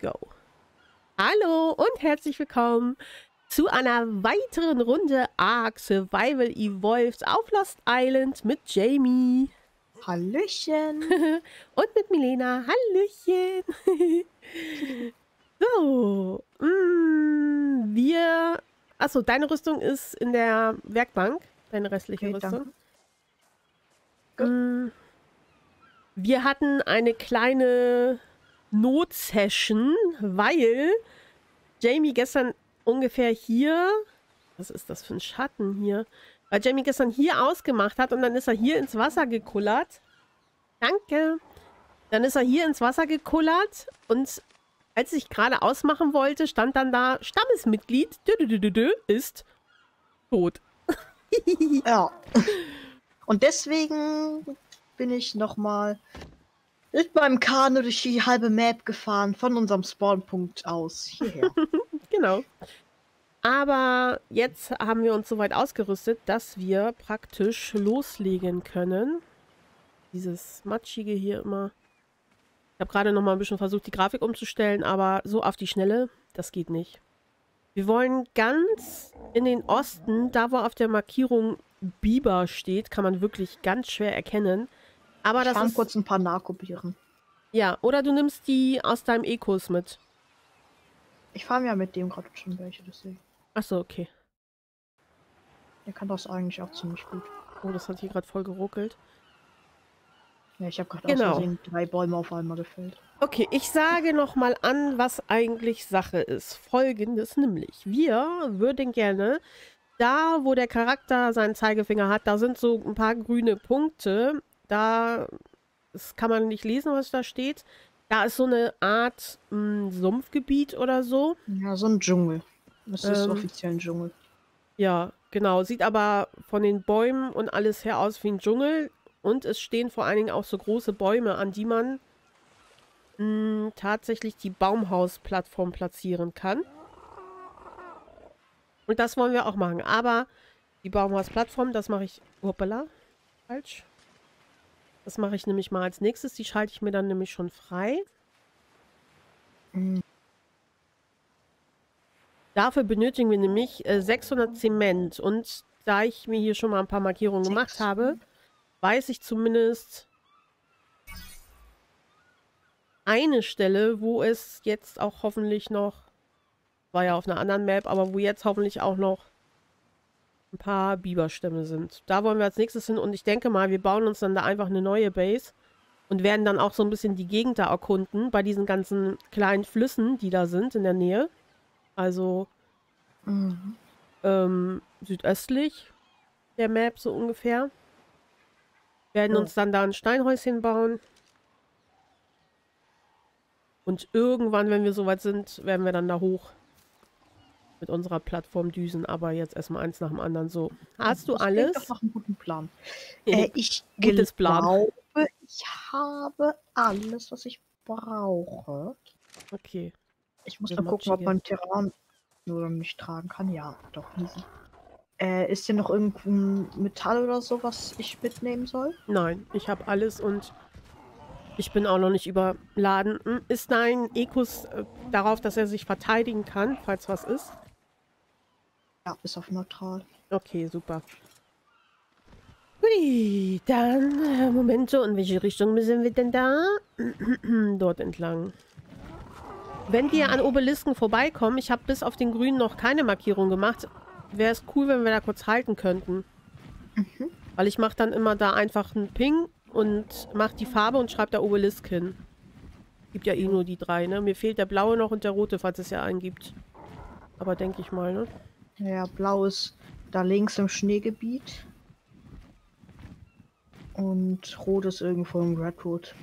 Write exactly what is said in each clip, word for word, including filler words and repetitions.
go. Hallo und herzlich willkommen zu einer weiteren Runde ARK Survival Evolved auf Lost Island mit Jamie. Hallöchen. Und mit Milena. Hallöchen. So. Mm, wir... Achso, deine Rüstung ist in der Werkbank. Deine restliche okay, Rüstung. Danke. Wir hatten eine kleine Notsession, weil Jamie gestern ungefähr hier... Was ist das für ein Schatten hier? Weil Jamie gestern hier ausgemacht hat und dann ist er hier ins Wasser gekullert. Danke. Dann ist er hier ins Wasser gekullert und als ich gerade ausmachen wollte, stand dann da Stammesmitglied dü -dü -dü -dü, ist tot. Ja. Und deswegen bin ich nochmal mit meinem Kanu durch die halbe Map gefahren, von unserem Spawnpunkt aus hierher. Genau. Aber jetzt haben wir uns soweit ausgerüstet, dass wir praktisch loslegen können. Dieses Matschige hier immer. Ich habe gerade noch mal ein bisschen versucht, die Grafik umzustellen, aber so auf die Schnelle, das geht nicht. Wir wollen ganz in den Osten, da wo auf der Markierung Biber steht, kann man wirklich ganz schwer erkennen. Aber ich das ist kurz ein paar Narkobieren. Ja, oder du nimmst die aus deinem Ecos mit. Ich fahre ja mit dem gerade schon welche, deswegen. Achso, okay. Der kann das eigentlich auch ziemlich gut. Oh, das hat hier gerade voll geruckelt. Ja, ich habe gerade genau. aus Versehen drei Bäume auf einmal gefällt. Okay, ich sage nochmal an, was eigentlich Sache ist. Folgendes nämlich. Wir würden gerne, da wo der Charakter seinen Zeigefinger hat, da sind so ein paar grüne Punkte. Da, das kann man nicht lesen, was da steht. Da ist so eine Art mh, Sumpfgebiet oder so. Ja, so ein Dschungel. Das ähm, ist offiziell ein Dschungel. Ja, genau. Sieht aber von den Bäumen und alles her aus wie ein Dschungel. Und es stehen vor allen Dingen auch so große Bäume, an die man mh, tatsächlich die Baumhausplattform platzieren kann. Und das wollen wir auch machen. Aber die Baumhausplattform, das mache ich... Hoppala. Falsch. Das mache ich nämlich mal als nächstes. Die schalte ich mir dann nämlich schon frei. Mhm. Dafür benötigen wir nämlich äh, sechshundert Zement. Und da ich mir hier schon mal ein paar Markierungen gemacht habe, weiß ich zumindest eine Stelle, wo es jetzt auch hoffentlich noch, war ja auf einer anderen Map, aber wo jetzt hoffentlich auch noch ein paar Biberstämme sind. Da wollen wir als nächstes hin und ich denke mal, wir bauen uns dann da einfach eine neue Base und werden dann auch so ein bisschen die Gegend da erkunden, bei diesen ganzen kleinen Flüssen, die da sind in der Nähe. Also mhm. ähm, südöstlich der Map so ungefähr. Werden mhm. uns dann da ein Steinhäuschen bauen. Und irgendwann, wenn wir soweit sind, werden wir dann da hoch mit unserer Plattform düsen, aber jetzt erstmal eins nach dem anderen so. Hast du das alles? Das klingt doch nach einem guten Plan. Äh, ich Gutes glaube, Plan. ich habe alles, was ich brauche. Okay. Ich muss mal gucken, ob man Pteranodon oder nicht tragen kann. Ja, doch. Äh, ist denn noch irgendein Metall oder so, was ich mitnehmen soll? Nein, ich habe alles und ich bin auch noch nicht überladen. Ist dein Ecos äh, darauf, dass er sich verteidigen kann, falls was ist? Ja, ist auf neutral. Okay, super. Hui, dann, Moment, so, in welche Richtung müssen wir denn da? Dort entlang. Wenn wir an Obelisken vorbeikommen, ich habe bis auf den grünen noch keine Markierung gemacht, wäre es cool, wenn wir da kurz halten könnten. Mhm. Weil ich mache dann immer da einfach einen Ping und macht die Farbe und schreibt da Obelisk hin. Gibt ja eh nur die drei, ne? Mir fehlt der blaue noch und der rote, falls es ja einen gibt. Aber denke ich mal, ne? Ja, blau ist da links im Schneegebiet. Und rot ist irgendwo im Redwood.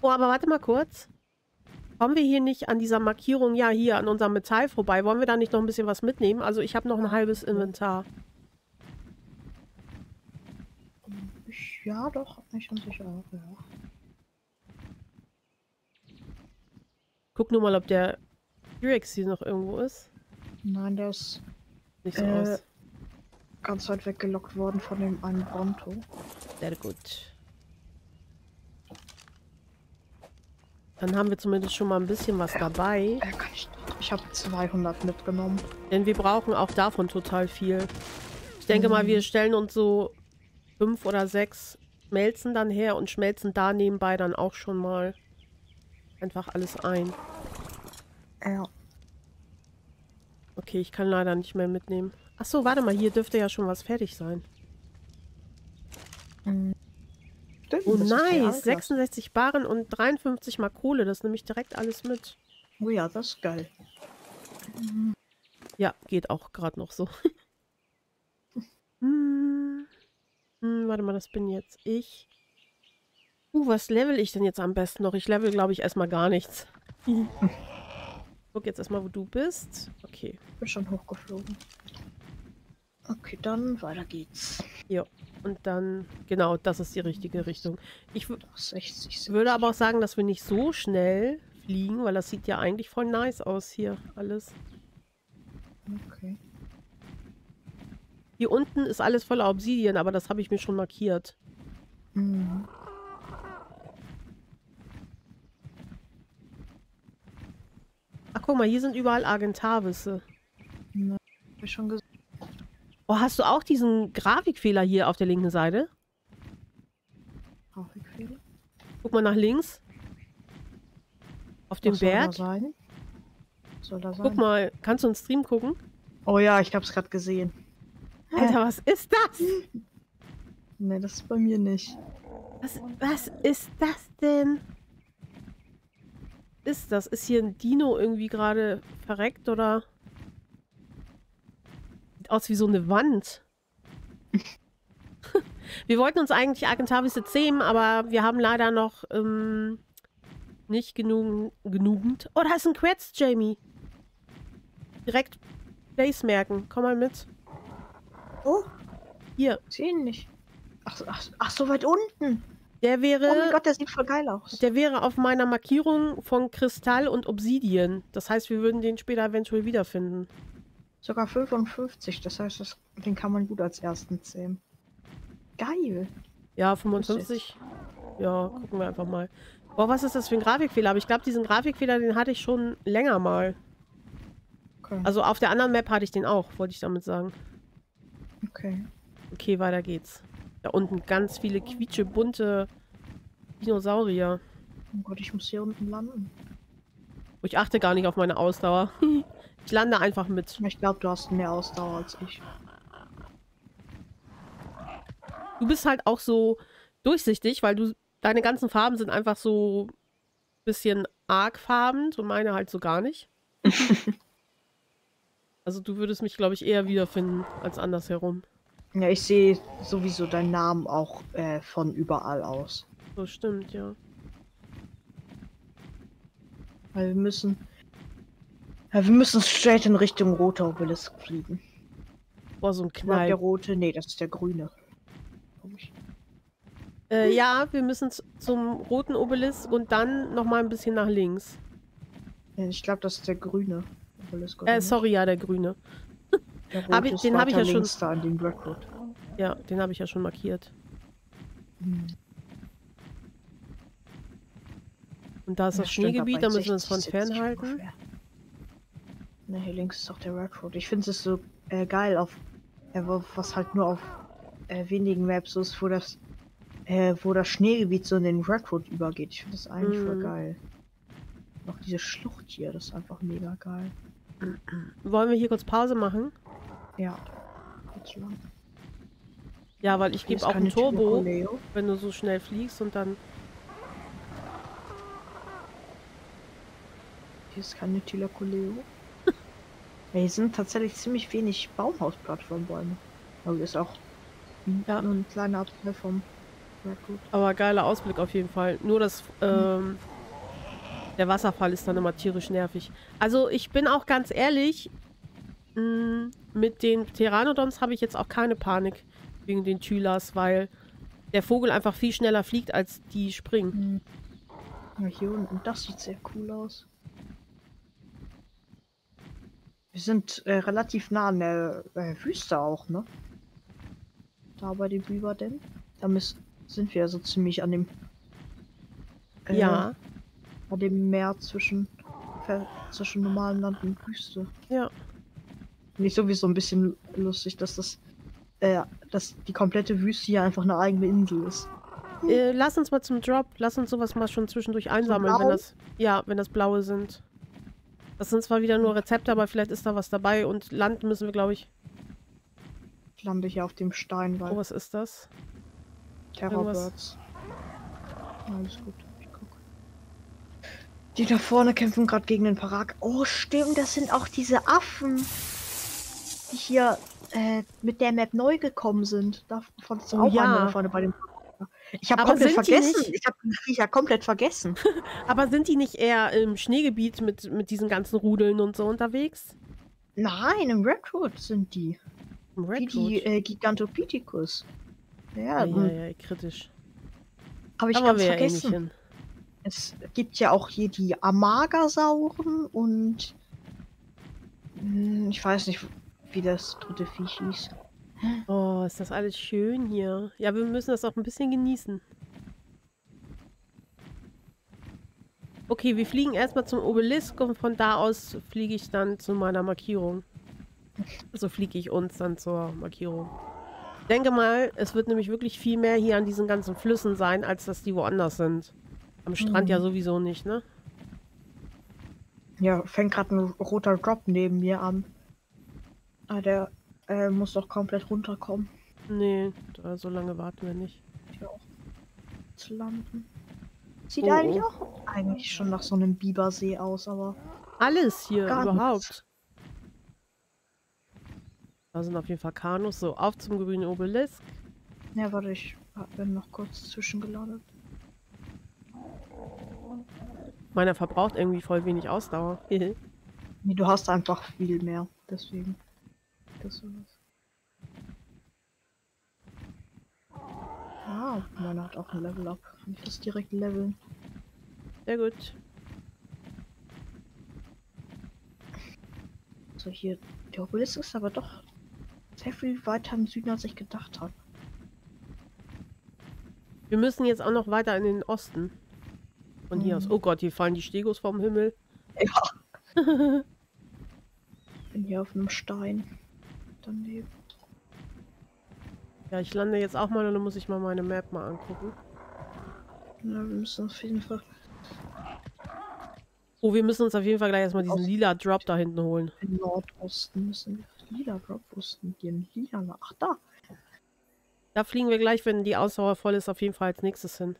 Oh, aber warte mal kurz. Kommen wir hier nicht an dieser Markierung, ja hier, an unserem Metall vorbei? Wollen wir da nicht noch ein bisschen was mitnehmen? Also ich habe noch ein halbes Inventar. Ja, doch, hab mich schon sicher auch, ja. Guck nur mal, ob der T-Rex hier noch irgendwo ist. Nein, der ist nicht so äh, aus. Ganz weit weggelockt worden von dem einen Bronto. Sehr gut. Dann haben wir zumindest schon mal ein bisschen was ja, dabei. Ja, kann ich ich habe zweihundert mitgenommen. Denn wir brauchen auch davon total viel. Ich denke mhm. mal, wir stellen uns so fünf oder sechs Schmelzen dann her und schmelzen da nebenbei dann auch schon mal einfach alles ein. Ja. Okay, ich kann leider nicht mehr mitnehmen. Achso, warte mal, hier dürfte ja schon was fertig sein. Mhm. Stimmt, oh nice, sechsundsechzig Barren und dreiundfünfzig Mal Kohle, das nehme ich direkt alles mit. Oh ja, das ist geil. Mhm. Ja, geht auch gerade noch so. hm. Hm, warte mal, das bin jetzt ich. Uh, was level ich denn jetzt am besten noch? Ich level, glaube ich, erstmal gar nichts. Guck jetzt erstmal, wo du bist. Okay. Ich bin schon hochgeflogen. Okay, dann weiter geht's. Ja, und dann, genau, das ist die richtige Richtung. Ich würde aber auch sagen, dass wir nicht so schnell fliegen, weil das sieht ja eigentlich voll nice aus hier alles. Okay. Hier unten ist alles voller Obsidien, aber das habe ich mir schon markiert. Mhm. Ach, guck mal, hier sind überall Argentavisse. Na, hab ich schon gesehen. Oh, hast du auch diesen Grafikfehler hier auf der linken Seite? Grafikfehler? Guck mal nach links. Auf dem Berg. Soll da sein? Soll da sein? Guck mal, kannst du einen Stream gucken? Oh ja, ich hab's gerade gesehen. Alter, was ist das? Ne, das ist bei mir nicht. Was, was ist das denn? Ist das? Ist hier ein Dino irgendwie gerade verreckt oder? Aus wie so eine Wand. Wir wollten uns eigentlich Argentavis jetzt zähmen, aber wir haben leider noch ähm, nicht genug, genügend. Oh, da ist ein Quetz, Jamie. Direkt Place merken. Komm mal mit. Oh. Hier. Ich sehe ihn nicht. Ach, ach, ach, so weit unten. Der wäre... Oh mein Gott, der sieht voll geil aus. Der wäre auf meiner Markierung von Kristall und Obsidien. Das heißt, wir würden den später eventuell wiederfinden. Sogar fünfundfünfzig, das heißt, das, den kann man gut als ersten zählen. Geil. Ja, fünfundfünfzig. Ja, gucken wir einfach mal. Boah, was ist das für ein Grafikfehler? Aber ich glaube, diesen Grafikfehler, den hatte ich schon länger mal. Okay. Also auf der anderen Map hatte ich den auch, wollte ich damit sagen. Okay. Okay, weiter geht's. Da unten ganz viele quietschebunte Dinosaurier. Oh Gott, ich muss hier unten landen. Ich achte gar nicht auf meine Ausdauer. Ich lande einfach mit. Ich glaube, du hast mehr Ausdauer als ich. Du bist halt auch so durchsichtig, weil du deine ganzen Farben sind einfach so ein bisschen arg farbend und meine halt so gar nicht. Also du würdest mich, glaube ich, eher wiederfinden als andersherum. Ja, ich sehe sowieso deinen Namen auch äh, von überall aus. So stimmt, ja. Weil wir müssen... Ja, wir müssen straight in Richtung roter Obelisk fliegen. Boah, so ein Knall. Der rote, nee, das ist der grüne. Äh, hm. Ja, wir müssen zum roten Obelisk und dann nochmal ein bisschen nach links. Ja, ich glaube, das ist der grüne Obelisk. Äh, sorry, nicht? Ja, der grüne. Der rote hab ich, den habe ich ja schon. Da an dem Blackwood. Ja, den habe ich ja schon markiert. Hm. Und da ist das, das Schneegebiet, da müssen wir uns von fernhalten. Ungefähr. Ne, hier links ist auch der Redwood. Ich finde es so äh, geil, auf äh, was halt nur auf äh, wenigen Maps ist, wo das, äh, wo das Schneegebiet so in den Redwood übergeht. Ich finde das eigentlich mm. voll geil. Noch diese Schlucht hier, das ist einfach mega geil. Wollen wir hier kurz Pause machen? Ja. Kurz lang. Ja, weil ich gebe auch ein Turbo, wenn du so schnell fliegst und dann... Hier ist keine Thylacoleo. Ja, hier sind tatsächlich ziemlich wenig Baumhausplattformbäume. Aber hier ist auch ja. nur ein kleiner Abteil vom Redwood. Aber geiler Ausblick auf jeden Fall. Nur das, ähm, der Wasserfall ist dann immer tierisch nervig. Also ich bin auch ganz ehrlich, mh, mit den Pteranodons habe ich jetzt auch keine Panik wegen den Thylas, weil der Vogel einfach viel schneller fliegt, als die springen. Ja, hier unten, das sieht sehr cool aus. Wir sind äh, relativ nah an der äh, Wüste auch, ne? Da bei den Biber denn? Da müssen, sind wir ja so ziemlich an dem... Äh, ja. bei dem Meer zwischen, zwischen normalem Land und Wüste. Ja. Finde ich sowieso ein bisschen lustig, dass das, äh, dass die komplette Wüste hier einfach eine eigene Insel ist. Äh, lass uns mal zum Drop, lass uns sowas mal schon zwischendurch einsammeln, wenn das, ja, wenn das blaue sind. Das sind zwar wieder nur Rezepte, aber vielleicht ist da was dabei und landen müssen wir, glaube ich. Ich lande hier auf dem Stein, weil... Oh, was ist das? Terrorbirds. Alles gut, ich guck. Die da vorne kämpfen gerade gegen den Parak. Oh, stimmt, das sind auch diese Affen, die hier äh, mit der Map neu gekommen sind. Davon ist auch ja. einer vorne bei dem Parak. Ich habe komplett vergessen. Ich habe die Viecher komplett vergessen. Aber sind die nicht eher im Schneegebiet mit, mit diesen ganzen Rudeln und so unterwegs? Nein, im Redwood sind die. Im Redwood? Die, die äh, Gigantopithecus. Ja, ja, ja, ja, kritisch. Habe ich ganz vergessen. Es gibt ja auch hier die Amagasauren und... Mh, ich weiß nicht, wie das dritte Viech hieß. Oh, ist das alles schön hier. Ja, wir müssen das auch ein bisschen genießen. Okay, wir fliegen erstmal zum Obelisk und von da aus fliege ich dann zu meiner Markierung. Also fliege ich uns dann zur Markierung. Ich denke mal, es wird nämlich wirklich viel mehr hier an diesen ganzen Flüssen sein, als dass die woanders sind. Am Strand mhm. ja sowieso nicht, ne? Ja, fängt gerade ein roter Drop neben mir an. Ah, der... Äh, muss doch komplett runterkommen. Nee, da, so lange warten wir nicht. Ja, auch zu landen. Sieht oh, eigentlich auch oh. eigentlich schon nach so einem Bibersee aus, aber... Alles hier, überhaupt. Nichts. Da sind auf jeden Fall Kanus. So, auf zum grünen Obelisk. Ja, warte, ich bin noch kurz zwischengelandet. Meiner verbraucht irgendwie voll wenig Ausdauer. Nee, du hast einfach viel mehr, deswegen... Ah, meiner hat auch ein Level-Up. Ich muss direkt leveln. Sehr gut. So, hier, der Obelisk ist aber doch sehr viel weiter im Süden, als ich gedacht habe. Wir müssen jetzt auch noch weiter in den Osten. Von hm. hier aus. Oh Gott, hier fallen die Stegos vom Himmel. Ja. Ich bin hier auf einem Stein. Daneben. Ja, ich lande jetzt auch mal und dann muss ich mal meine Map mal angucken. Ja, wir müssen auf jeden Fall... Oh, wir müssen uns auf jeden Fall gleich erstmal diesen Osten. Lila Drop da hinten holen. Im Nordosten müssen wir... Lila Drop, wo ist denn hier ein lila? Ach, da! Da fliegen wir gleich, wenn die Ausdauer voll ist, auf jeden Fall als nächstes hin.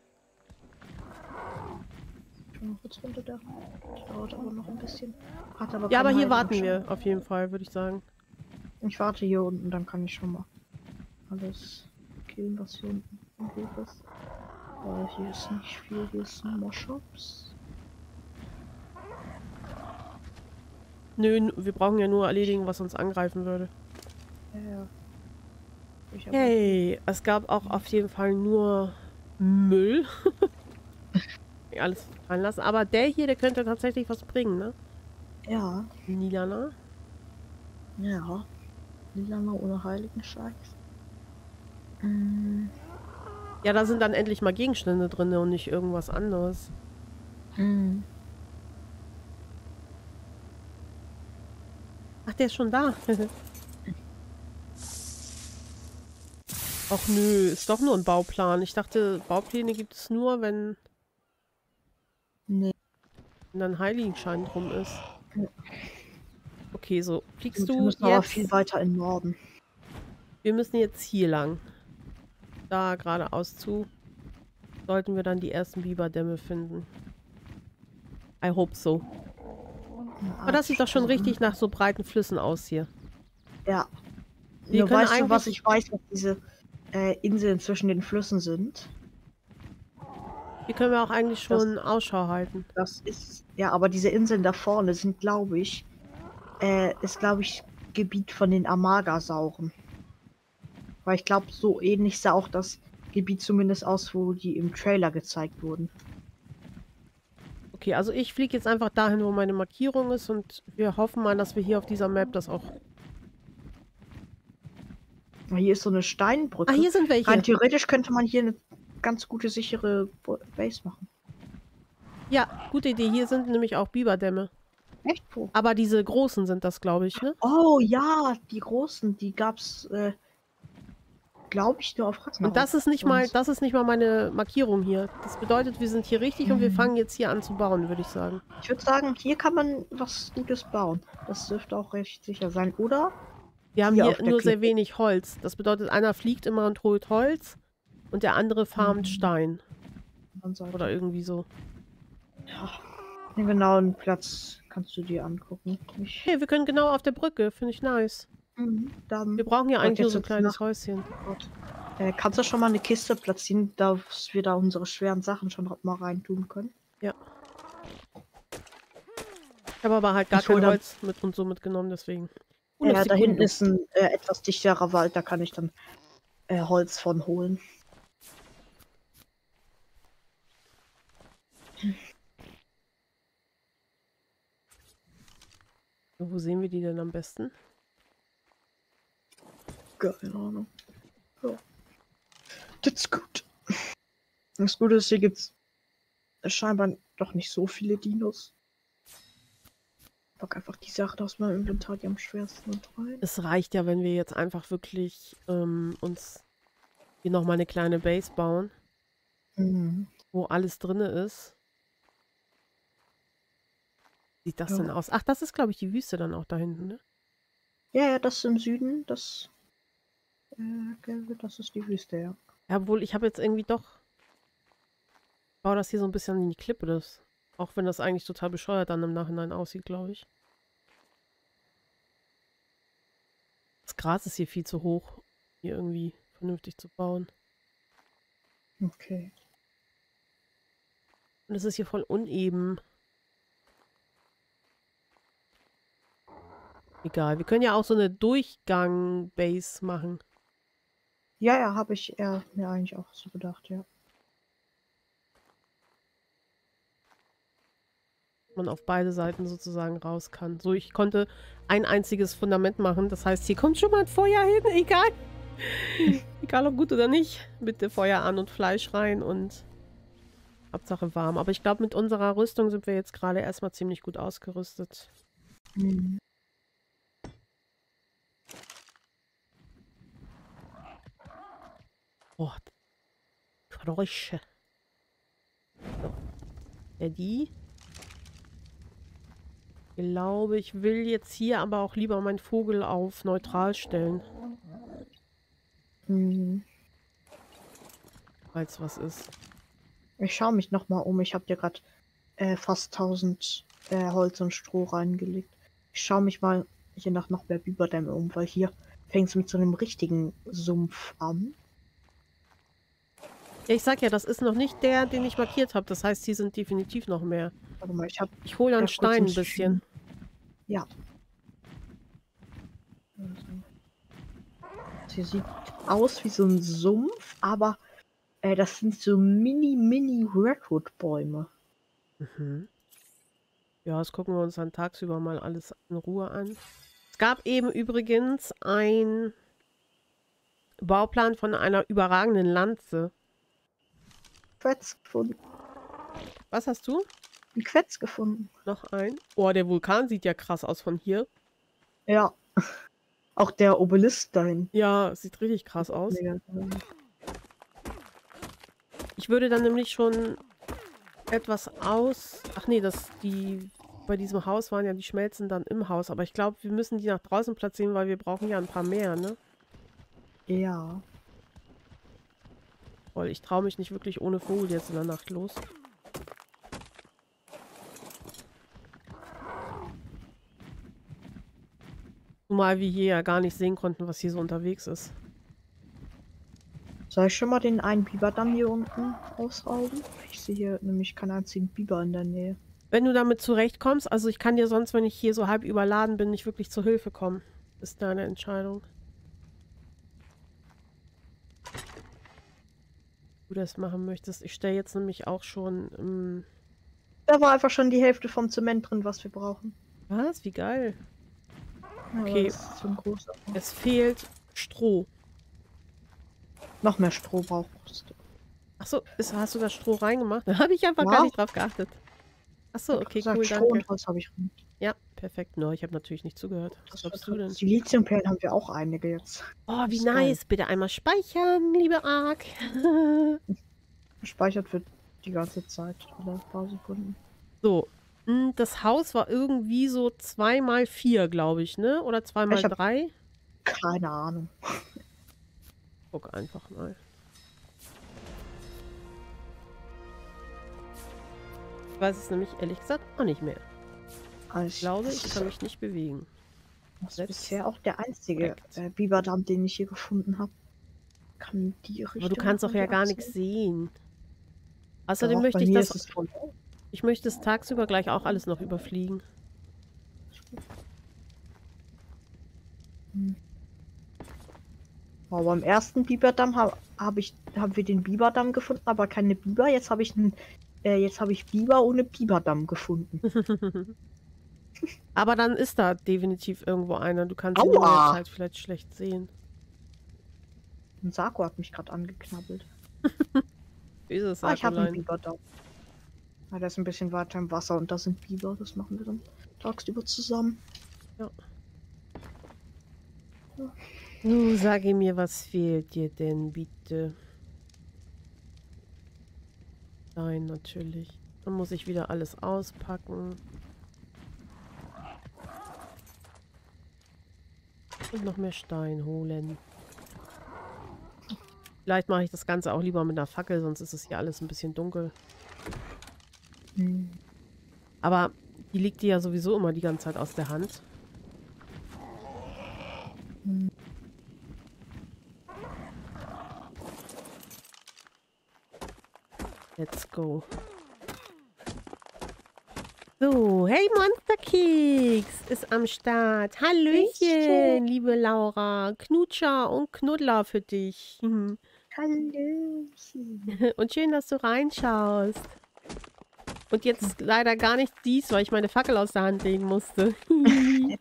Ich bin mal kurz runter da. Das dauert aber noch ein bisschen. Hat aber ja, aber hier warten schon. Wir auf jeden Fall, würde ich sagen. Ich warte hier unten, dann kann ich schon mal alles killen, was hier unten ist. Aber hier ist nicht viel, hier ist nur Moshops. Nö, wir brauchen ja nur erledigen, was uns angreifen würde. Ja. Ich hab hey, es gab auch auf jeden Fall nur Müll. Alles reinlassen, aber der hier, der könnte tatsächlich was bringen, ne? Ja. Milena. Ja. Milena ohne Heiligenscheiß. Mm. Ja, da sind dann endlich mal Gegenstände drin und nicht irgendwas anderes. Mm. Ach, der ist schon da. Ach nö, ist doch nur ein Bauplan. Ich dachte, Baupläne gibt es nur, wenn... Nee. Wenn dann Heiligenschein drum ist. Ja. Okay, so fliegst Gut, du wir müssen jetzt... aber viel weiter in Norden. Wir müssen jetzt hier lang. Da geradeaus zu. Sollten wir dann die ersten Biberdämme finden. I hope so. Ja, aber das sieht doch schon richtig nach so breiten Flüssen aus hier. Ja. Wir weißt eigentlich... du, was ich weiß, was diese äh, Inseln zwischen den Flüssen sind? Hier können wir auch eigentlich schon das, Ausschau halten. Das ist... Ja, aber diese Inseln da vorne sind, glaube ich... Äh, ist, glaube ich, Gebiet von den Amagasauren. Weil ich glaube, so ähnlich sah auch das Gebiet zumindest aus, wo die im Trailer gezeigt wurden. Okay, also ich fliege jetzt einfach dahin, wo meine Markierung ist und wir hoffen mal, dass wir hier auf dieser Map das auch... Hier ist so eine Steinbrücke. Ah, hier sind welche. Rein theoretisch könnte man hier eine ganz gute, sichere Base machen. Ja, gute Idee. Hier sind nämlich auch Biberdämme. Echt? Wo? Aber diese großen sind das, glaube ich, ne? Oh ja, die großen, die gab's, äh, glaube ich, nur auf Ragnar. Und das ist nicht mal, das ist nicht mal meine Markierung hier. Das bedeutet, wir sind hier richtig mhm. und wir fangen jetzt hier an zu bauen, würde ich sagen. Ich würde sagen, hier kann man was Gutes bauen. Das dürfte auch recht sicher sein, oder? Wir haben hier, hier nur Klippe. Sehr wenig Holz. Das bedeutet, einer fliegt immer und holt Holz und der andere farmt mhm. Stein. Oder irgendwie so. Ja, den genauen Platz kannst du dir angucken. Ich hey, wir können genau auf der Brücke, finde ich nice. Mhm, dann wir brauchen ja eigentlich nur so ein kleines Häuschen. Äh, kannst du schon mal eine Kiste platzieren, dass wir da unsere schweren Sachen schon mal rein tun können? Ja. Ich habe aber halt gar ich kein Holz mit und so mitgenommen, deswegen. Ja, äh, da Sekunden. Hinten ist ein äh, etwas dichterer Wald, da kann ich dann äh, Holz von holen. Wo sehen wir die denn am besten? Keine Ahnung. Ja. Das ist gut. Das Gute ist, hier gibt es scheinbar doch nicht so viele Dinos. Ich pack einfach die Sachen aus meinem Inventar, die am schwersten und rein. Es reicht ja, wenn wir jetzt einfach wirklich ähm, uns hier nochmal eine kleine Base bauen, mhm. wo alles drin ist. Sieht das ja. denn aus? Ach, das ist, glaube ich, die Wüste dann auch da hinten, ne? Ja, ja, das im Süden, das, äh, das ist die Wüste, ja. Ja, obwohl, ich habe jetzt irgendwie doch... Ich baue das hier so ein bisschen in die Klippe, das. Auch wenn das eigentlich total bescheuert dann im Nachhinein aussieht, glaube ich. Das Gras ist hier viel zu hoch, hier irgendwie vernünftig zu bauen. Okay. Und es ist hier voll uneben. Egal, wir können ja auch so eine Durchgang-Base machen. Ja, ja, habe ich äh, mir eigentlich auch so gedacht, ja. Man auf beide Seiten sozusagen raus kann. So, ich konnte ein einziges Fundament machen. Das heißt, hier kommt schon mal ein Feuer hin, egal. Egal, ob gut oder nicht. Bitte Feuer an und Fleisch rein und Hauptsache warm. Aber ich glaube, mit unserer Rüstung sind wir jetzt gerade erstmal ziemlich gut ausgerüstet. Mhm. Oh, Geräusche. So. Ja, die. Ich glaube, ich will jetzt hier aber auch lieber meinen Vogel auf neutral stellen. Hm. Falls was ist. Ich schaue mich nochmal um. Ich habe dir gerade äh, fast tausend äh, Holz und Stroh reingelegt. Ich schaue mich mal hier nach noch mehr Biberdämme um, weil hier fängt es mit so einem richtigen Sumpf an. Ja, ich sag ja, das ist noch nicht der, den ich markiert habe. Das heißt, die sind definitiv noch mehr. Warte mal, ich hab ich hole an Stein ein bisschen. Ja. Also, hier sieht aus wie so ein Sumpf, aber äh, das sind so mini, mini Redwood-Bäume. Mhm. Ja, das gucken wir uns dann tagsüber mal alles in Ruhe an. Es gab eben übrigens einen Bauplan von einer überragenden Lanze. Quetz gefunden. Was hast du? Ein Quetz gefunden. Noch ein. Oh, der Vulkan sieht ja krass aus von hier. Ja. Auch der Obelisk dahin. Ja, sieht richtig krass aus. Mega. Ich würde dann nämlich schon etwas aus... Ach nee, das, die bei diesem Haus waren ja die Schmelzen dann im Haus. Aber ich glaube, wir müssen die nach draußen platzieren, weil wir brauchen ja ein paar mehr, ne? Ja. Ich traue mich nicht wirklich ohne Vogel jetzt in der Nacht los. Zumal wir hier ja gar nicht sehen konnten, was hier so unterwegs ist. Soll ich schon mal den einen Biberdamm hier unten ausrauben? Ich sehe hier nämlich keinen einzigen Biber in der Nähe. Wenn du damit zurechtkommst, also ich kann dir sonst, wenn ich hier so halb überladen bin, nicht wirklich zur Hilfe kommen. Ist deine Entscheidung. Das machen möchtest. Ich stelle jetzt nämlich auch schon... Ähm da war einfach schon die Hälfte vom Zement drin, was wir brauchen. Was? Wie geil. Okay. Ja, es fehlt Stroh. Noch mehr Stroh brauchst du. Achso, hast du das Stroh reingemacht? Da habe ich einfach wow. gar nicht drauf geachtet. Achso, okay, cool, danke. Stroh und Holz habe ich rum. Ja, perfekt. No, ich habe natürlich nicht zugehört. Was glaubst du denn? Siliziumperlen haben wir auch einige jetzt. Oh, wie nice. Bitte einmal speichern, liebe Ark. Gespeichert wird die ganze Zeit. Oder ein paar Sekunden. So. Das Haus war irgendwie so zwei mal vier, glaube ich, ne? Oder zwei mal drei? Keine Ahnung. Guck einfach mal. Ich weiß es nämlich ehrlich gesagt auch nicht mehr. Also ich glaube, ich kann mich nicht bewegen. Das ist bisher auch der einzige äh, Biberdamm, den ich hier gefunden habe. Kann die Richtung. Aber du kannst doch ja gar nichts sehen. Außerdem möchte ich das... Ich möchte es tagsüber gleich auch alles noch überfliegen. Oh, beim ersten Biberdamm habe hab ich haben wir den Biberdamm gefunden, aber keine Biber. Jetzt habe ich einen, äh, jetzt habe ich Biber ohne Biberdamm gefunden. Aber dann ist da definitiv irgendwo einer. Du kannst ihn in der Zeit vielleicht schlecht sehen. Ein Sarco hat mich gerade angeknabbelt. Böse Sarco. Ah, ich habe einen Biberdamm. Ja, das ist ein bisschen weiter im Wasser und das sind Biber. Das machen wir dann tagsüber zusammen. Ja. Ja. Nun sage mir, was fehlt dir denn bitte? Nein, natürlich. Dann muss ich wieder alles auspacken. Und noch mehr Stein holen. Vielleicht mache ich das Ganze auch lieber mit einer Fackel, sonst ist es hier alles ein bisschen dunkel. Aber die liegt dir ja sowieso immer die ganze Zeit aus der Hand. Let's go. So, hey Monsterkeks ist am Start. Hallöchen, liebe Laura. Knutscher und Knuddler für dich. Hallöchen. Und schön, dass du reinschaust. Und jetzt leider gar nicht dies, weil ich meine Fackel aus der Hand legen musste.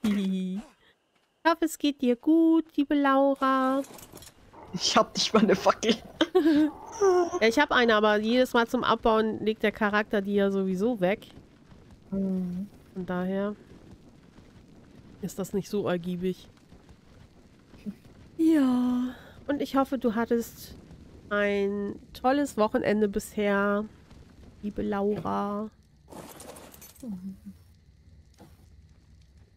Ich hoffe, es geht dir gut, liebe Laura. Ich habe nicht meine Fackel. Ja, ich habe eine, aber jedes Mal zum Abbauen legt der Charakter die ja sowieso weg. Von daher ist das nicht so ergiebig. Ja. Und ich hoffe, du hattest ein tolles Wochenende bisher. Liebe Laura.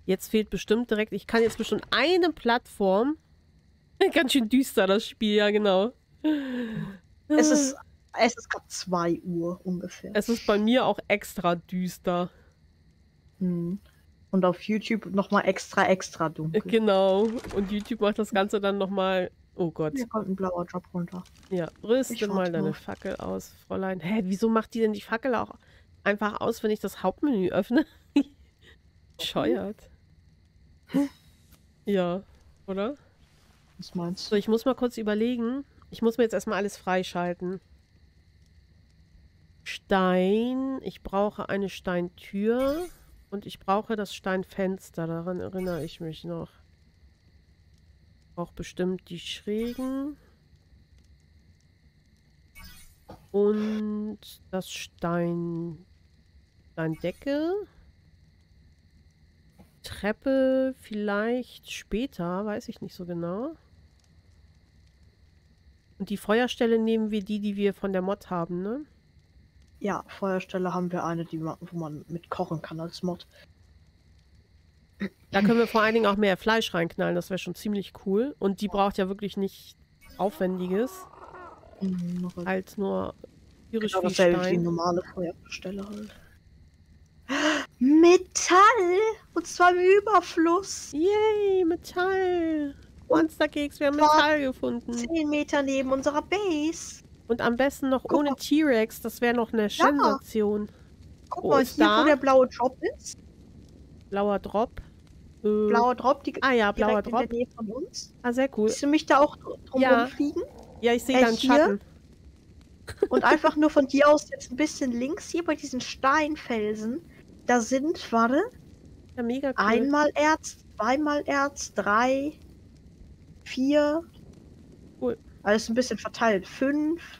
Jetzt fehlt bestimmt direkt... Ich kann jetzt bestimmt eine Plattform... Ganz schön düster, das Spiel, ja genau. Es ist, es ist gerade zwei Uhr ungefähr. Es ist bei mir auch extra düster. Und auf YouTube nochmal extra, extra dunkel. Genau. Und YouTube macht das Ganze dann nochmal... Oh Gott. Hier kommt ein blauer Drop runter. Ja, rüste mal deine Fackel aus, Fräulein. Hä, wieso macht die denn die Fackel auch einfach aus, wenn ich das Hauptmenü öffne? Scheuert. Ja, oder? Was meinst du? So, ich muss mal kurz überlegen. Ich muss mir jetzt erstmal alles freischalten. Stein. Ich brauche eine Steintür. Und ich brauche das Steinfenster. Daran erinnere ich mich noch. Auch bestimmt die Schrägen. Und das Stein... Steindecke. Treppe vielleicht später, weiß ich nicht so genau. Und die Feuerstelle nehmen wir die, die wir von der Mod haben, ne? Ja, Feuerstelle haben wir eine, die man, wo man mit kochen kann als Mod. Da können wir vor allen Dingen auch mehr Fleisch reinknallen, das wäre schon ziemlich cool. Und die braucht ja wirklich nichts Aufwendiges. Mhm, als nur tierisch genau, viel Stein. Die normale Feuerstelle halt. Metall! Und zwar im Überfluss! Yay, Metall! Monsterkeks, wir haben Metall gefunden. zehn Meter neben unserer Base. Und am besten noch Guck ohne T-Rex, das wäre noch eine Sensation. Guck wo mal, ist hier da? Wo der blaue Drop ist. Blauer Drop. Äh, blauer Drop, die ah, ja, blauer Drop. In der Nähe von uns. Ah, sehr cool. Willst du mich da auch drum ja. rumfliegen? Ja, ich sehe äh, da einen Schatten. Und einfach nur von dir aus jetzt ein bisschen links hier bei diesen Steinfelsen. Da sind, warte, ja, mega cool. Einmal Erz, zweimal Erz, drei, vier. Cool. Alles ein bisschen verteilt. Fünf,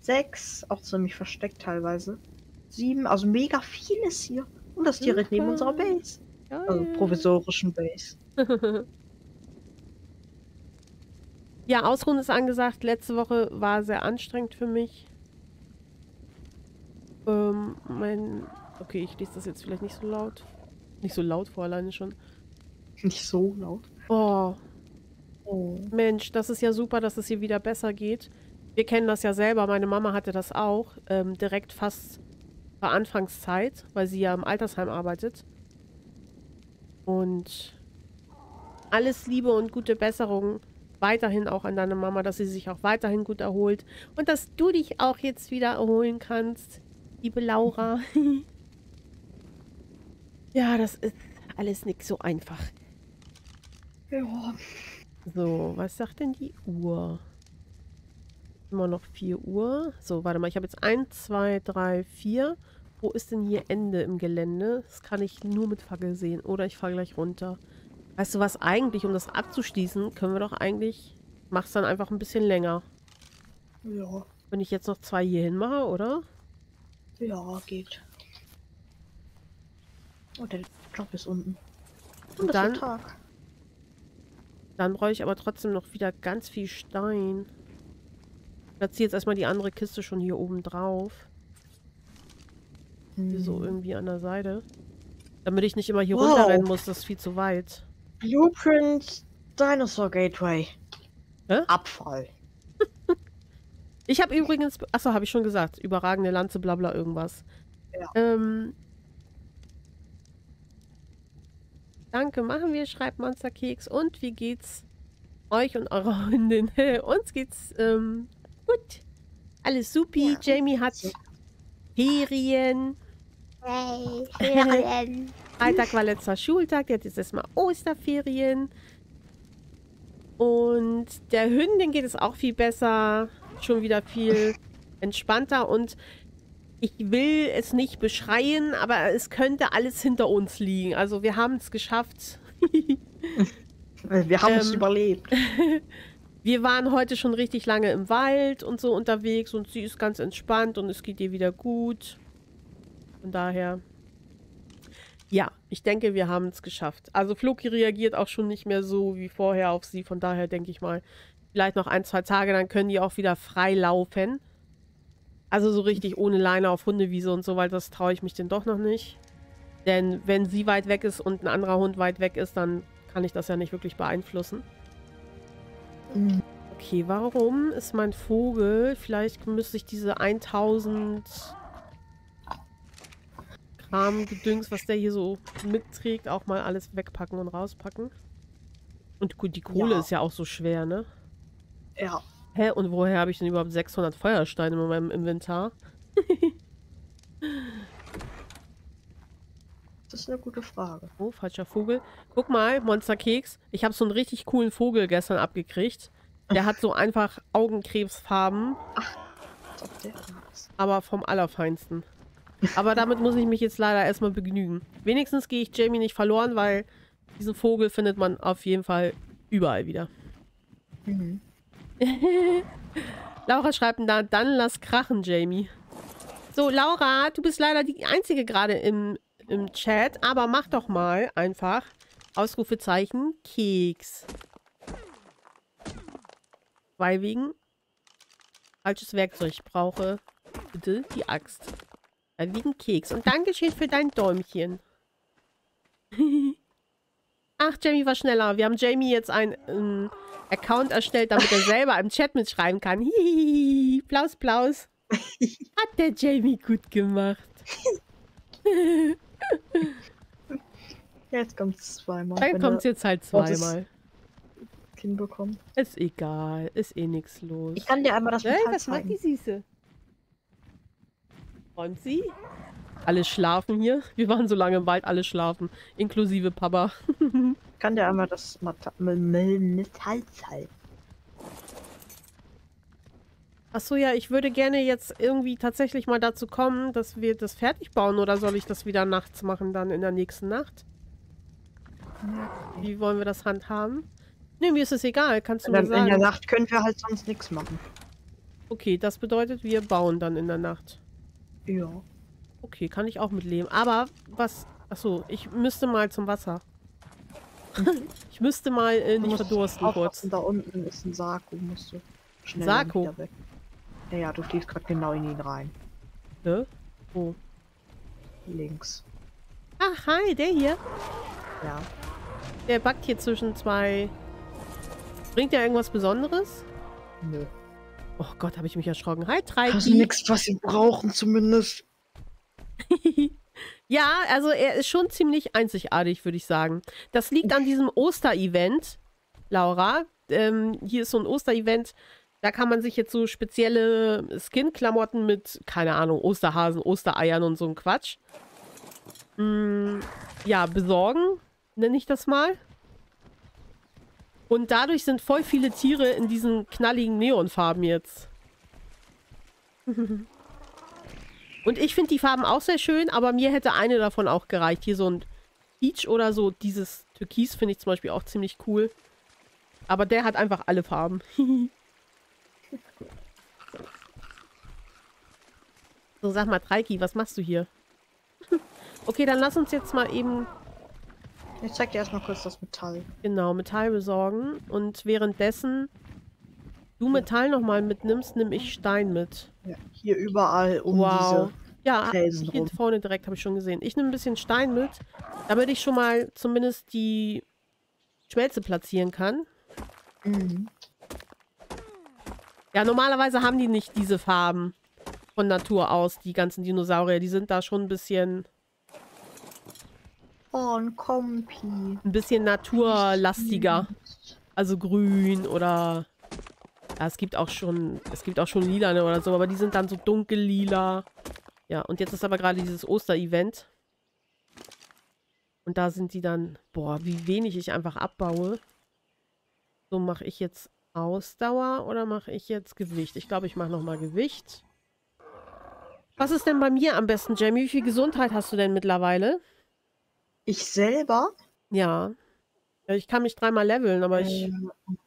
sechs, auch ziemlich versteckt teilweise. sieben, also mega vieles hier. Und das direkt neben unserer Base. Geil. Also provisorischen Base. Ja, Ausruhen ist angesagt. Letzte Woche war sehr anstrengend für mich. Ähm, mein... Okay, ich lese das jetzt vielleicht nicht so laut. Nicht so laut vor alleine schon. Nicht so laut. Oh. Oh. Mensch, das ist ja super, dass es hier wieder besser geht. Wir kennen das ja selber. Meine Mama hatte das auch. Ähm, direkt fast bei Anfangszeit, weil sie ja im Altersheim arbeitet. Und alles Liebe und gute Besserung weiterhin auch an deine Mama, dass sie sich auch weiterhin gut erholt. Und dass du dich auch jetzt wieder erholen kannst, liebe Laura. Ja, das ist alles nicht so einfach. Ja. So, was sagt denn die Uhr? Immer noch vier Uhr. So, warte mal, ich habe jetzt eins, zwei, drei, vier. Wo ist denn hier Ende im Gelände? Das kann ich nur mit Fackel sehen. Oder ich fahre gleich runter. Weißt du was, eigentlich, um das abzuschließen, können wir doch eigentlich... Mach's dann einfach ein bisschen länger. Ja. Wenn ich jetzt noch zwei hier hin mache, oder? Ja, geht. Oh, der Job ist unten. Und das ist der Tag. Dann brauche ich aber trotzdem noch wieder ganz viel Stein. Ich platziere jetzt erstmal die andere Kiste schon hier oben drauf. Hm. Hier so irgendwie an der Seite. Damit ich nicht immer hier wow. runterrennen muss, das ist viel zu weit. Blueprint Dinosaur Gateway. Hä? Abfall. Ich habe übrigens... Achso, habe ich schon gesagt. Überragende Lanze, bla bla irgendwas. Ja. Ähm... Danke, machen wir, schreibt Monsterkeks. Und wie geht's euch und eurer Hündin? Uns geht's ähm, gut. Alles supi. Ja. Jamie hat Ferien. Hey, Ferien. Freitag war letzter Schultag, der hat jetzt erstmal Osterferien. Und der Hündin geht es auch viel besser. Schon wieder viel entspannter. Und ich will es nicht beschreien, aber es könnte alles hinter uns liegen. Also wir haben es geschafft. Wir haben ähm, es überlebt. Wir waren heute schon richtig lange im Wald und so unterwegs und sie ist ganz entspannt und es geht ihr wieder gut. Von daher, ja, ich denke, wir haben es geschafft. Also Floki reagiert auch schon nicht mehr so wie vorher auf sie. Von daher denke ich mal, vielleicht noch ein, zwei Tage, dann können die auch wieder frei laufen. Also so richtig ohne Leine auf Hundewiese und so, weil das traue ich mich denn doch noch nicht. Denn wenn sie weit weg ist und ein anderer Hund weit weg ist, dann kann ich das ja nicht wirklich beeinflussen. Okay, warum ist mein Vogel... Vielleicht müsste ich diese tausend Gramm Gedüngs, was der hier so mitträgt, auch mal alles wegpacken und rauspacken. Und gut, die Kohle ja. ist ja auch so schwer, ne? Ja. Hä, und woher habe ich denn überhaupt sechshundert Feuersteine in meinem Inventar? Das ist eine gute Frage. Oh, falscher Vogel. Guck mal, Monsterkeks. Ich habe so einen richtig coolen Vogel gestern abgekriegt. Der hat so einfach Augenkrebsfarben. Ach, aber vom Allerfeinsten. Aber damit muss ich mich jetzt leider erstmal begnügen. Wenigstens gehe ich Jamie nicht verloren, weil diesen Vogel findet man auf jeden Fall überall wieder. Mhm. Laura schreibt da, dann lass krachen, Jamie. So, Laura, du bist leider die Einzige gerade im, im Chat, aber mach doch mal einfach Ausrufezeichen Keks. Weil wegen falsches Werkzeug. Ich brauche bitte die Axt. Weil wegen Keks. Und Dankeschön für dein Däumchen. Ach, Jamie war schneller. Wir haben Jamie jetzt ein... Ähm, Account erstellt, damit er selber im Chat mitschreiben kann. Hihihi, Plaus, Plaus. Hat der Jamie gut gemacht. Jetzt kommt es zweimal. Dann kommt es jetzt halt zweimal. Kind bekommen. Ist egal, ist eh nichts los. Ich kann dir einmal das Metall zeigen. Was macht die Süße? Träumt sie? Alle schlafen hier. Wir waren so lange im Wald, alle schlafen. Inklusive Papa. Kann der einmal das Metall zeigen? Achso, ja, ich würde gerne jetzt irgendwie tatsächlich mal dazu kommen, dass wir das fertig bauen. Oder soll ich das wieder nachts machen, dann in der nächsten Nacht? Wie wollen wir das handhaben? Ne, mir ist es egal, kannst du mir sagen. In der Nacht können wir halt sonst nichts machen. Okay, das bedeutet, wir bauen dann in der Nacht. Ja. Okay, kann ich auch mit leben. Aber was... Achso, ich müsste mal zum Wasser. Ich müsste mal äh, nicht verdursten kurz. Da unten ist ein Sarco, musst du schnell Sarco? Weg. Ja, ja, du gehst gerade genau in ihn rein. Ne? Wo? Links. Ach, hi, der hier. Ja. Der backt hier zwischen zwei... Bringt der irgendwas Besonderes? Nö. Oh Gott, habe ich mich erschrocken. Hi, Treibki. Also nichts, was wir brauchen zumindest. Ja, also er ist schon ziemlich einzigartig, würde ich sagen. Das liegt an diesem Osterevent, Laura. Ähm, hier ist so ein Osterevent. Da kann man sich jetzt so spezielle Skin-Klamotten mit, keine Ahnung, Osterhasen, Ostereiern und so ein Quatsch. Mm, ja, besorgen, nenne ich das mal. Und dadurch sind voll viele Tiere in diesen knalligen Neonfarben jetzt. Und ich finde die Farben auch sehr schön, aber mir hätte eine davon auch gereicht. Hier so ein Peach oder so. Dieses Türkis finde ich zum Beispiel auch ziemlich cool. Aber der hat einfach alle Farben. So, sag mal, Treiki, was machst du hier? Okay, dann lass uns jetzt mal eben... Ich zeig dir erstmal kurz das Metall. Genau, Metall besorgen. Und währenddessen du Metall nochmal mitnimmst, nehme ich Stein mit. Ja, hier überall um wow. diese ja, Felsen hier rum. Vorne direkt, habe ich schon gesehen. Ich nehme ein bisschen Stein mit, damit ich schon mal zumindest die Schmelze platzieren kann. Mhm. Ja, normalerweise haben die nicht diese Farben von Natur aus, die ganzen Dinosaurier. Die sind da schon ein bisschen... Oh, ein Kompi. Ein bisschen naturlastiger. Also grün oder... Ja, es gibt auch schon... Es gibt auch schon lila oder so, aber die sind dann so dunkel lila. Ja, und jetzt ist aber gerade dieses Osterevent. Und da sind die dann... Boah, wie wenig ich einfach abbaue. So, mache ich jetzt Ausdauer oder mache ich jetzt Gewicht? Ich glaube, ich mache nochmal Gewicht. Was ist denn bei mir am besten, Jamie? Wie viel Gesundheit hast du denn mittlerweile? Ich selber? Ja. Ich kann mich dreimal leveln, aber ich...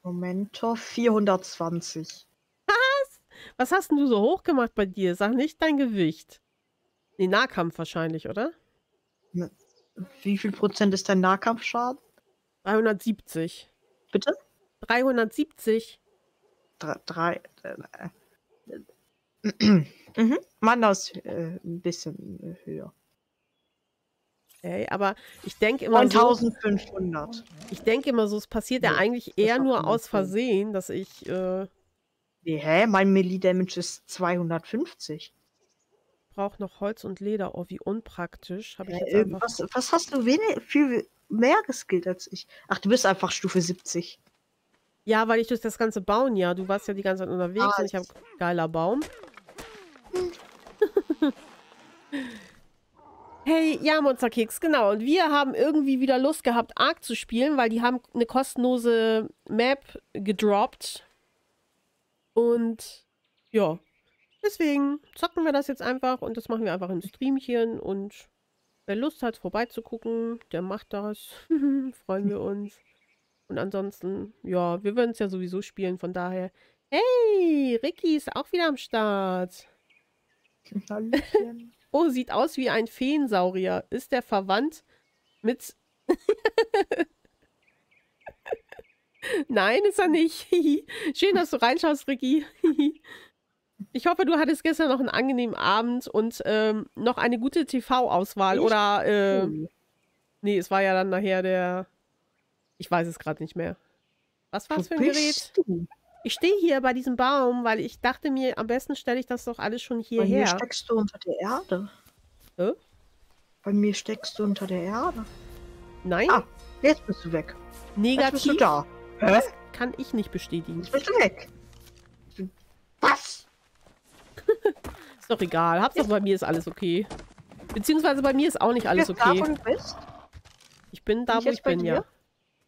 Moment, vierhundertzwanzig. Was? Was hast denn du so hoch gemacht bei dir? Sag nicht dein Gewicht. Nee, Nahkampf wahrscheinlich, oder? Wie viel Prozent ist dein Nahkampfschaden? dreihundertsiebzig. Bitte? dreihundertsiebzig. Drei... drei äh, äh, mhm. Mann, das ist äh, ein bisschen höher. Okay, aber ich denke immer neuntausendfünfhundert. So, ich denke immer so, es passiert nee, ja eigentlich eher nur aus Versehen, dass ich... Äh, nee, hä? Mein Melee-Damage ist zweihundertfünfzig. Ich brauche noch Holz und Leder. Oh, wie unpraktisch. Hab ich jetzt äh, einfach... was, was hast du wenig, viel mehr geskillt als ich? Ach, du bist einfach Stufe siebzig. Ja, weil ich durch das ganze Bauen, ja. Du warst ja die ganze Zeit unterwegs ah, und ich habe einen geiler Baum. Hm. Hey, ja, Monsterkeks, genau. Und wir haben irgendwie wieder Lust gehabt, ARK zu spielen, weil die haben eine kostenlose Map gedroppt. Und ja, deswegen zocken wir das jetzt einfach und das machen wir einfach im Streamchen. Und wer Lust hat, vorbeizugucken, der macht das. Freuen wir uns. Und ansonsten, ja, wir würden es ja sowieso spielen, von daher. Hey, Ricky ist auch wieder am Start. Hallöchen. Oh, sieht aus wie ein Feensaurier. Ist der verwandt mit... Nein, ist er nicht. Schön, dass du reinschaust, Ricky. Ich hoffe, du hattest gestern noch einen angenehmen Abend und ähm, noch eine gute T V-Auswahl. Oder... Äh, nee, es war ja dann nachher der... Ich weiß es gerade nicht mehr. Was war es für ein Gerät? Du? Ich stehe hier bei diesem Baum, weil ich dachte mir, am besten stelle ich das doch alles schon hierher. Bei mir steckst du unter der Erde. Hä? Bei mir steckst du unter der Erde. Nein. Ah, jetzt bist du weg. Negativ. Jetzt bist du da. Hä? Das kann ich nicht bestätigen. Jetzt bist du weg. Was? Ist doch egal. Hauptsache bei mir ist alles okay. Beziehungsweise bei mir ist auch nicht alles okay. Da, wo du bist? Ich bin da, wo ich bin, ja.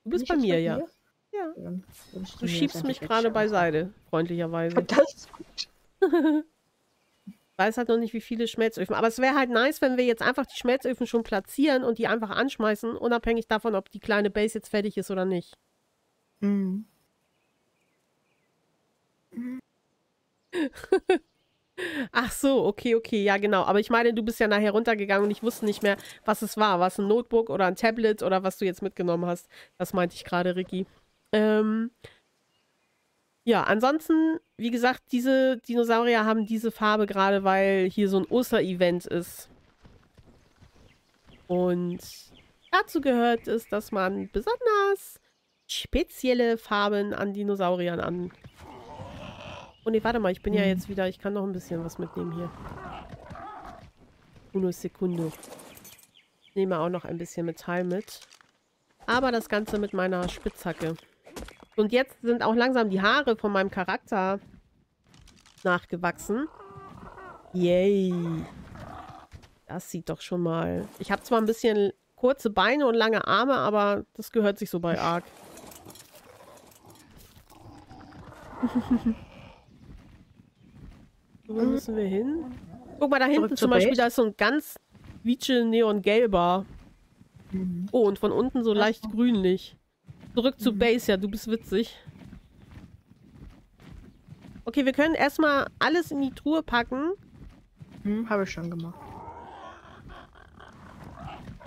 Du bist bei mir, ja. Ja. Du schiebst mich gerade beiseite, freundlicherweise. Das ist gut. Ich weiß halt noch nicht, wie viele Schmelzöfen. Aber es wäre halt nice, wenn wir jetzt einfach die Schmelzöfen schon platzieren und die einfach anschmeißen, unabhängig davon, ob die kleine Base jetzt fertig ist oder nicht. Mhm. Ach so, okay, okay, ja genau. Aber ich meine, du bist ja nachher runtergegangen und ich wusste nicht mehr, was es war. War es ein Notebook oder ein Tablet oder was du jetzt mitgenommen hast? Das meinte ich gerade, Ricky. Ähm, ja, ansonsten, wie gesagt, diese Dinosaurier haben diese Farbe gerade, weil hier so ein Oster-Event ist. Und dazu gehört es, dass man besonders spezielle Farben an Dinosauriern an... Oh ne, warte mal, ich bin ja jetzt wieder, ich kann noch ein bisschen was mitnehmen hier. Uno Secundo. Ich nehme auch noch ein bisschen Metall mit. Aber das Ganze mit meiner Spitzhacke. Und jetzt sind auch langsam die Haare von meinem Charakter nachgewachsen. Yay. Das sieht doch schon mal... Ich habe zwar ein bisschen kurze Beine und lange Arme, aber das gehört sich so bei Ark. Wo müssen wir hin? Guck mal, da hinten zum Beispiel, da ist so ein ganz quietsche neongelber. Mhm. Oh, und von unten so leicht grünlich. Zurück zu mhm. Base, ja, du bist witzig. Okay, wir können erstmal alles in die Truhe packen. Hm, habe ich schon gemacht.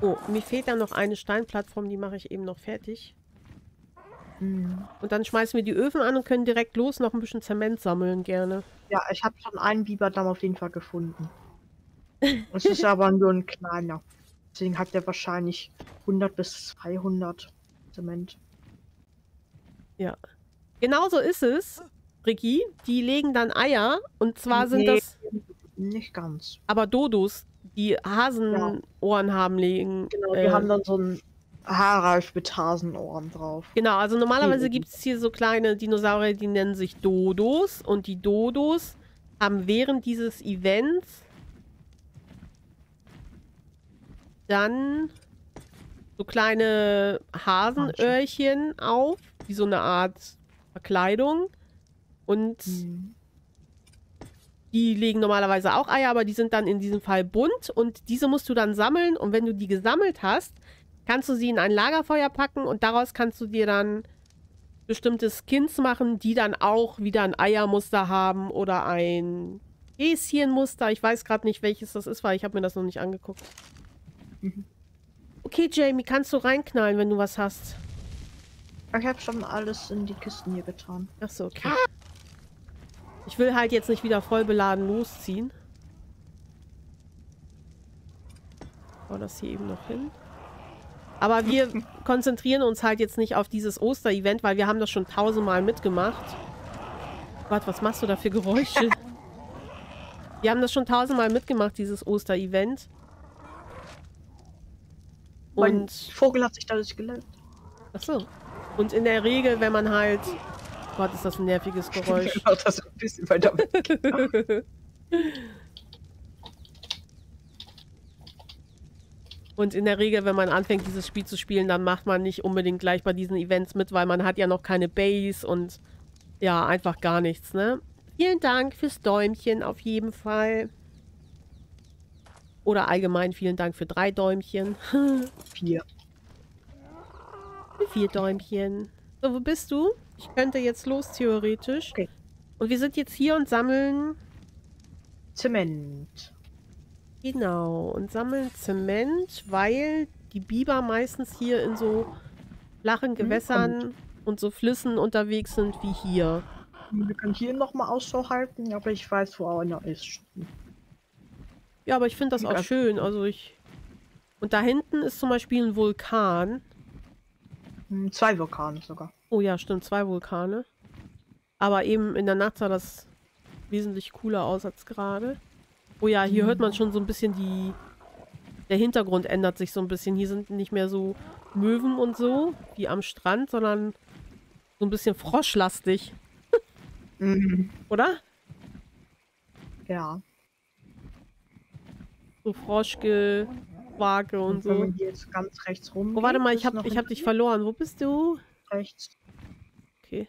Oh, mir fehlt dann noch eine Steinplattform, die mache ich eben noch fertig. Und dann schmeißen wir die Öfen an und können direkt los noch ein bisschen Zement sammeln, gerne. Ja, ich habe schon einen Biberdamm auf jeden Fall gefunden. Es ist aber nur ein kleiner. Deswegen hat der wahrscheinlich hundert bis zweihundert Zement. Ja. Genauso ist es, Ricky. Die legen dann Eier. Und zwar sind nee, das... nicht ganz. Aber Dodos, die Hasenohren ja. haben, legen... Genau, die äh, haben dann so ein... Haarreif mit Hasenohren drauf. Genau, also normalerweise gibt es hier so kleine Dinosaurier, die nennen sich Dodos. Und die Dodos haben während dieses Events dann so kleine Hasenöhrchen auf, wie so eine Art Verkleidung. Und mhm. die legen normalerweise auch Eier, aber die sind dann in diesem Fall bunt. Und diese musst du dann sammeln. Und wenn du die gesammelt hast, kannst du sie in ein Lagerfeuer packen und daraus kannst du dir dann bestimmte Skins machen, die dann auch wieder ein Eiermuster haben oder ein Häschenmuster. Ich weiß gerade nicht, welches das ist, weil ich habe mir das noch nicht angeguckt. Mhm. Okay, Jamie, kannst du reinknallen, wenn du was hast? Ich habe schon alles in die Kisten hier getan. Achso, okay. Ich will halt jetzt nicht wieder voll beladen losziehen. Ich hau das hier eben noch hin. Aber wir konzentrieren uns halt jetzt nicht auf dieses Oster-Event, weil wir haben das schon tausendmal mitgemacht. Gott, was machst du da für Geräusche? Wir haben das schon tausendmal mitgemacht, dieses Oster-Event. Mein Vogel hat sich dadurch gelernt. Achso. Und in der Regel, wenn man halt... Gott, ist das ein nerviges Geräusch. Ich mach das ein bisschen weiter weg. Und in der Regel, wenn man anfängt, dieses Spiel zu spielen, dann macht man nicht unbedingt gleich bei diesen Events mit, weil man hat ja noch keine Base und ja, einfach gar nichts, ne? Vielen Dank fürs Däumchen auf jeden Fall. Oder allgemein vielen Dank für drei Däumchen. Vier. Vier Däumchen. So, wo bist du? Ich könnte jetzt los, theoretisch. Okay. Und wir sind jetzt hier und sammeln... Zement. Genau, und sammeln Zement, weil die Biber meistens hier in so flachen Gewässern mhm. und so Flüssen unterwegs sind wie hier. Wir können hier nochmal Ausschau halten, aber ich weiß, wo einer ist. Ja, aber ich finde das ich auch schön. Also ich. Und da hinten ist zum Beispiel ein Vulkan. Zwei Vulkane sogar. Oh ja, stimmt, zwei Vulkane. Aber eben in der Nacht sah das wesentlich cooler aus als gerade. Oh ja, hier hört man schon so ein bisschen die... Der Hintergrund ändert sich so ein bisschen. Hier sind nicht mehr so Möwen und so, wie am Strand, sondern so ein bisschen froschlastig. Mhm. Oder? Ja. So Froschke, Quake und, und so. Wenn man hier jetzt ganz rechts rum... Oh, warte mal, ich hab, ich hab dich verloren. Wo bist du? Rechts. Okay.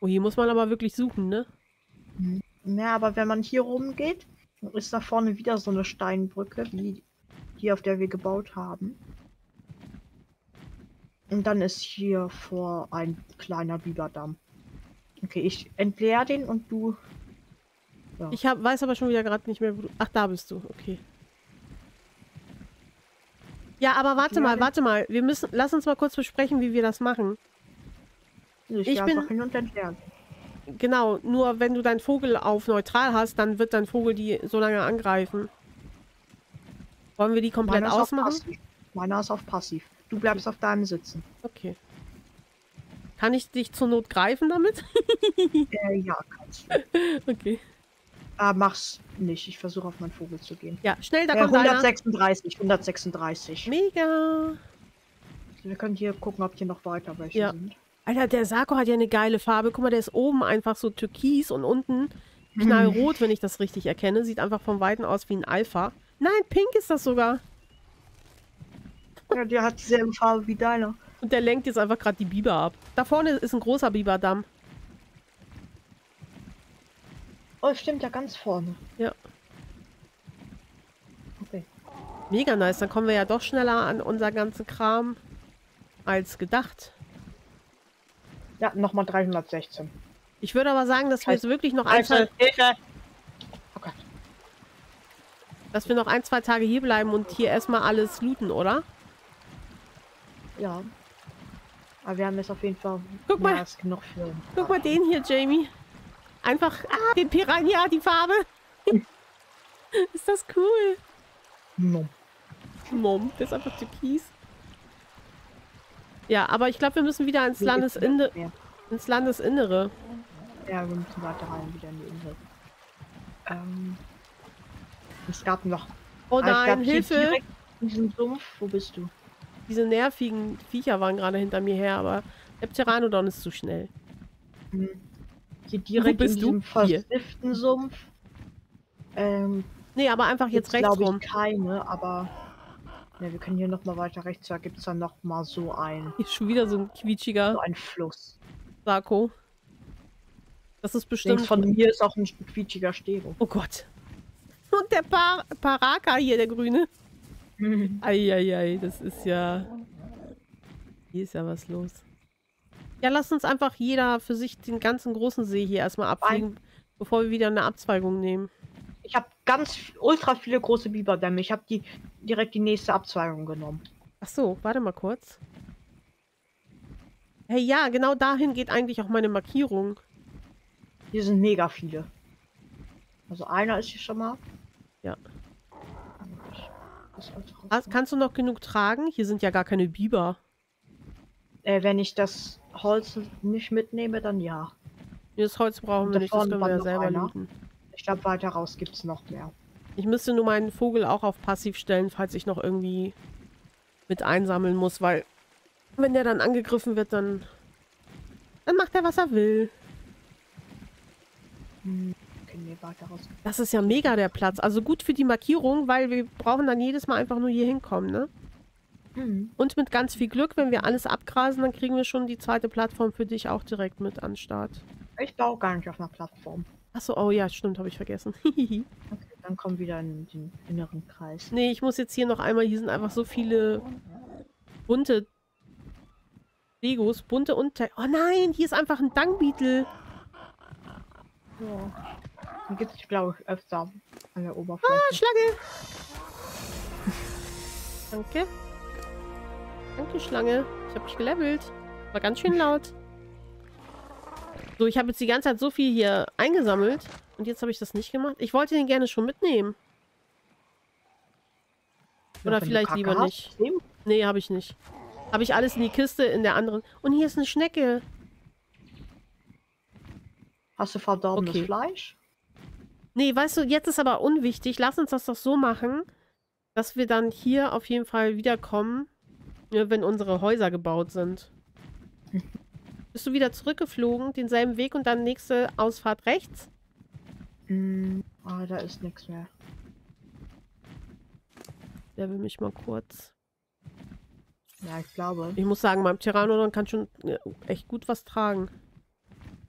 Oh, hier muss man aber wirklich suchen, ne? Na, aber wenn man hier rumgeht, ist da vorne wieder so eine Steinbrücke, wie die, auf der wir gebaut haben. Und dann ist hier vor ein kleiner Biberdamm. Okay, ich entleer den und du... Ja. Ich hab, weiß aber schon wieder gerade nicht mehr, wo du... Ach, da bist du, okay. Ja, aber warte mal, warte mal. Wir müssen... Lass uns mal kurz besprechen, wie wir das machen. Ich, ich bin... hin und entleeren. Genau, nur wenn du deinen Vogel auf neutral hast, dann wird dein Vogel die so lange angreifen. Wollen wir die komplett Meiner ausmachen? Meiner ist auf passiv. Du bleibst okay. auf deinem sitzen. Okay. Kann ich dich zur Not greifen damit? äh, ja, kannst du. Okay. Ah, mach's nicht. Ich versuche auf meinen Vogel zu gehen. Ja, schnell, da äh, kommt hundertsechsunddreißig, einer. hundertsechsunddreißig. Mega! Wir können hier gucken, ob hier noch weiter welche ja. sind. Alter, der Sarco hat ja eine geile Farbe. Guck mal, der ist oben einfach so türkis und unten knallrot, hm. wenn ich das richtig erkenne. Sieht einfach vom Weiten aus wie ein Alpha. Nein, pink ist das sogar. Ja, der hat dieselbe Farbe wie deiner. Und der lenkt jetzt einfach gerade die Biber ab. Da vorne ist ein großer Biberdamm. Oh, stimmt, ja, ganz vorne. Ja. Okay. Mega nice, dann kommen wir ja doch schneller an unser ganzen Kram als gedacht. Ja, nochmal dreihundertsechzehn. Ich würde aber sagen, dass das heißt, wir jetzt wirklich noch ein, zwei... Oh Gott. Dass wir noch ein, zwei Tage hier bleiben und hier erstmal alles looten, oder? Ja. Aber wir haben jetzt auf jeden Fall... Guck mal, als genug für guck mal den hier, Jamie. Einfach ah, den Piranha, die Farbe. Ist das cool? Mom. Mom, das ist einfach türkis. Ja, aber ich glaube, wir müssen wieder ins, Landesinde ins Landesinnere. Ja, wir müssen weiter rein, wieder in die Insel. Ähm, es gab noch... Oh nein, Hilfe! In diesem Sumpf, wo bist du? Diese nervigen Viecher waren gerade hinter mir her, aber der Pteranodon ist zu schnell. Hm. Hier direkt in diesem versifften Sumpf. Ähm, nee, aber einfach jetzt rechts rum. Ich glaube keine, aber... Ja, wir können hier nochmal weiter rechts, da gibt es dann nochmal so ein... Hier ist schon wieder so ein quietschiger... So ein Fluss. Sarco. Das ist bestimmt... Links von mir ist auch ein quietschiger Stego. Oh Gott. Und der Par Paraka hier, der Grüne. Mhm. Eieiei, das ist ja... Hier ist ja was los. Ja, lasst uns einfach jeder für sich den ganzen großen See hier erstmal abfliegen, bevor wir wieder eine Abzweigung nehmen. Ich habe ganz ultra viele große Biberdämme. Ich habe die direkt die nächste Abzweigung genommen. Ach so, warte mal kurz. Hey, ja, genau dahin geht eigentlich auch meine Markierung. Hier sind mega viele. Also einer ist hier schon mal. Ja. Also, kannst du noch genug tragen? Hier sind ja gar keine Biber. Äh, wenn ich das Holz nicht mitnehme, dann ja. Das Holz brauchen wir nicht, das können wir ja selber looten. Ich glaube, weiter raus gibt es noch mehr. Ich müsste nur meinen Vogel auch auf passiv stellen, falls ich noch irgendwie mit einsammeln muss, weil wenn der dann angegriffen wird, dann, dann macht er, was er will. Okay, nee, weiter raus. Das ist ja mega der Platz. Also gut für die Markierung, weil wir brauchen dann jedes Mal einfach nur hier hinkommen, ne? Mhm. Und mit ganz viel Glück, wenn wir alles abgrasen, dann kriegen wir schon die zweite Plattform für dich auch direkt mit an den Start. Ich baue gar nicht auf einer Plattform. Achso, oh ja, stimmt, habe ich vergessen. Okay, dann kommen wir wieder in den inneren Kreis. Nee, ich muss jetzt hier noch einmal, hier sind einfach so viele bunte Legos, bunte und... Oh nein, hier ist einfach ein Dung-Beetle. Ja, den gibt es, glaube ich, öfter an der Oberfläche. Ah, Schlange! Danke. Danke, Schlange. Ich habe dich gelevelt. War ganz schön laut. So, ich habe jetzt die ganze Zeit so viel hier eingesammelt. Und jetzt habe ich das nicht gemacht. Ich wollte den gerne schon mitnehmen. Oder ja, vielleicht lieber nicht. Nehmen? Nee, habe ich nicht. Habe ich alles in die Kiste, in der anderen. Und hier ist eine Schnecke. Hast du verdorbenes okay. Fleisch? Nee, weißt du, jetzt ist aber unwichtig. Lass uns das doch so machen, dass wir dann hier auf jeden Fall wiederkommen, wenn unsere Häuser gebaut sind. Bist du wieder zurückgeflogen, denselben Weg und dann nächste Ausfahrt rechts? Mm, ah, da ist nichts mehr. Der will mich mal kurz. Ja, ich glaube. Ich muss sagen, beim Pteranodon kann schon echt gut was tragen.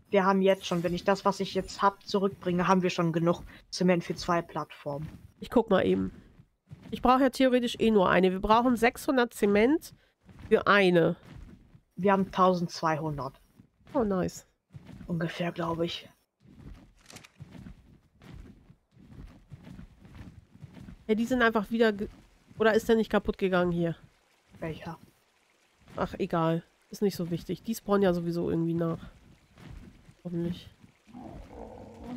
Wir haben jetzt schon, wenn ich das, was ich jetzt habe, zurückbringe, haben wir schon genug Zement für zwei Plattformen. Ich guck mal eben. Ich brauche ja theoretisch eh nur eine. Wir brauchen sechshundert Zement für eine. Wir haben eintausendzweihundert. Oh, nice. Ungefähr, glaube ich. Ja, die sind einfach wieder... Oder ist der nicht kaputt gegangen hier? Welcher? Ach, egal. Ist nicht so wichtig. Die spawnen ja sowieso irgendwie nach. Hoffentlich.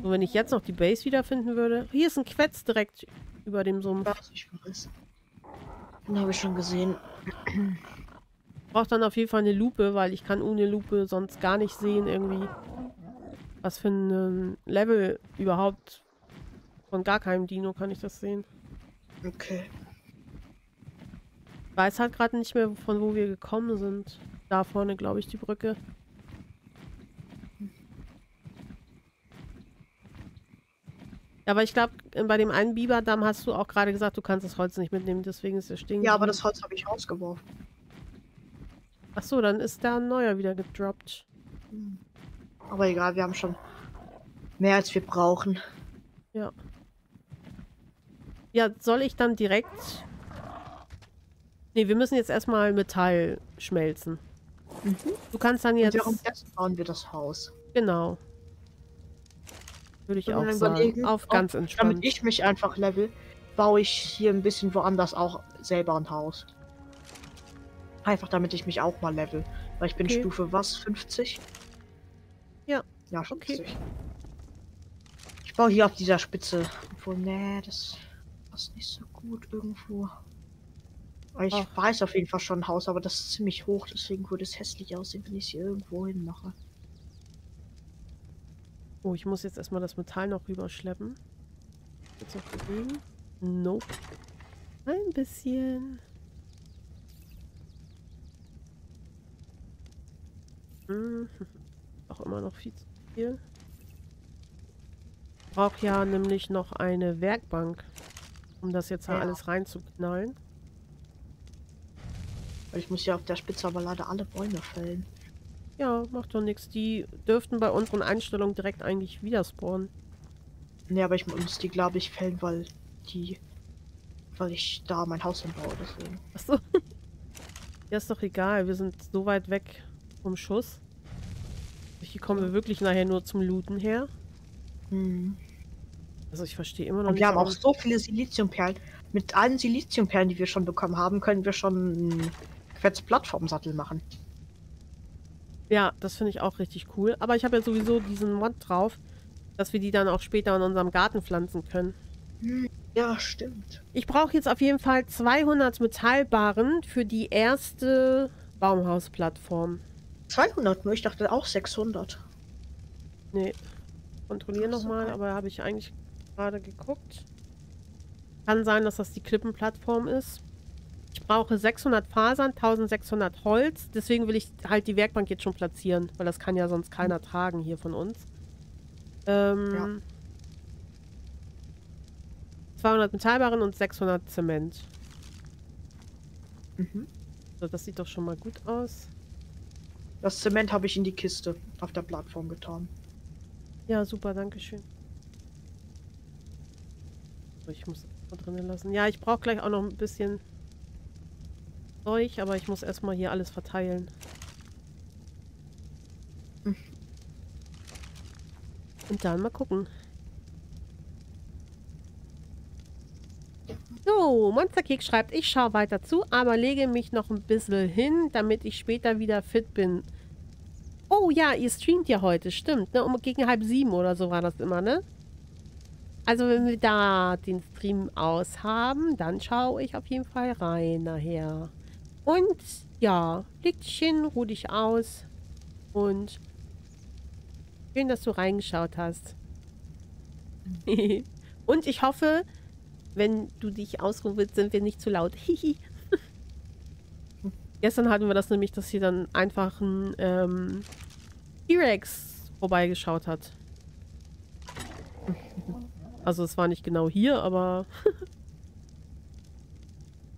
So, wenn ich jetzt noch die Base wiederfinden würde... Hier ist ein Quetz direkt über dem Sumpf. Was ich weiß. Den habe ich schon gesehen. Ich brauche dann auf jeden Fall eine Lupe, weil ich kann ohne Lupe sonst gar nicht sehen, irgendwie, was für ein Level überhaupt. Von gar keinem Dino kann ich das sehen. Okay. Ich weiß halt gerade nicht mehr, von wo wir gekommen sind. Da vorne, glaube ich, die Brücke. Aber ich glaube, bei dem einen Biberdamm hast du auch gerade gesagt, du kannst das Holz nicht mitnehmen, deswegen ist es stinkend. Ja, aber das Holz habe ich rausgeworfen. Ach so, dann ist da ein neuer wieder gedroppt. Aber egal, wir haben schon mehr als wir brauchen. Ja. Ja, soll ich dann direkt... Ne, wir müssen jetzt erstmal Metall schmelzen. Mhm. Du kannst dann jetzt... Und währenddessen bauen wir das Haus. Genau. Würde ich auch sagen. Auf ganz entspannt. Damit ich mich einfach level, baue ich hier ein bisschen woanders auch selber ein Haus. Einfach damit ich mich auch mal level. Weil ich bin okay. Stufe was? fünfzig? Ja. Ja, schon okay. fünfzig. Ich baue hier auf dieser Spitze. Obwohl, nee, das passt nicht so gut irgendwo. Aber ich Ach. weiß auf jeden Fall schon ein Haus, aber das ist ziemlich hoch, deswegen würde es hässlich aussehen, wenn ich es hier irgendwo hin mache. Oh, ich muss jetzt erstmal das Metall noch rüberschleppen. Jetzt noch bewegen. Nope. Ein bisschen. Hm. Auch immer noch viel zu viel. Ich brauche ja nämlich noch eine Werkbank, um das jetzt ja. halt alles reinzuknallen. Weil ich muss ja auf der Spitze aber leider alle Bäume fällen. Ja, macht doch nichts. Die dürften bei unseren Einstellungen direkt eigentlich wieder spawnen. Ne, aber ich muss die, glaube ich, fällen, weil die... Weil ich da mein Haus hinbaue, deswegen. Achso. Ja, ist doch egal. Wir sind so weit weg vom Schuss. Hier kommen wir wirklich nachher nur zum Looten her. Hm. Also ich verstehe immer noch Und nicht... Wir haben auch so viele Siliziumperlen. Mit allen Siliziumperlen, die wir schon bekommen haben, können wir schon einen Quetzalplattformsattel machen. Ja, das finde ich auch richtig cool. Aber ich habe ja sowieso diesen Mod drauf, dass wir die dann auch später in unserem Garten pflanzen können. Ja, stimmt. Ich brauche jetzt auf jeden Fall zweihundert Metallbarren für die erste Baumhausplattform. zweihundert nur? Ich dachte auch sechshundert. Nee. Kontrolliere nochmal, aber habe ich eigentlich gerade geguckt. Kann sein, dass das die Klippenplattform ist. Ich brauche sechshundert Fasern, eintausendsechshundert Holz. Deswegen will ich halt die Werkbank jetzt schon platzieren, weil das kann ja sonst keiner tragen hier von uns. Ähm, ja. zweihundert Metallbarren und sechshundert Zement. Mhm. So, das sieht doch schon mal gut aus. Das Zement habe ich in die Kiste auf der Plattform getan. Ja, super, danke schön. So, ich muss das mal drin lassen. Ja, ich brauche gleich auch noch ein bisschen... Zeug, aber ich muss erstmal hier alles verteilen. Hm. Und dann mal gucken. So, Monsterkeks schreibt, ich schaue weiter zu, aber lege mich noch ein bisschen hin, damit ich später wieder fit bin. Oh ja, ihr streamt ja heute, stimmt, ne? Um gegen halb sieben oder so war das immer, ne? Also wenn wir da den Stream aus haben, dann schaue ich auf jeden Fall rein nachher. Und ja, leg dich hin, ruh dich aus und schön, dass du reingeschaut hast. Und ich hoffe, wenn du dich ausruhen willst, sind wir nicht zu laut. Gestern hatten wir das nämlich, dass hier dann einfach ein ähm, T-Rex vorbeigeschaut hat. Also es war nicht genau hier, aber...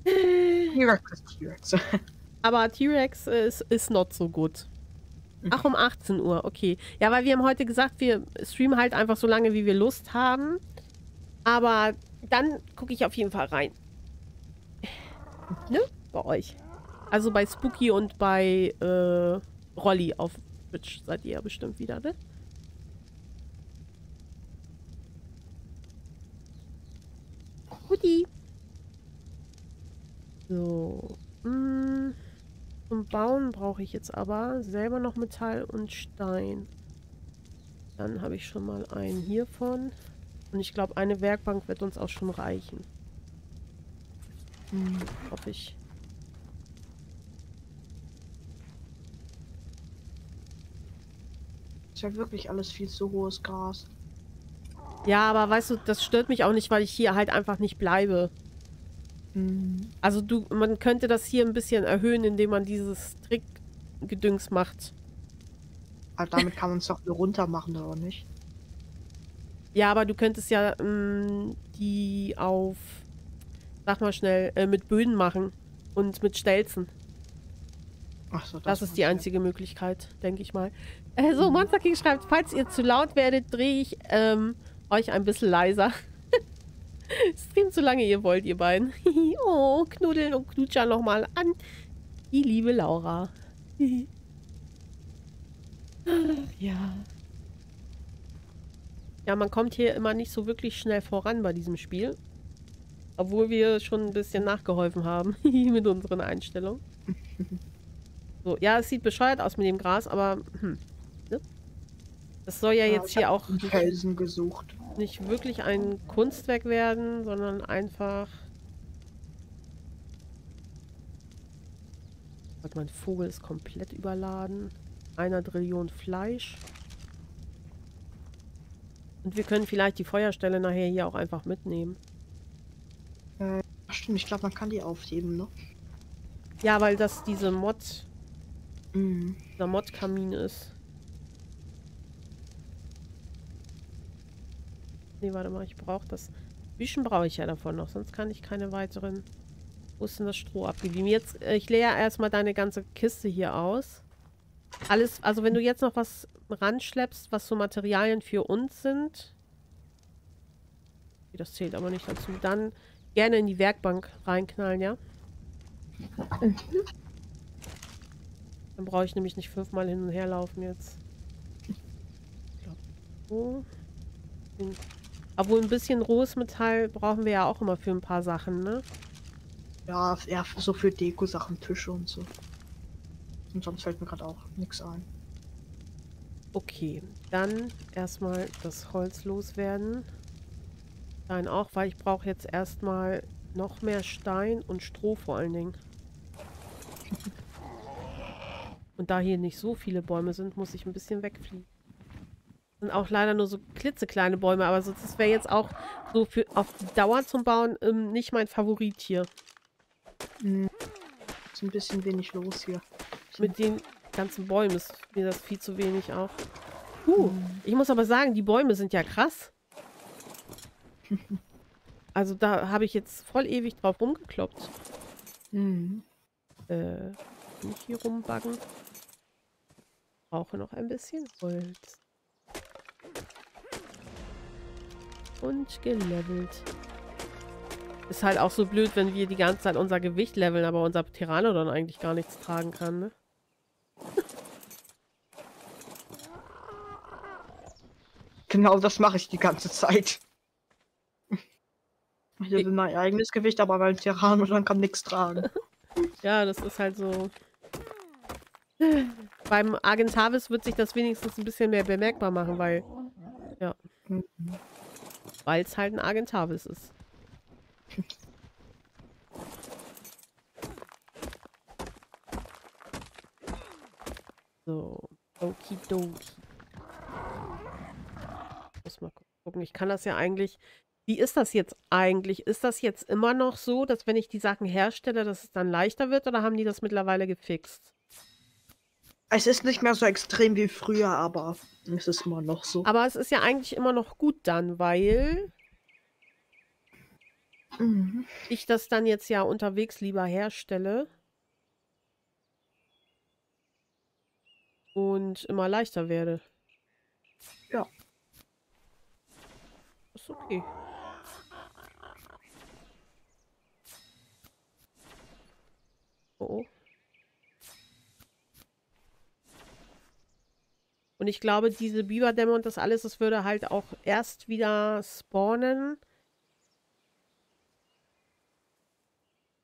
T-Rex ist T-Rex. Aber T-Rex ist, ist not so gut. Ach, um achtzehn Uhr, okay. Ja, weil wir haben heute gesagt, wir streamen halt einfach so lange, wie wir Lust haben. Aber dann gucke ich auf jeden Fall rein. Ne? Bei euch. Also bei Spooky und bei äh, Rolli auf Twitch seid ihr ja bestimmt wieder, ne? Ricky. So. Hm. Zum Bauen brauche ich jetzt aber selber noch Metall und Stein. Dann habe ich schon mal einen hiervon. Und ich glaube, eine Werkbank wird uns auch schon reichen. Hm, hoffe ich. Ist ja wirklich alles viel zu hohes Gras. Ja, aber weißt du, das stört mich auch nicht, weil ich hier halt einfach nicht bleibe. Mhm. Also du, man könnte das hier ein bisschen erhöhen, indem man dieses Trickgedüngs macht. Aber damit kann man es doch nur runter machen, oder nicht? Ja, aber du könntest ja mh, die auf, sag mal schnell, äh, mit Böden machen und mit Stelzen. Ach so, das, das ist die einzige ja. Möglichkeit, denke ich mal. Äh, so, Monsterkeks schreibt, falls ihr zu laut werdet, drehe ich ähm, euch ein bisschen leiser. Streamt so lange ihr wollt, ihr beiden. Oh, knuddeln und knutschern nochmal an. Die liebe Laura. Ja. Ja, man kommt hier immer nicht so wirklich schnell voran bei diesem Spiel. Obwohl wir schon ein bisschen nachgeholfen haben mit unseren Einstellungen. So, ja, es sieht bescheuert aus mit dem Gras, aber hm, ne? Das soll ja, ja jetzt hier auch Felsen gesucht. Nicht wirklich ein Kunstwerk werden, sondern einfach... Warte, mein Vogel ist komplett überladen. Einer Trillion Fleisch. Und wir können vielleicht die Feuerstelle nachher hier auch einfach mitnehmen. Äh, stimmt, ich glaube, man kann die aufheben, ne? Ja, weil das diese Mod... Mhm. Dieser Mod-Kamin ist. Ne, warte mal, ich brauche das. Ein bisschen brauche ich ja davon noch, sonst kann ich keine weiteren... Wo ist denn das Stroh abgegeben? Jetzt, ich leere erstmal deine ganze Kiste hier aus. Alles, also wenn du jetzt noch was ranschleppst, was so Materialien für uns sind, das zählt aber nicht dazu, dann gerne in die Werkbank reinknallen, ja? Dann brauche ich nämlich nicht fünfmal hin und her laufen jetzt. Ich glaub, so. Obwohl ein bisschen rohes Metall brauchen wir ja auch immer für ein paar Sachen, ne? Ja, ja, so für Deko-Sachen, Tische und so. Und sonst fällt mir gerade auch nichts ein. Okay, dann erstmal das Holz loswerden. Stein auch, weil ich brauche jetzt erstmal noch mehr Stein und Stroh vor allen Dingen. Und da hier nicht so viele Bäume sind, muss ich ein bisschen wegfliegen. Und auch leider nur so klitzekleine Bäume, aber so, das wäre jetzt auch so für auf die Dauer zum Bauen ähm, nicht mein Favorit hier. Mhm. Ist ein bisschen wenig los hier. Mit den ganzen Bäumen ist mir das viel zu wenig auch. Uh, mhm. Ich muss aber sagen, die Bäume sind ja krass. Also da habe ich jetzt voll ewig drauf rumgekloppt. Mhm. Äh, nicht hier rumbacken. Brauche noch ein bisschen Holz. Und gelevelt. Ist halt auch so blöd, wenn wir die ganze Zeit unser Gewicht leveln, aber unser Pteranodon eigentlich gar nichts tragen kann, ne? Genau das mache ich die ganze Zeit. Ich habe mein eigenes Gewicht, aber mein Pteranodon kann nichts tragen. Ja, das ist halt so. Beim Argentavis wird sich das wenigstens ein bisschen mehr bemerkbar machen, weil ja, mhm. weil es halt ein Argentavis ist. So, okidoki. Muss mal gucken, ich kann das ja eigentlich... Wie ist das jetzt eigentlich? Ist das jetzt immer noch so, dass wenn ich die Sachen herstelle, dass es dann leichter wird? Oder haben die das mittlerweile gefixt? Es ist nicht mehr so extrem wie früher, aber es ist immer noch so. Aber es ist ja eigentlich immer noch gut dann, weil... Mhm. Ich das dann jetzt ja unterwegs lieber herstelle. Und immer leichter werde. Ja. Ist okay. Oh. Und ich glaube, diese Biberdämme und das alles, das würde halt auch erst wieder spawnen,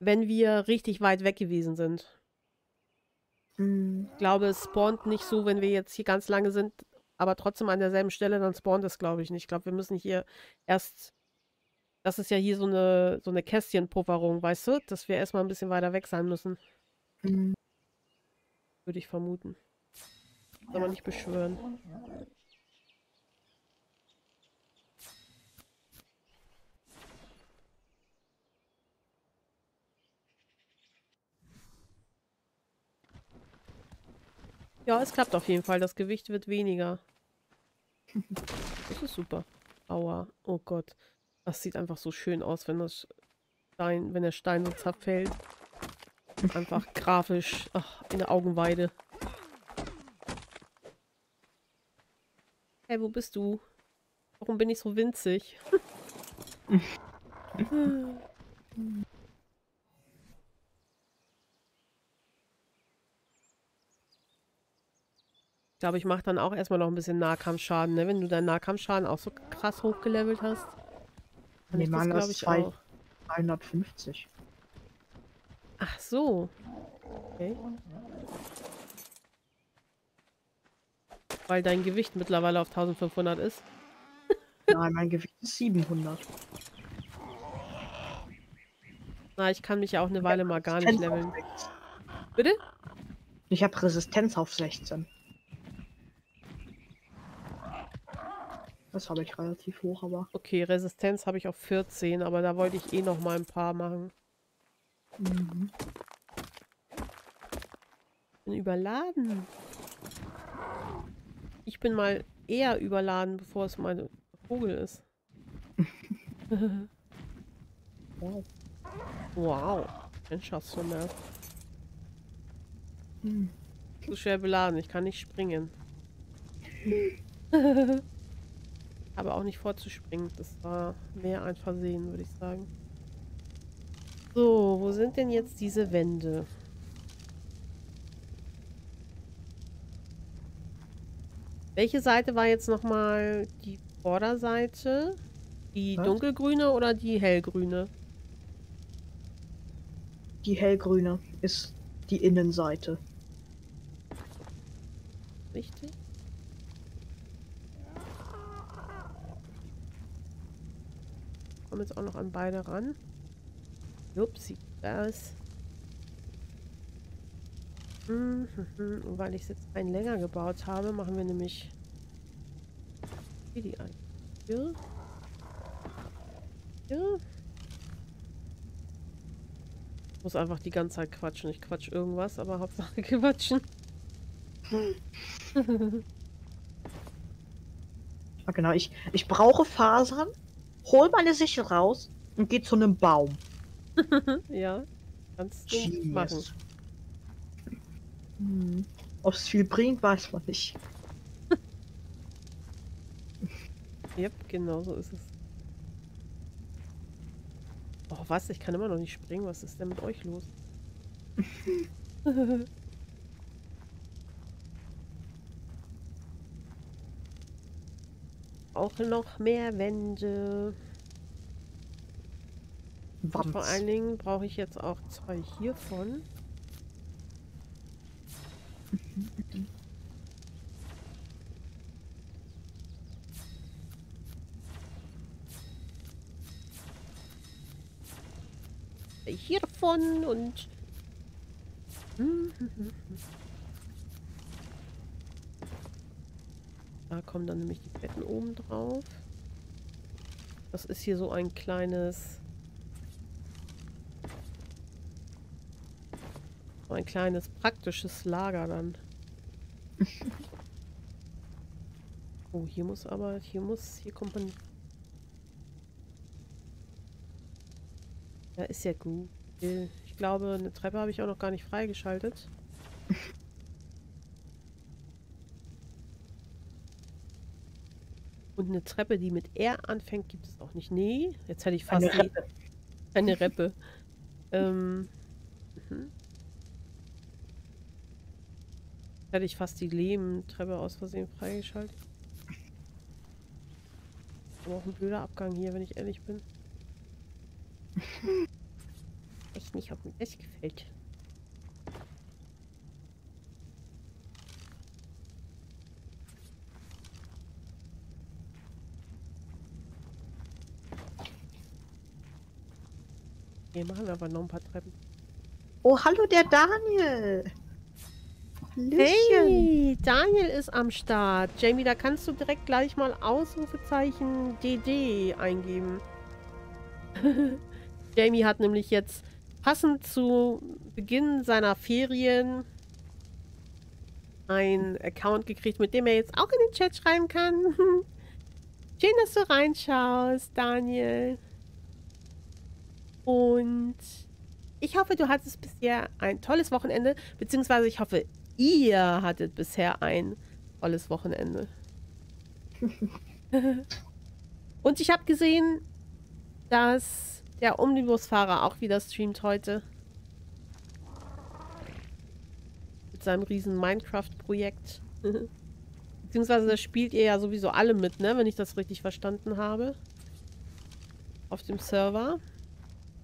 wenn wir richtig weit weg gewesen sind. Ich glaube, es spawnt nicht so, wenn wir jetzt hier ganz lange sind, aber trotzdem an derselben Stelle, dann spawnt es, glaube ich, nicht. Ich glaube, wir müssen hier erst, das ist ja hier so eine, so eine Kästchenpufferung, weißt du, dass wir erstmal ein bisschen weiter weg sein müssen. Mhm. Würde ich vermuten. Soll man nicht beschwören. Ja, es klappt auf jeden Fall. Das Gewicht wird weniger. Das ist super. Aua. Oh Gott. Das sieht einfach so schön aus, wenn, das Stein, wenn der Stein so zerfällt. Einfach grafisch. Ach, in der Augenweide. Hey, wo bist du? Warum bin ich so winzig? Ich glaube, ich mache dann auch erstmal noch ein bisschen Nahkampfschaden, ne? Wenn du deinen Nahkampfschaden auch so krass hochgelevelt hast. Nee, man, das ist zweihundertfünfzig. Ach so. Okay. Weil dein Gewicht mittlerweile auf eintausendfünfhundert ist. Nein, mein Gewicht ist siebenhundert. Na, ich kann mich ja auch eine Weile mal gar nicht leveln. Bitte? Ich habe Resistenz auf sechzehn. Das habe ich relativ hoch, aber... Okay, Resistenz habe ich auf vierzehn, aber da wollte ich eh noch mal ein paar machen. Mhm. Bin überladen. Ich bin mal eher überladen, bevor es mein Vogel ist. Wow. Wow. Ein Schatz von mir. Mhm. Zu schwer beladen, ich kann nicht springen. Aber auch nicht vorzuspringen. Das war mehr ein Versehen, würde ich sagen. So, wo sind denn jetzt diese Wände? Welche Seite war jetzt nochmal die Vorderseite? Die Was? dunkelgrüne oder die hellgrüne? Die hellgrüne ist die Innenseite. Richtig? Kommen jetzt auch noch an beide ran. Upsi, das. Und weil ich jetzt einen länger gebaut habe, machen wir nämlich hier die ein. Hier. Hier. Ich muss einfach die ganze Zeit quatschen. Ich quatsch irgendwas, aber Hauptsache quatschen. Ja, genau, ich, ich brauche Fasern. Hol meine Sichel raus und geh zu einem Baum. Ja, kannst du machen. Hm. Ob es viel bringt, weiß man nicht. Yep, genau so ist es. Oh, was? Ich kann immer noch nicht springen. Was ist denn mit euch los? Auch noch mehr Wände. Vor allen Dingen brauche ich jetzt auch zwei hiervon. Hiervon und... Da kommen dann nämlich die Betten oben drauf. Das ist hier so ein kleines... So ein kleines praktisches Lager dann. Oh, hier muss aber... Hier muss... Hier kommt man... Ja, ist ja gut. Ich glaube, eine Treppe habe ich auch noch gar nicht freigeschaltet. Und eine Treppe, die mit R anfängt, gibt es auch nicht. Nee, jetzt hätte ich fast... Eine Reppe. Eine Reppe. ähm, mhm. Jetzt hätte ich fast die Lehmtreppe aus Versehen freigeschaltet. Aber auch ein blöder Abgang hier, wenn ich ehrlich bin. echt nicht, ob mir das gefällt. Wir machen aber noch ein paar Treppen. Oh, hallo, der Daniel! Hallöchen. Hey, Daniel ist am Start. Jamie, da kannst du direkt gleich mal Ausrufezeichen D D eingeben. Jamie hat nämlich jetzt passend zu Beginn seiner Ferien einen Account gekriegt, mit dem er jetzt auch in den Chat schreiben kann. Schön, dass du reinschaust, Daniel. Und ich hoffe, du hattest bisher ein tolles Wochenende, beziehungsweise ich hoffe, ihr hattet bisher ein tolles Wochenende. Und ich habe gesehen, dass der Omnibusfahrer auch wieder streamt heute. Mit seinem riesen Minecraft-Projekt. Beziehungsweise da spielt ihr ja sowieso alle mit, ne? Wenn ich das richtig verstanden habe. Auf dem Server.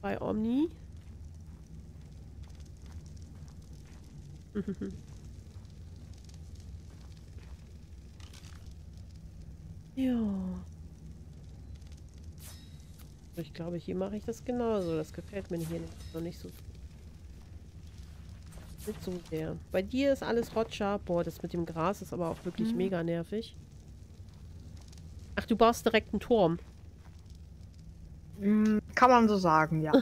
Bei Omni. Ja. Ich glaube, hier mache ich das genauso. Das gefällt mir hier noch nicht so, nicht so sehr. Bei dir ist alles Roger. Boah, das mit dem Gras ist aber auch wirklich mhm. mega nervig. Ach, du baust direkt einen Turm. Kann man so sagen, ja.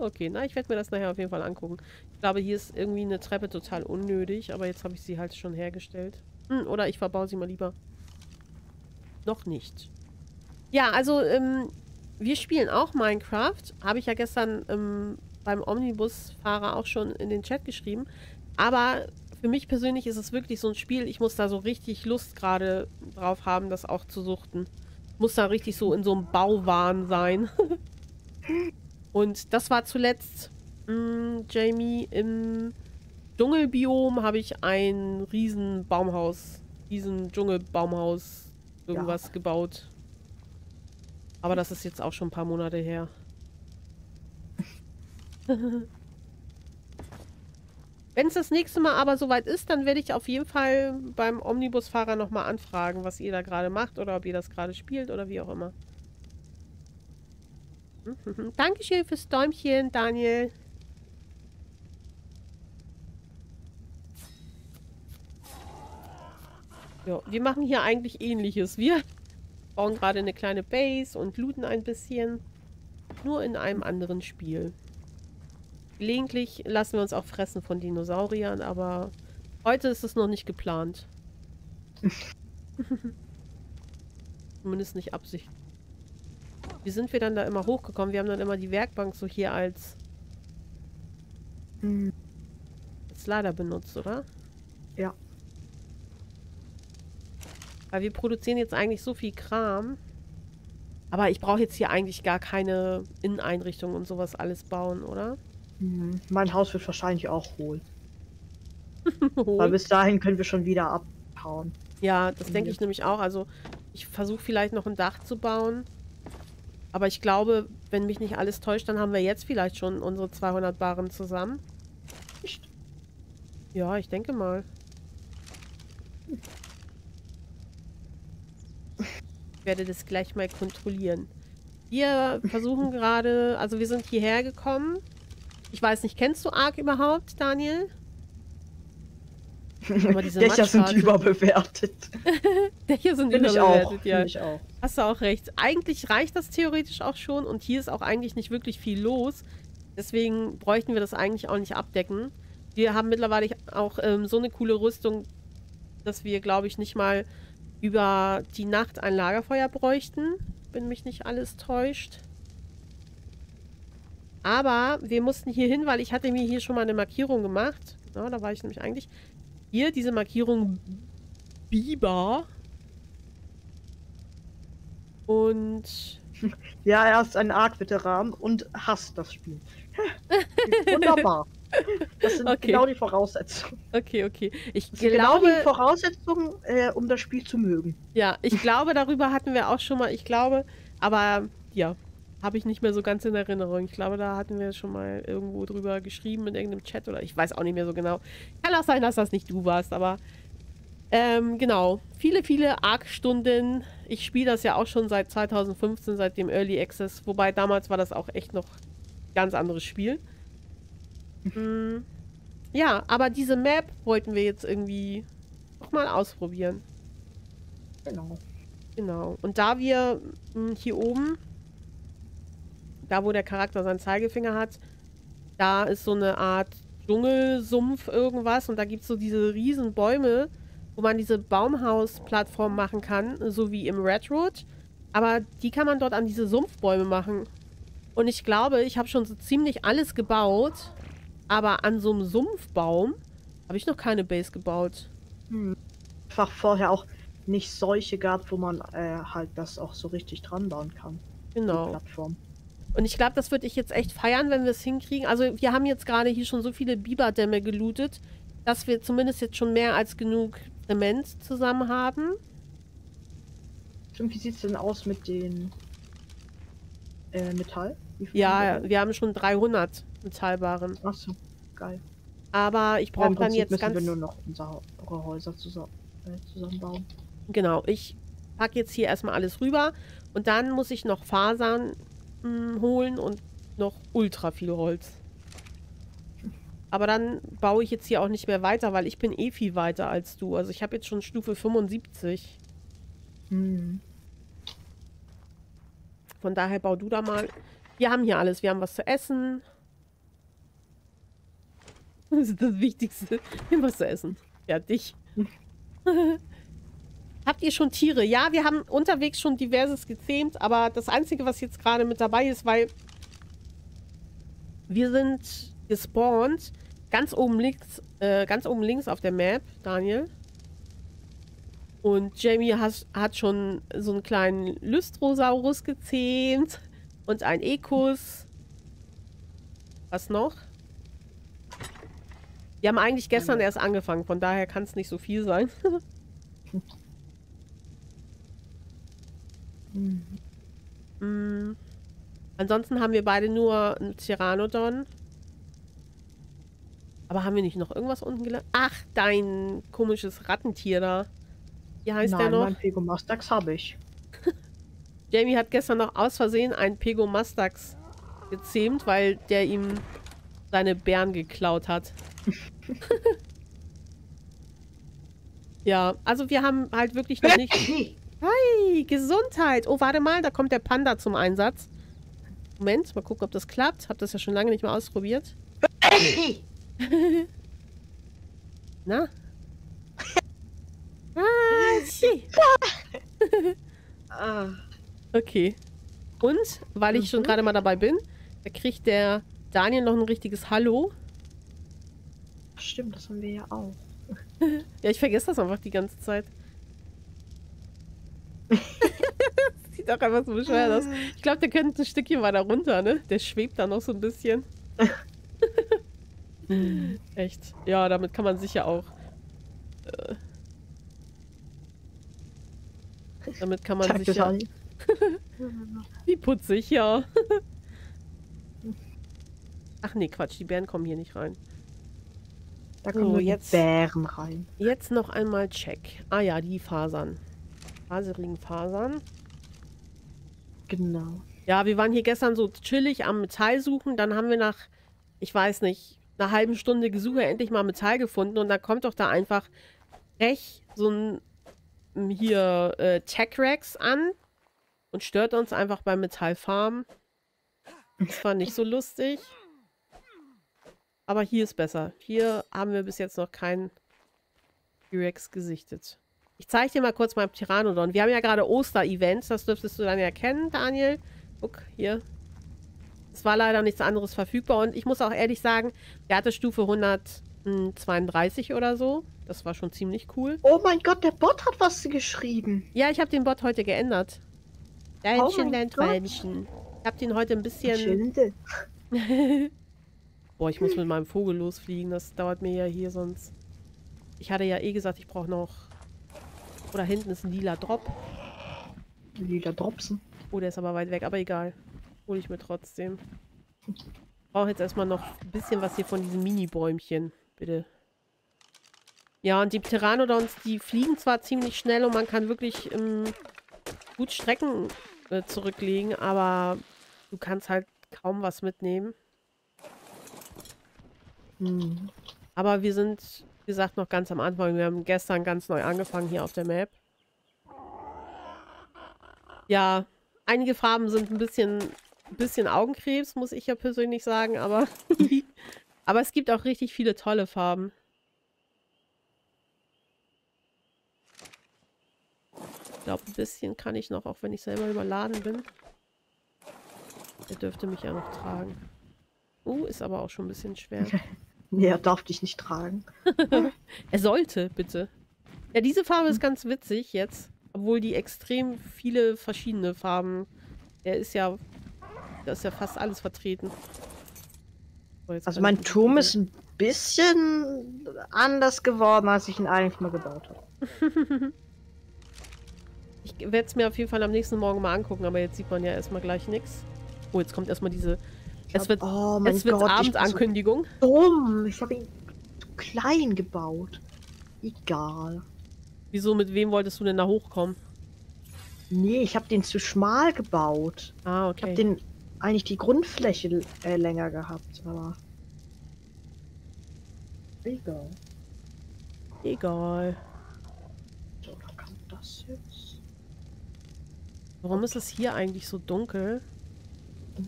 Okay, na, ich werde mir das nachher auf jeden Fall angucken. Ich glaube, hier ist irgendwie eine Treppe total unnötig, aber jetzt habe ich sie halt schon hergestellt. Hm, oder ich verbaue sie mal lieber. Noch nicht. Ja, also, ähm, wir spielen auch Minecraft. Habe ich ja gestern ähm, beim Omnibusfahrer auch schon in den Chat geschrieben. Aber für mich persönlich ist es wirklich so ein Spiel, ich muss da so richtig Lust gerade drauf haben, das auch zu suchten. Muss da richtig so in so einem Bauwahn sein. Und das war zuletzt, mh, Jamie, im Dschungelbiom habe ich ein riesen Baumhaus, riesen Dschungelbaumhaus irgendwas ja. gebaut. Aber das ist jetzt auch schon ein paar Monate her. Wenn es das nächste Mal aber soweit ist, dann werde ich auf jeden Fall beim Omnibusfahrer nochmal anfragen, was ihr da gerade macht oder ob ihr das gerade spielt oder wie auch immer. Dankeschön fürs Däumchen, Daniel. Ja, wir machen hier eigentlich Ähnliches. Wir bauen gerade eine kleine Base und looten ein bisschen. Nur in einem anderen Spiel. Gelegentlich lassen wir uns auch fressen von Dinosauriern, aber heute ist es noch nicht geplant. Zumindest nicht absichtlich. Wie sind wir dann da immer hochgekommen? Wir haben dann immer die Werkbank so hier als hm. Slider benutzt, oder? Ja. Weil wir produzieren jetzt eigentlich so viel Kram. Aber ich brauche jetzt hier eigentlich gar keine Inneneinrichtung und sowas alles bauen, oder? Mhm. Mein Haus wird wahrscheinlich auch hohl. hohl. Weil bis dahin können wir schon wieder abhauen. Ja, das denke ich nämlich auch. Also ich versuche vielleicht noch ein Dach zu bauen. Aber ich glaube, wenn mich nicht alles täuscht, dann haben wir jetzt vielleicht schon unsere zweihundert Baren zusammen. Ja, ich denke mal. Ich werde das gleich mal kontrollieren. Wir versuchen gerade, also wir sind hierher gekommen. Ich weiß nicht, kennst du ARK überhaupt, Daniel? Aber diese Dächer sind überbewertet. Dächer sind Find überbewertet, ich auch. ja. Find ich auch. Hast du auch recht. Eigentlich reicht das theoretisch auch schon und hier ist auch eigentlich nicht wirklich viel los. Deswegen bräuchten wir das eigentlich auch nicht abdecken. Wir haben mittlerweile auch ähm, so eine coole Rüstung, dass wir, glaube ich, nicht mal über die Nacht ein Lagerfeuer bräuchten. Wenn mich nicht alles täuscht. Aber wir mussten hier hin, weil ich hatte mir hier schon mal eine Markierung gemacht. Ja, da war ich nämlich eigentlich. Hier, diese Markierung Biber. Und... Ja, er ist ein ARK-Veteran und hasst das Spiel. Wunderbar. Das sind okay. genau die Voraussetzungen. Okay, okay. Ich das sind glaube... genau die Voraussetzungen, äh, um das Spiel zu mögen. Ja, ich glaube, darüber hatten wir auch schon mal, ich glaube, aber ja... Habe ich nicht mehr so ganz in Erinnerung. Ich glaube, da hatten wir schon mal irgendwo drüber geschrieben in irgendeinem Chat oder ich weiß auch nicht mehr so genau. Kann auch sein, dass das nicht du warst, aber ähm, genau. Viele, viele ARK-Stunden. Ich spiele das ja auch schon seit zweitausendfünfzehn, seit dem Early Access. Wobei damals war das auch echt noch ein ganz anderes Spiel. Mhm. Ja, aber diese Map wollten wir jetzt irgendwie nochmal ausprobieren. Genau. Genau. Und da wir mh, hier oben, da wo der Charakter seinen Zeigefinger hat, da ist so eine Art Dschungelsumpf irgendwas. Und da gibt es so diese riesen Bäume, wo man diese Baumhausplattform machen kann, so wie im Redwood. Aber die kann man dort an diese Sumpfbäume machen. Und ich glaube, ich habe schon so ziemlich alles gebaut, aber an so einem Sumpfbaum habe ich noch keine Base gebaut. Hm. Einfach vorher auch nicht solche gab, wo man äh, halt das auch so richtig dran bauen kann. Genau. Die Plattform. Und ich glaube, das würde ich jetzt echt feiern, wenn wir es hinkriegen. Also wir haben jetzt gerade hier schon so viele Biberdämme gelootet, dass wir zumindest jetzt schon mehr als genug Zement zusammen haben. Und wie sieht es denn aus mit den äh, Metall? Ja, wir haben schon dreihundert Metallbaren. Ach so, geil. Aber ich brauche dann jetzt ganz... müssen wir nur noch unsere Häuser zusammen, äh, zusammenbauen. Genau, ich packe jetzt hier erstmal alles rüber und dann muss ich noch Fasern mh, holen und noch ultra viel Holz. Aber dann baue ich jetzt hier auch nicht mehr weiter, weil ich bin eh viel weiter als du. Also ich habe jetzt schon Stufe fünfundsiebzig. Hm. Von daher bau du da mal. Wir haben hier alles. Wir haben was zu essen. Das ist das Wichtigste. Wir haben was zu essen. Ja, dich. Habt ihr schon Tiere? Ja, wir haben unterwegs schon diverses gezähmt, aber das Einzige, was jetzt gerade mit dabei ist, weil wir sind gespawnt, ganz oben links, äh, ganz oben links auf der Map, Daniel. Und Jamie has, hat schon so einen kleinen Lystrosaurus gezähmt und ein Ecos. Was noch? Wir haben eigentlich gestern erst angefangen, von daher kann es nicht so viel sein. mhm. Mhm. Ansonsten haben wir beide nur einen Pteranodon. Aber haben wir nicht noch irgendwas unten gelassen? Ach, dein komisches Rattentier da. Wie heißt Nein, der noch? Mein Pegomastax habe ich. Jamie hat gestern noch aus Versehen einen Pegomastax gezähmt, weil der ihm seine Bären geklaut hat. Ja, also wir haben halt wirklich noch nicht... Hi, Gesundheit! Oh, warte mal, da kommt der Panda zum Einsatz. Moment, mal gucken, ob das klappt. Hab das ja schon lange nicht mehr ausprobiert. Na? Ah, okay. Und, weil ich schon gerade mal dabei bin, da kriegt der Daniel noch ein richtiges Hallo. Stimmt, das haben wir ja auch. Ja, ich vergesse das einfach die ganze Zeit. Das sieht auch einfach so bescheuert aus. Ich glaube, der könnte ein Stückchen weiter runter, ne? Der schwebt da noch so ein bisschen. Mhm. Echt. Ja, damit kann man sicher auch. Äh, damit kann man sicher. Wie putzig, ja. Ach nee, Quatsch, die Bären kommen hier nicht rein. Da kommen so, jetzt Bären rein. Jetzt noch einmal check. Ah ja, die Fasern. Faserigen Fasern. Genau. Ja, wir waren hier gestern so chillig am Metall suchen. Dann haben wir nach, ich weiß nicht, einer halben Stunde Gesuche endlich mal Metall gefunden. Und dann kommt doch da einfach recht so ein hier äh, T-Rex an und stört uns einfach beim Metallfarmen. Das war nicht so lustig. Aber hier ist besser. Hier haben wir bis jetzt noch keinen T-Rex gesichtet. Ich zeige dir mal kurz mein Pteranodon. Wir haben ja gerade Oster-Events. Das dürftest du dann ja kennen, Daniel. Guck, hier. Es war leider nichts anderes verfügbar. Und ich muss auch ehrlich sagen, der hatte Stufe hundertzweiunddreißig oder so. Das war schon ziemlich cool. Oh mein Gott, der Bot hat was geschrieben. Ja, ich habe den Bot heute geändert. Deinchen, dein Tränchen. Ich habe den heute ein bisschen... Boah, ich muss mit meinem Vogel losfliegen. Das dauert mir ja hier sonst. Ich hatte ja eh gesagt, ich brauche noch... Oder hinten ist ein lila Drop. Lila Dropsen. Oh, der ist aber weit weg, aber egal. Hole ich mir trotzdem. Ich brauche jetzt erstmal noch ein bisschen was hier von diesen Mini-Bäumchen. Bitte. Ja, und die Pteranodons, die fliegen zwar ziemlich schnell und man kann wirklich ähm, gut Strecken äh, zurücklegen, aber du kannst halt kaum was mitnehmen. Hm. Aber wir sind, wie gesagt, noch ganz am Anfang. Wir haben gestern ganz neu angefangen hier auf der Map. Ja, einige Farben sind ein bisschen, ein bisschen Augenkrebs, muss ich ja persönlich sagen, aber, aber es gibt auch richtig viele tolle Farben. Ich glaube, ein bisschen kann ich noch, auch wenn ich selber überladen bin. Der dürfte mich ja noch tragen. Uh, ist aber auch schon ein bisschen schwer. Nee, er darf dich nicht tragen. Er sollte, bitte. Ja, diese Farbe ist ganz witzig jetzt. Obwohl die extrem viele verschiedene Farben. Er ist ja. Da ist ja fast alles vertreten. So, also mein Turm ist ein bisschen anders geworden, als ich ihn eigentlich mal gebaut habe. Ich werde es mir auf jeden Fall am nächsten Morgen mal angucken, aber jetzt sieht man ja erstmal gleich nichts. Oh, jetzt kommt erstmal diese. Es wird, oh mein es wird Gott, Abendankündigung. Ich bin so dumm. Ich habe ihn zu klein gebaut. Egal. Wieso, mit wem wolltest du denn da hochkommen? Nee, ich habe den zu schmal gebaut. Ah, okay. Ich habe den eigentlich die Grundfläche äh, länger gehabt, aber... Egal. Egal. So, da kommt das jetzt. Warum ist es hier eigentlich so dunkel? Mhm.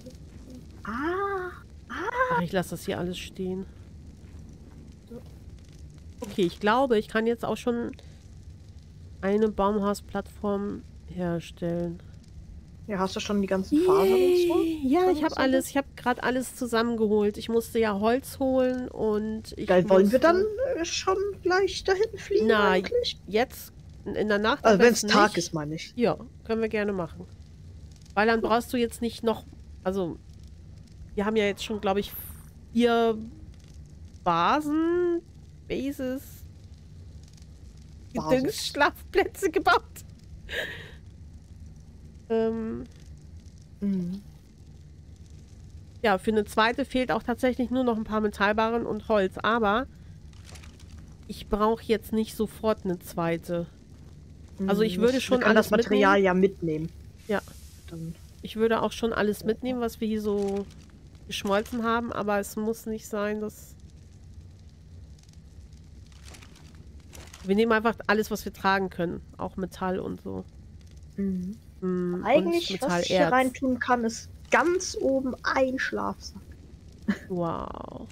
Ah, ah. Ach, ich lasse das hier alles stehen. Okay, ich glaube, ich kann jetzt auch schon eine Baumhausplattform herstellen. Ja, hast du schon die ganzen Fasern und so? Ja, ich habe alles. Ich habe gerade alles zusammengeholt. Ich musste ja Holz holen und ich. Geil, wollen wir dann schon gleich dahin fliegen? Na, eigentlich? Jetzt in der Nacht. Also wenn es Tag ist, meine ich. Ja, können wir gerne machen. Weil dann brauchst du jetzt nicht noch, also. Wir haben ja jetzt schon, glaube ich, vier Basen, Bases, Basis. Schlafplätze gebaut. ähm, mhm. Ja, für eine zweite fehlt auch tatsächlich nur noch ein paar Metallbarren und Holz. Aber ich brauche jetzt nicht sofort eine zweite. Mhm. Also ich würde schon alles mitnehmen. Man kann das Material ja mitnehmen. Ja. Dann. Ich würde auch schon alles mitnehmen, was wir hier so... geschmolzen haben, aber es muss nicht sein, dass... Wir nehmen einfach alles, was wir tragen können. Auch Metall und so. Mhm. Mhm. Eigentlich, und was ich hier rein tun kann, ist ganz oben ein Schlafsack. Wow.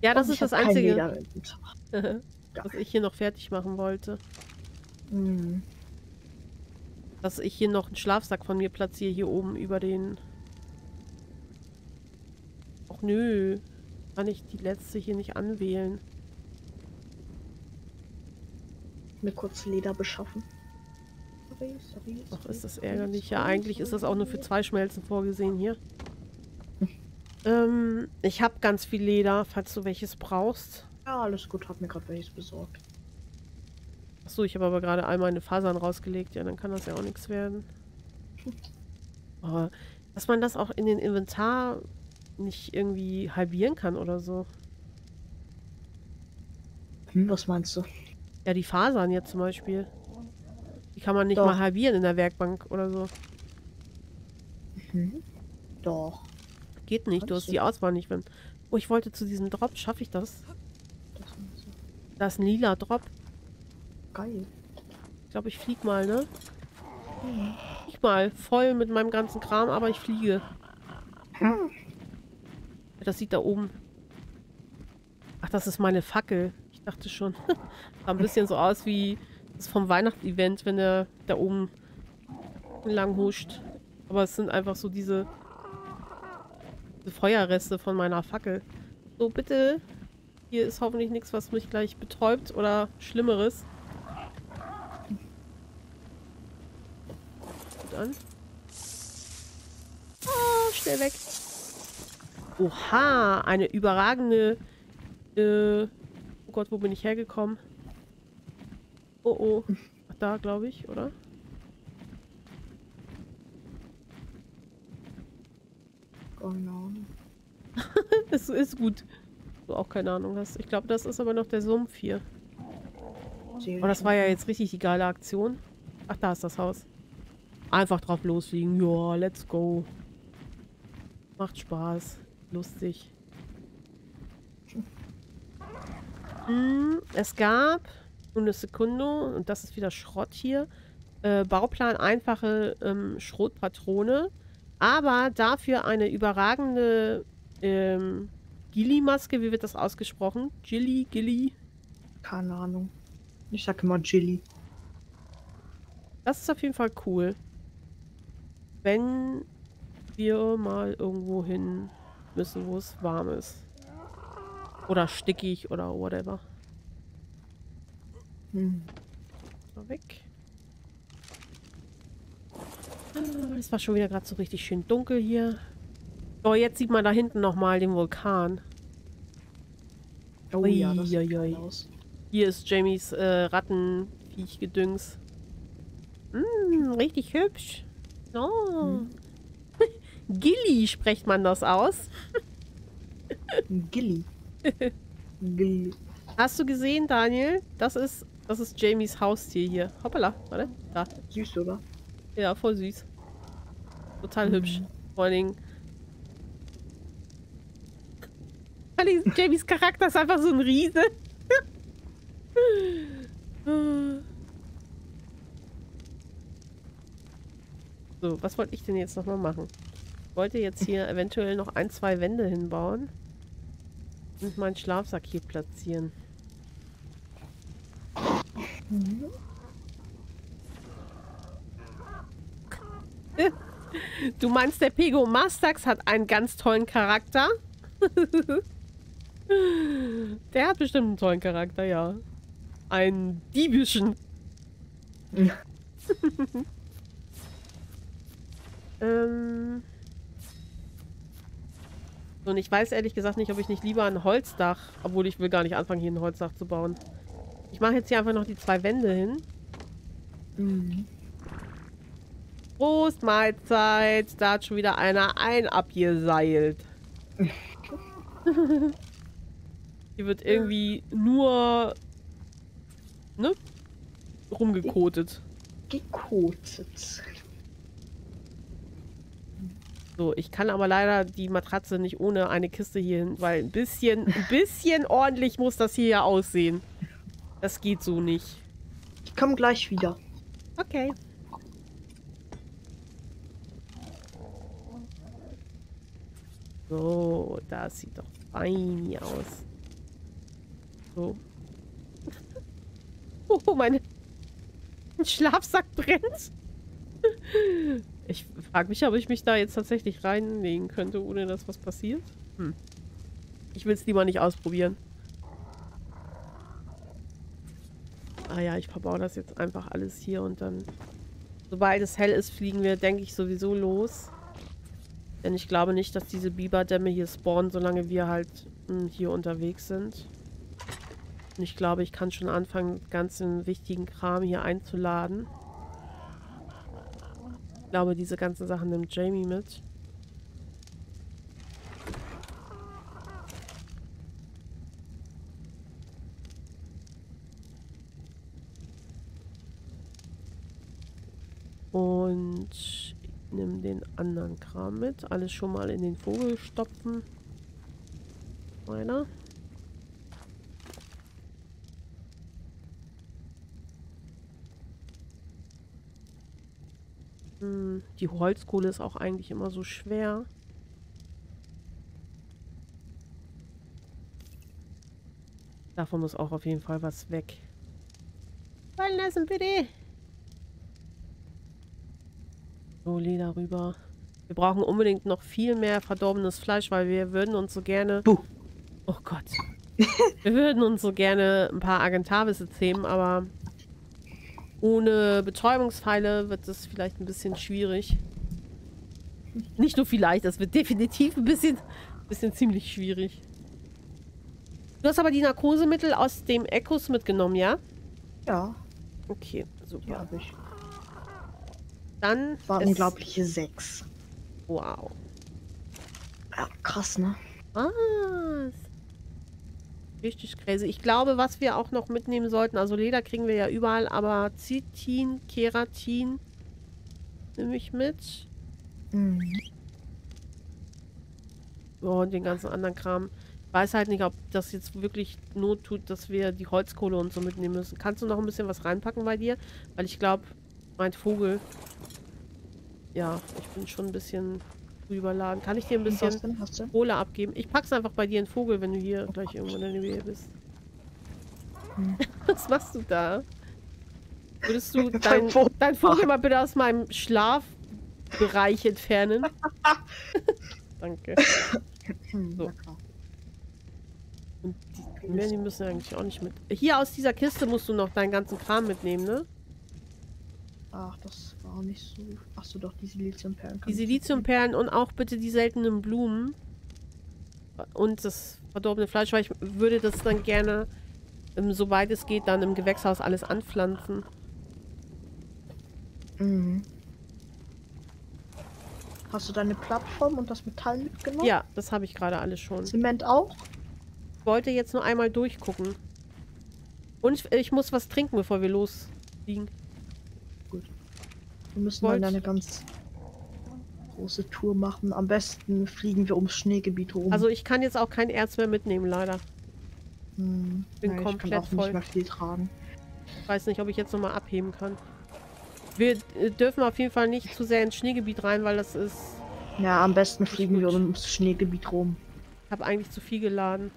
Ja, das und ist das Einzige, was ich hier noch fertig machen wollte. Mhm. Dass ich hier noch einen Schlafsack von mir platziere, hier oben über den... Och nö, kann ich die letzte hier nicht anwählen. Mir kurz Leder beschaffen. Sorry, sorry, sorry. Ach, ist das ärgerlich. Sorry, ja, eigentlich sorry, ist das auch nur für zwei Schmelzen vorgesehen hier. ähm, ich habe ganz viel Leder, falls du welches brauchst. Ja, alles gut, hab mir gerade welches besorgt. Achso, ich habe aber gerade all meine Fasern rausgelegt. Ja, dann kann das ja auch nichts werden. Aber, dass man das auch in den Inventar... nicht irgendwie halbieren kann oder so. Hm, was meinst du? Ja, die Fasern jetzt zum Beispiel. Die kann man nicht Doch. mal halbieren in der Werkbank oder so. Mhm. Doch. Geht nicht, kannst du hast du. die Auswahl nicht. Wenn... Oh, ich wollte zu diesem Drop. Schaffe ich das? Das ist, so. Da ist ein lila Drop. Geil. Ich glaube, ich flieg mal, ne? Mhm. Flieg mal. Voll mit meinem ganzen Kram, aber ich fliege. Hm. Das sieht da oben. Ach, das ist meine Fackel. Ich dachte schon. Sah ein bisschen so aus wie das vom Weihnachtsevent, wenn er da oben lang huscht. Aber es sind einfach so diese, diese Feuerreste von meiner Fackel. So, bitte. Hier ist hoffentlich nichts, was mich gleich betäubt oder Schlimmeres. Gut an. Ah, schnell weg. Oha, eine überragende... Äh, oh Gott, wo bin ich hergekommen? Oh oh. Ach, da, glaube ich, oder? Oh no. Das ist gut. Du auch keine Ahnung hast. Ich glaube, das ist aber noch der Sumpf hier. Aber oh, das war ja jetzt richtig die geile Aktion. Ach, da ist das Haus. Einfach drauf losfliegen. Ja, let's go. Macht Spaß. Lustig. Hm, es gab... Eine Sekunde. Und das ist wieder Schrott hier. Äh, Bauplan einfache ähm, Schrotpatrone. Aber dafür eine überragende ähm, Gilli-Maske. Wie wird das ausgesprochen? Gilli, Gilli? Keine Ahnung. Ich sag immer Gilli. Das ist auf jeden Fall cool. Wenn wir mal irgendwo hin müssen, wo es warm ist. Oder stickig oder whatever. Hm. Mal weg. Es war schon wieder gerade so richtig schön dunkel hier. Oh, jetzt sieht man da hinten nochmal den Vulkan. Oh, ui, ja, das ui, sieht ui. Aus. Hier ist Jamies äh, Rattenviechgedüngs. Mm, richtig hübsch. Oh. Hm. Gilli spricht man das aus. Gilli. Gilli. Hast du gesehen, Daniel? Das ist... Das ist Jamies Haustier hier. Hoppala, warte. Da. Süß, oder? Ja, voll süß. Total mhm. hübsch. Vor allen Dingen. Jamies Charakter ist einfach so ein Riese. So, was wollte ich denn jetzt nochmal machen? Ich wollte jetzt hier eventuell noch ein, zwei Wände hinbauen. Und meinen Schlafsack hier platzieren. Du meinst, der Pegomastax hat einen ganz tollen Charakter? Der hat bestimmt einen tollen Charakter, ja. Einen diebischen. Ja. ähm Und ich weiß ehrlich gesagt nicht, ob ich nicht lieber ein Holzdach... Obwohl, ich will gar nicht anfangen, hier ein Holzdach zu bauen. Ich mache jetzt hier einfach noch die zwei Wände hin. Mhm. Prost, Mahlzeit. Da hat schon wieder einer ein abgeseilt. Hier wird irgendwie nur... Ne? Rumgekotet. Gekotet. So, ich kann aber leider die Matratze nicht ohne eine Kiste hier hin, weil ein bisschen, ein bisschen ordentlich muss das hier ja aussehen. Das geht so nicht. Ich komme gleich wieder. Okay. So, das sieht doch fein hier aus. So. Oh, meine... Mein Schlafsack brennt. Ich frage mich, ob ich mich da jetzt tatsächlich reinlegen könnte, ohne dass was passiert. Hm. Ich will es lieber nicht ausprobieren. Ah ja, ich verbaue das jetzt einfach alles hier und dann... Sobald es hell ist, fliegen wir, denke ich, sowieso los. Denn ich glaube nicht, dass diese Biberdämme hier spawnen, solange wir halt mh, hier unterwegs sind. Und ich glaube, ich kann schon anfangen, ganzen wichtigen Kram hier einzuladen. Ich glaube, diese ganzen Sachen nimmt Jamie mit. Und ich nehme den anderen Kram mit. Alles schon mal in den Vogel stopfen. Meiner. Die Holzkohle ist auch eigentlich immer so schwer. Davon muss auch auf jeden Fall was weg. Fallen lassen, bitte! So, Leder rüber. Wir brauchen unbedingt noch viel mehr verdorbenes Fleisch, weil wir würden uns so gerne... Buh. Oh Gott. Wir würden uns so gerne ein paar Argentavisse zähmen, aber... Ohne Betäubungspfeile wird es vielleicht ein bisschen schwierig. Nicht nur vielleicht, das wird definitiv ein bisschen, ein bisschen ziemlich schwierig. Du hast aber die Narkosemittel aus dem Ecos mitgenommen, ja? Ja. Okay, super. Ja, hab ich. Dann... War unglaubliche sechs. Wow. krass, ne? Was? Richtig crazy. Ich glaube, was wir auch noch mitnehmen sollten, also Leder kriegen wir ja überall, aber Zitin, Keratin nehme ich mit. Mhm. Oh, und den ganzen anderen Kram. Ich weiß halt nicht, ob das jetzt wirklich Not tut, dass wir die Holzkohle und so mitnehmen müssen. Kannst du noch ein bisschen was reinpacken bei dir? Weil ich glaube, mein Vogel... Ja, ich bin schon ein bisschen überladen. Kann ich dir ein bisschen Kohle abgeben? Ich pack's einfach bei dir in den Vogel, wenn du hier oh, gleich irgendwo in der Nähe bist. Hm. Was machst du da? Würdest du dein, dein Vogel mal bitte aus meinem Schlafbereich entfernen? Danke. So. Und die, mehr, die müssen eigentlich auch nicht mit. Hier aus dieser Kiste musst du noch deinen ganzen Kram mitnehmen, ne? Ach, das war nicht so... Achso, doch, die Siliziumperlen. Die Siliziumperlen und auch bitte die seltenen Blumen. Und das verdorbene Fleisch, weil ich würde das dann gerne, soweit es geht, dann im Gewächshaus alles anpflanzen. Mhm. Hast du deine Plattform und das Metall mitgenommen? Ja, das habe ich gerade alles schon. Zement auch? Ich wollte jetzt nur einmal durchgucken. Und ich, ich muss was trinken, bevor wir losfliegen. Wir müssen Wollt. dann eine ganz große Tour machen. Am besten fliegen wir ums Schneegebiet rum. Also ich kann jetzt auch kein Erz mehr mitnehmen, leider. Hm. Bin Nein, komplett ich kann auch voll. Nicht mehr viel tragen. Ich weiß nicht, ob ich jetzt nochmal abheben kann. Wir äh, dürfen auf jeden Fall nicht zu sehr ins Schneegebiet rein, weil das ist... Ja, am besten fliegen gut. wir ums Schneegebiet rum. Ich habe eigentlich zu viel geladen.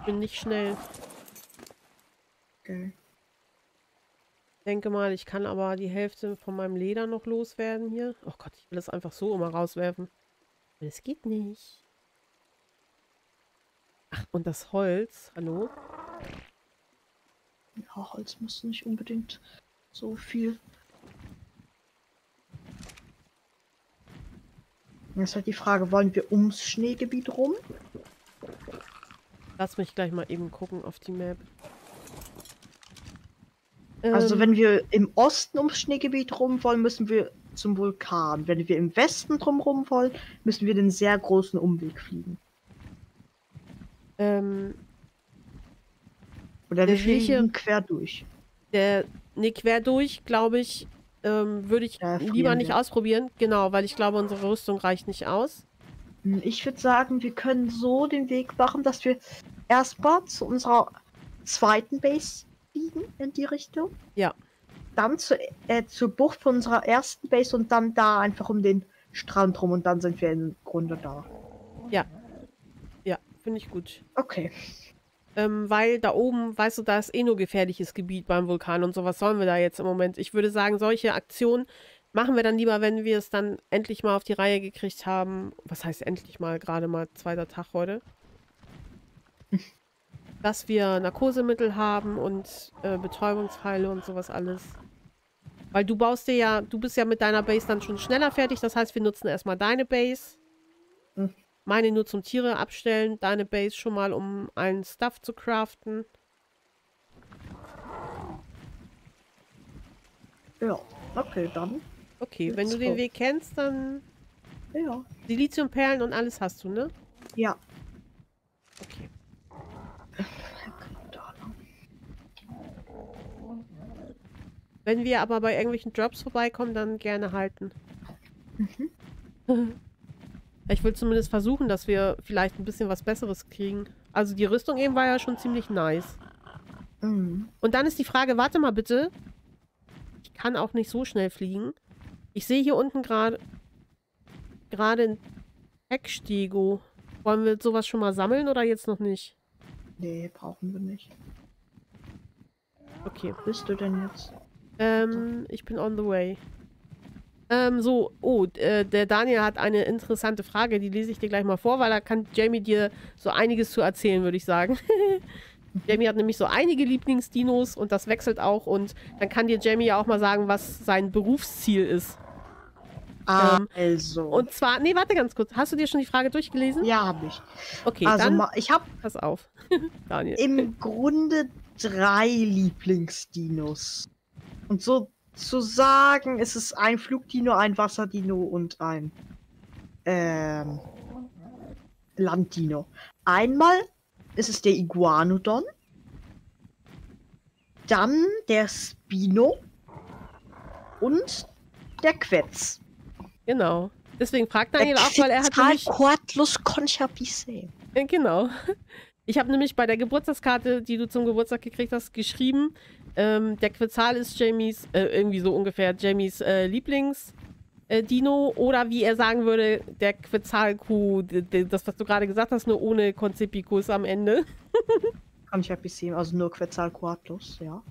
Ich bin nicht schnell. Okay. Denke mal, ich kann aber die Hälfte von meinem Leder noch loswerden hier. Oh Gott, ich will das einfach so immer rauswerfen. Das geht nicht. Ach, und das Holz. Hallo? Ja, Holz müsste nicht unbedingt so viel. Jetzt ist halt die Frage, wollen wir ums Schneegebiet rum? Lass mich gleich mal eben gucken auf die Map. Also wenn wir im Osten ums Schneegebiet rum wollen, müssen wir zum Vulkan. Wenn wir im Westen drumherum wollen, müssen wir den sehr großen Umweg fliegen. Ähm, Oder wir fliegen welche, quer durch. Der, nee, quer durch, glaube ich, ähm, würde ich ja, lieber nicht wir. ausprobieren. Genau, weil ich glaube, unsere Rüstung reicht nicht aus. Ich würde sagen, wir können so den Weg machen, dass wir erstmal zu unserer zweiten Base fliegen in die Richtung. Ja. Dann zu, äh, zur Bucht von unserer ersten Base und dann da einfach um den Strand rum und dann sind wir im Grunde da. Ja. Ja, finde ich gut. Okay. Ähm, weil da oben, weißt du, da ist eh nur gefährliches Gebiet beim Vulkan und so. Was sollen wir da jetzt im Moment? Ich würde sagen, solche Aktionen machen wir dann lieber, wenn wir es dann endlich mal auf die Reihe gekriegt haben. Was heißt endlich mal? Gerade mal zweiter Tag heute. Dass wir Narkosemittel haben und äh, Betäubungsheile und sowas alles. Weil du baust dir ja, du bist ja mit deiner Base dann schon schneller fertig. Das heißt, wir nutzen erstmal deine Base. Mhm. Meine nur zum Tiere abstellen. Deine Base schon mal, um einen Stuff zu craften. Ja, okay, dann. Okay, Let's wenn du go. den Weg kennst, dann... Ja. Siliziumperlen und alles hast du, ne? Ja. Okay. Wenn wir aber bei irgendwelchen Drops vorbeikommen, dann gerne halten. Mhm. Ich will zumindest versuchen, dass wir vielleicht ein bisschen was Besseres kriegen. Also die Rüstung eben war ja schon ziemlich nice. Mhm. Und dann ist die Frage, warte mal bitte. Ich kann auch nicht so schnell fliegen. Ich sehe hier unten gerade gerade ein Heckstego. Wollen wir sowas schon mal sammeln oder jetzt noch nicht? Nee, brauchen wir nicht. Okay. Wo bist du denn jetzt? Ähm, ich bin on the way. Ähm, so, oh, äh, der Daniel hat eine interessante Frage, die lese ich dir gleich mal vor, weil da kann Jamie dir so einiges zu erzählen, würde ich sagen. Jamie hat nämlich so einige Lieblingsdinos und das wechselt auch und dann kann dir Jamie ja auch mal sagen, was sein Berufsziel ist. Ah, ähm, also. Und zwar, nee, warte ganz kurz, hast du dir schon die Frage durchgelesen? Ja, habe ich. Okay, also dann, ich habe... Pass auf, Daniel. Im Grunde drei Lieblingsdinos. Und so zu sagen, ist es ein Flugdino, ein Wasserdino und ein ähm, Landdino. Einmal ist es der Iguanodon, dann der Spino und der Quetz. Genau. Deswegen fragt Daniel auch, weil er hat nämlich... Quetzalcoatlus conchapice. Genau. Ich habe nämlich bei der Geburtstagskarte, die du zum Geburtstag gekriegt hast, geschrieben, ähm, der Quetzal ist Jamies, äh, irgendwie so ungefähr, Jamies äh, Lieblings... Dino, oder wie er sagen würde, der Quetzalkuh, das, was du gerade gesagt hast, nur ohne Konzipikus am Ende. Kann ich ja bisschen, also nur Quetzalcoatlus, ja.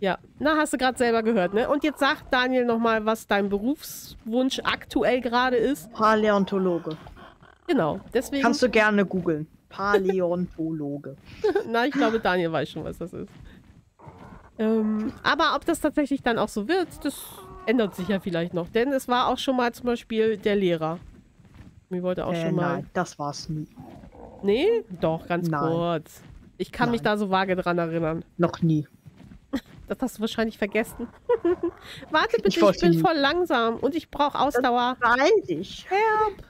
Ja, na, hast du gerade selber gehört, ne? Und jetzt sagt Daniel nochmal, was dein Berufswunsch aktuell gerade ist. Paläontologe. Genau, deswegen... Kannst du gerne googeln. Paläontologe. Na, ich glaube, Daniel weiß schon, was das ist. Ähm, aber ob das tatsächlich dann auch so wird, das... ändert sich ja vielleicht noch, denn es war auch schon mal zum Beispiel der Lehrer. Mir wollte auch äh, schon mal... Nein, das war's nie. Nee? Doch, ganz nein. kurz. Ich kann nein. mich da so vage dran erinnern. Noch nie. Das hast du wahrscheinlich vergessen. Warte bitte, ich, ich bin nie. voll langsam und ich brauche Ausdauer. Das weiß ich. Help.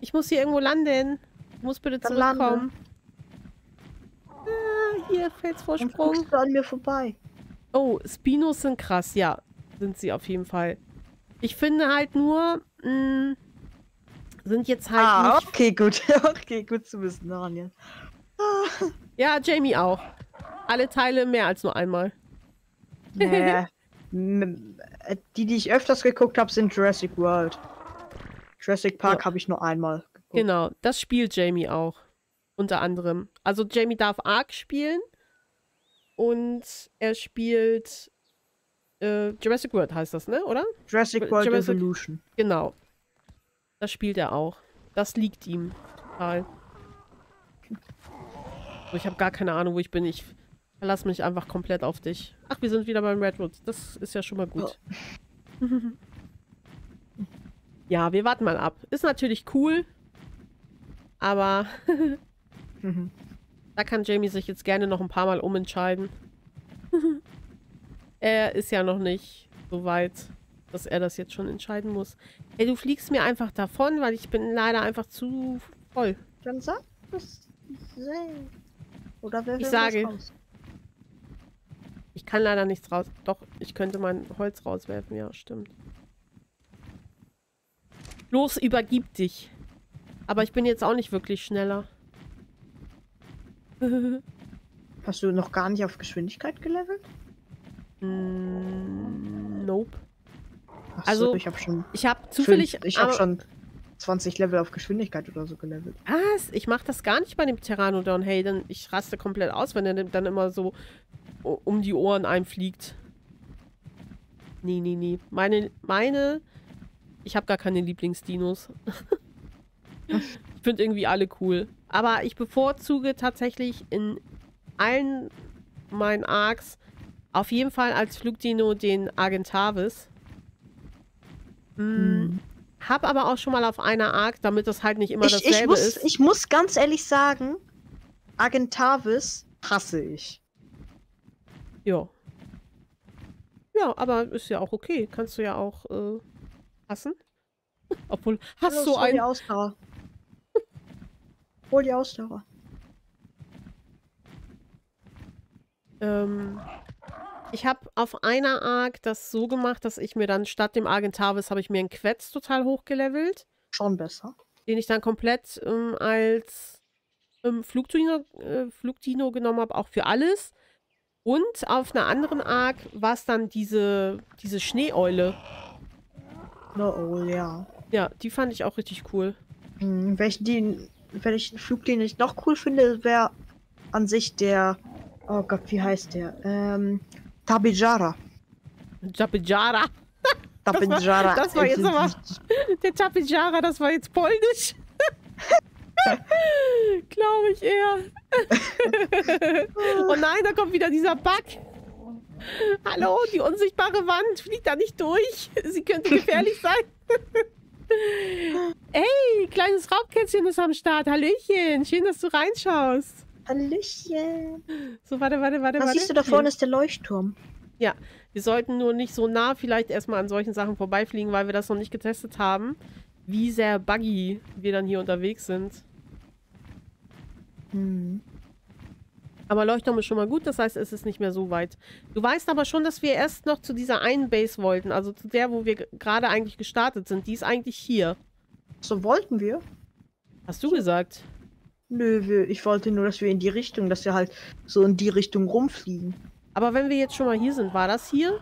Ich muss hier irgendwo landen. Ich muss bitte Dann zurückkommen. Ah, hier, Felsvorsprung. Dann du an mir vorbei. Oh, Spinos sind krass, ja. Sind sie auf jeden Fall. Ich finde halt nur, mh, sind jetzt halt Ah, nicht okay, gut. Okay, gut zu wissen, Daniel. Ah. Ja, Jamie auch. Alle Teile mehr als nur einmal. Nee. Die, die ich öfters geguckt habe, sind Jurassic World. Jurassic Park ja. habe ich nur einmal geguckt. Genau, das spielt Jamie auch. Unter anderem. Also Jamie darf Ark spielen. Und er spielt äh, Jurassic World heißt das, ne? Oder? Jurassic World Jurassic, Evolution. Genau. Das spielt er auch. Das liegt ihm total. So, ich habe gar keine Ahnung, wo ich bin. Ich verlasse mich einfach komplett auf dich. Ach, wir sind wieder beim Redwood. Das ist ja schon mal gut. Oh. Ja, wir warten mal ab. Ist natürlich cool. Aber... mhm. Da kann Jamie sich jetzt gerne noch ein paar Mal umentscheiden. Er ist ja noch nicht so weit, dass er das jetzt schon entscheiden muss. Ey, du fliegst mir einfach davon, weil ich bin leider einfach zu voll. Dann sag was. Oder wer will ich sage, was raus? Ich kann leider nichts raus. Doch, ich könnte mein Holz rauswerfen. Ja, stimmt. Los, übergib dich. Aber ich bin jetzt auch nicht wirklich schneller. Hast du noch gar nicht auf Geschwindigkeit gelevelt? Mm, nope. Achso, also ich habe schon, ich habe zufällig, fünf, ich habe schon zwanzig Level auf Geschwindigkeit oder so gelevelt. Was? Ich mache das gar nicht bei dem Pteranodon. Hey, dann ich raste komplett aus, wenn er dann immer so um die Ohren einfliegt. Nee, nee, nee. Meine, meine, ich habe gar keine Lieblingsdinos. Ich finde irgendwie alle cool. Aber ich bevorzuge tatsächlich in allen meinen Arcs auf jeden Fall als Flugdino den Argentavis. Hm. Hab aber auch schon mal auf einer Arc, damit das halt nicht immer ich, dasselbe ich muss, ist. Ich muss ganz ehrlich sagen, Argentavis hasse ich. Ja. Ja, aber ist ja auch okay. Kannst du ja auch äh, hassen. Obwohl, hast Hallo, du einen... Ausdauer. Hol die Ausdauer. Ähm, ich habe auf einer Arc das so gemacht, dass ich mir dann statt dem Argentavis habe ich mir einen Quetz total hochgelevelt. Schon besser. Den ich dann komplett ähm, als ähm, Flugdino, äh, Flugdino genommen habe, auch für alles. Und auf einer anderen Arc war es dann diese, diese Schneeeule. No, oh, ja. Ja, die fand ich auch richtig cool. Hm, welchen die... Wenn ich einen Flug, den ich noch cool finde, wäre an sich der... Oh Gott, wie heißt der? Ähm, Tapejara. Tapejara. Tapejara. Das war, das war jetzt aber... Der Tapejara, das war jetzt polnisch. Glaube ich eher. Oh nein, da kommt wieder dieser Bug. Hallo, die unsichtbare Wand fliegt da nicht durch. Sie könnte gefährlich sein. Hey, kleines Raubkätzchen ist am Start. Hallöchen, schön, dass du reinschaust. Hallöchen. So, warte, warte, warte. Was warte. siehst du da vorne, ist der Leuchtturm. Ja, wir sollten nur nicht so nah vielleicht erstmal an solchen Sachen vorbeifliegen, weil wir das noch nicht getestet haben. wie sehr buggy wir dann hier unterwegs sind. Hm. Aber Leuchtturm ist schon mal gut, das heißt, es ist nicht mehr so weit. Du weißt aber schon, dass wir erst noch zu dieser einen Base wollten, also zu der, wo wir gerade eigentlich gestartet sind. Die ist eigentlich hier. So wollten wir? Hast du gesagt? Nö, ich wollte nur, dass wir in die Richtung, dass wir halt so in die Richtung rumfliegen. Aber wenn wir jetzt schon mal hier sind, war das hier?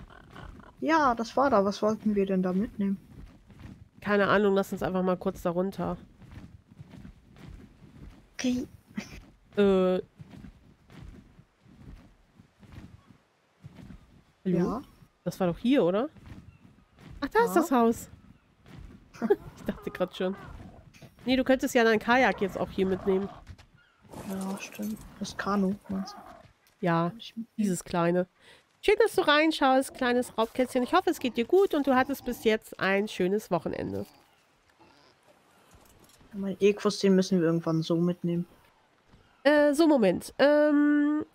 Ja, das war da. Was wollten wir denn da mitnehmen? Keine Ahnung, lass uns einfach mal kurz da runter. Okay. Äh. Hallo? Ja. Das war doch hier, oder? Ach, da ja. ist das Haus. Ich dachte gerade schon. Nee, du könntest ja dein Kajak jetzt auch hier mitnehmen. Ja, stimmt. Das Kanu, meinst du? Ja, dieses kleine. Schön, dass du reinschaust, kleines Raubkätzchen. Ich hoffe, es geht dir gut und du hattest bis jetzt ein schönes Wochenende. Mein Ecos, den müssen wir irgendwann so mitnehmen. Äh, so, Moment. Ähm,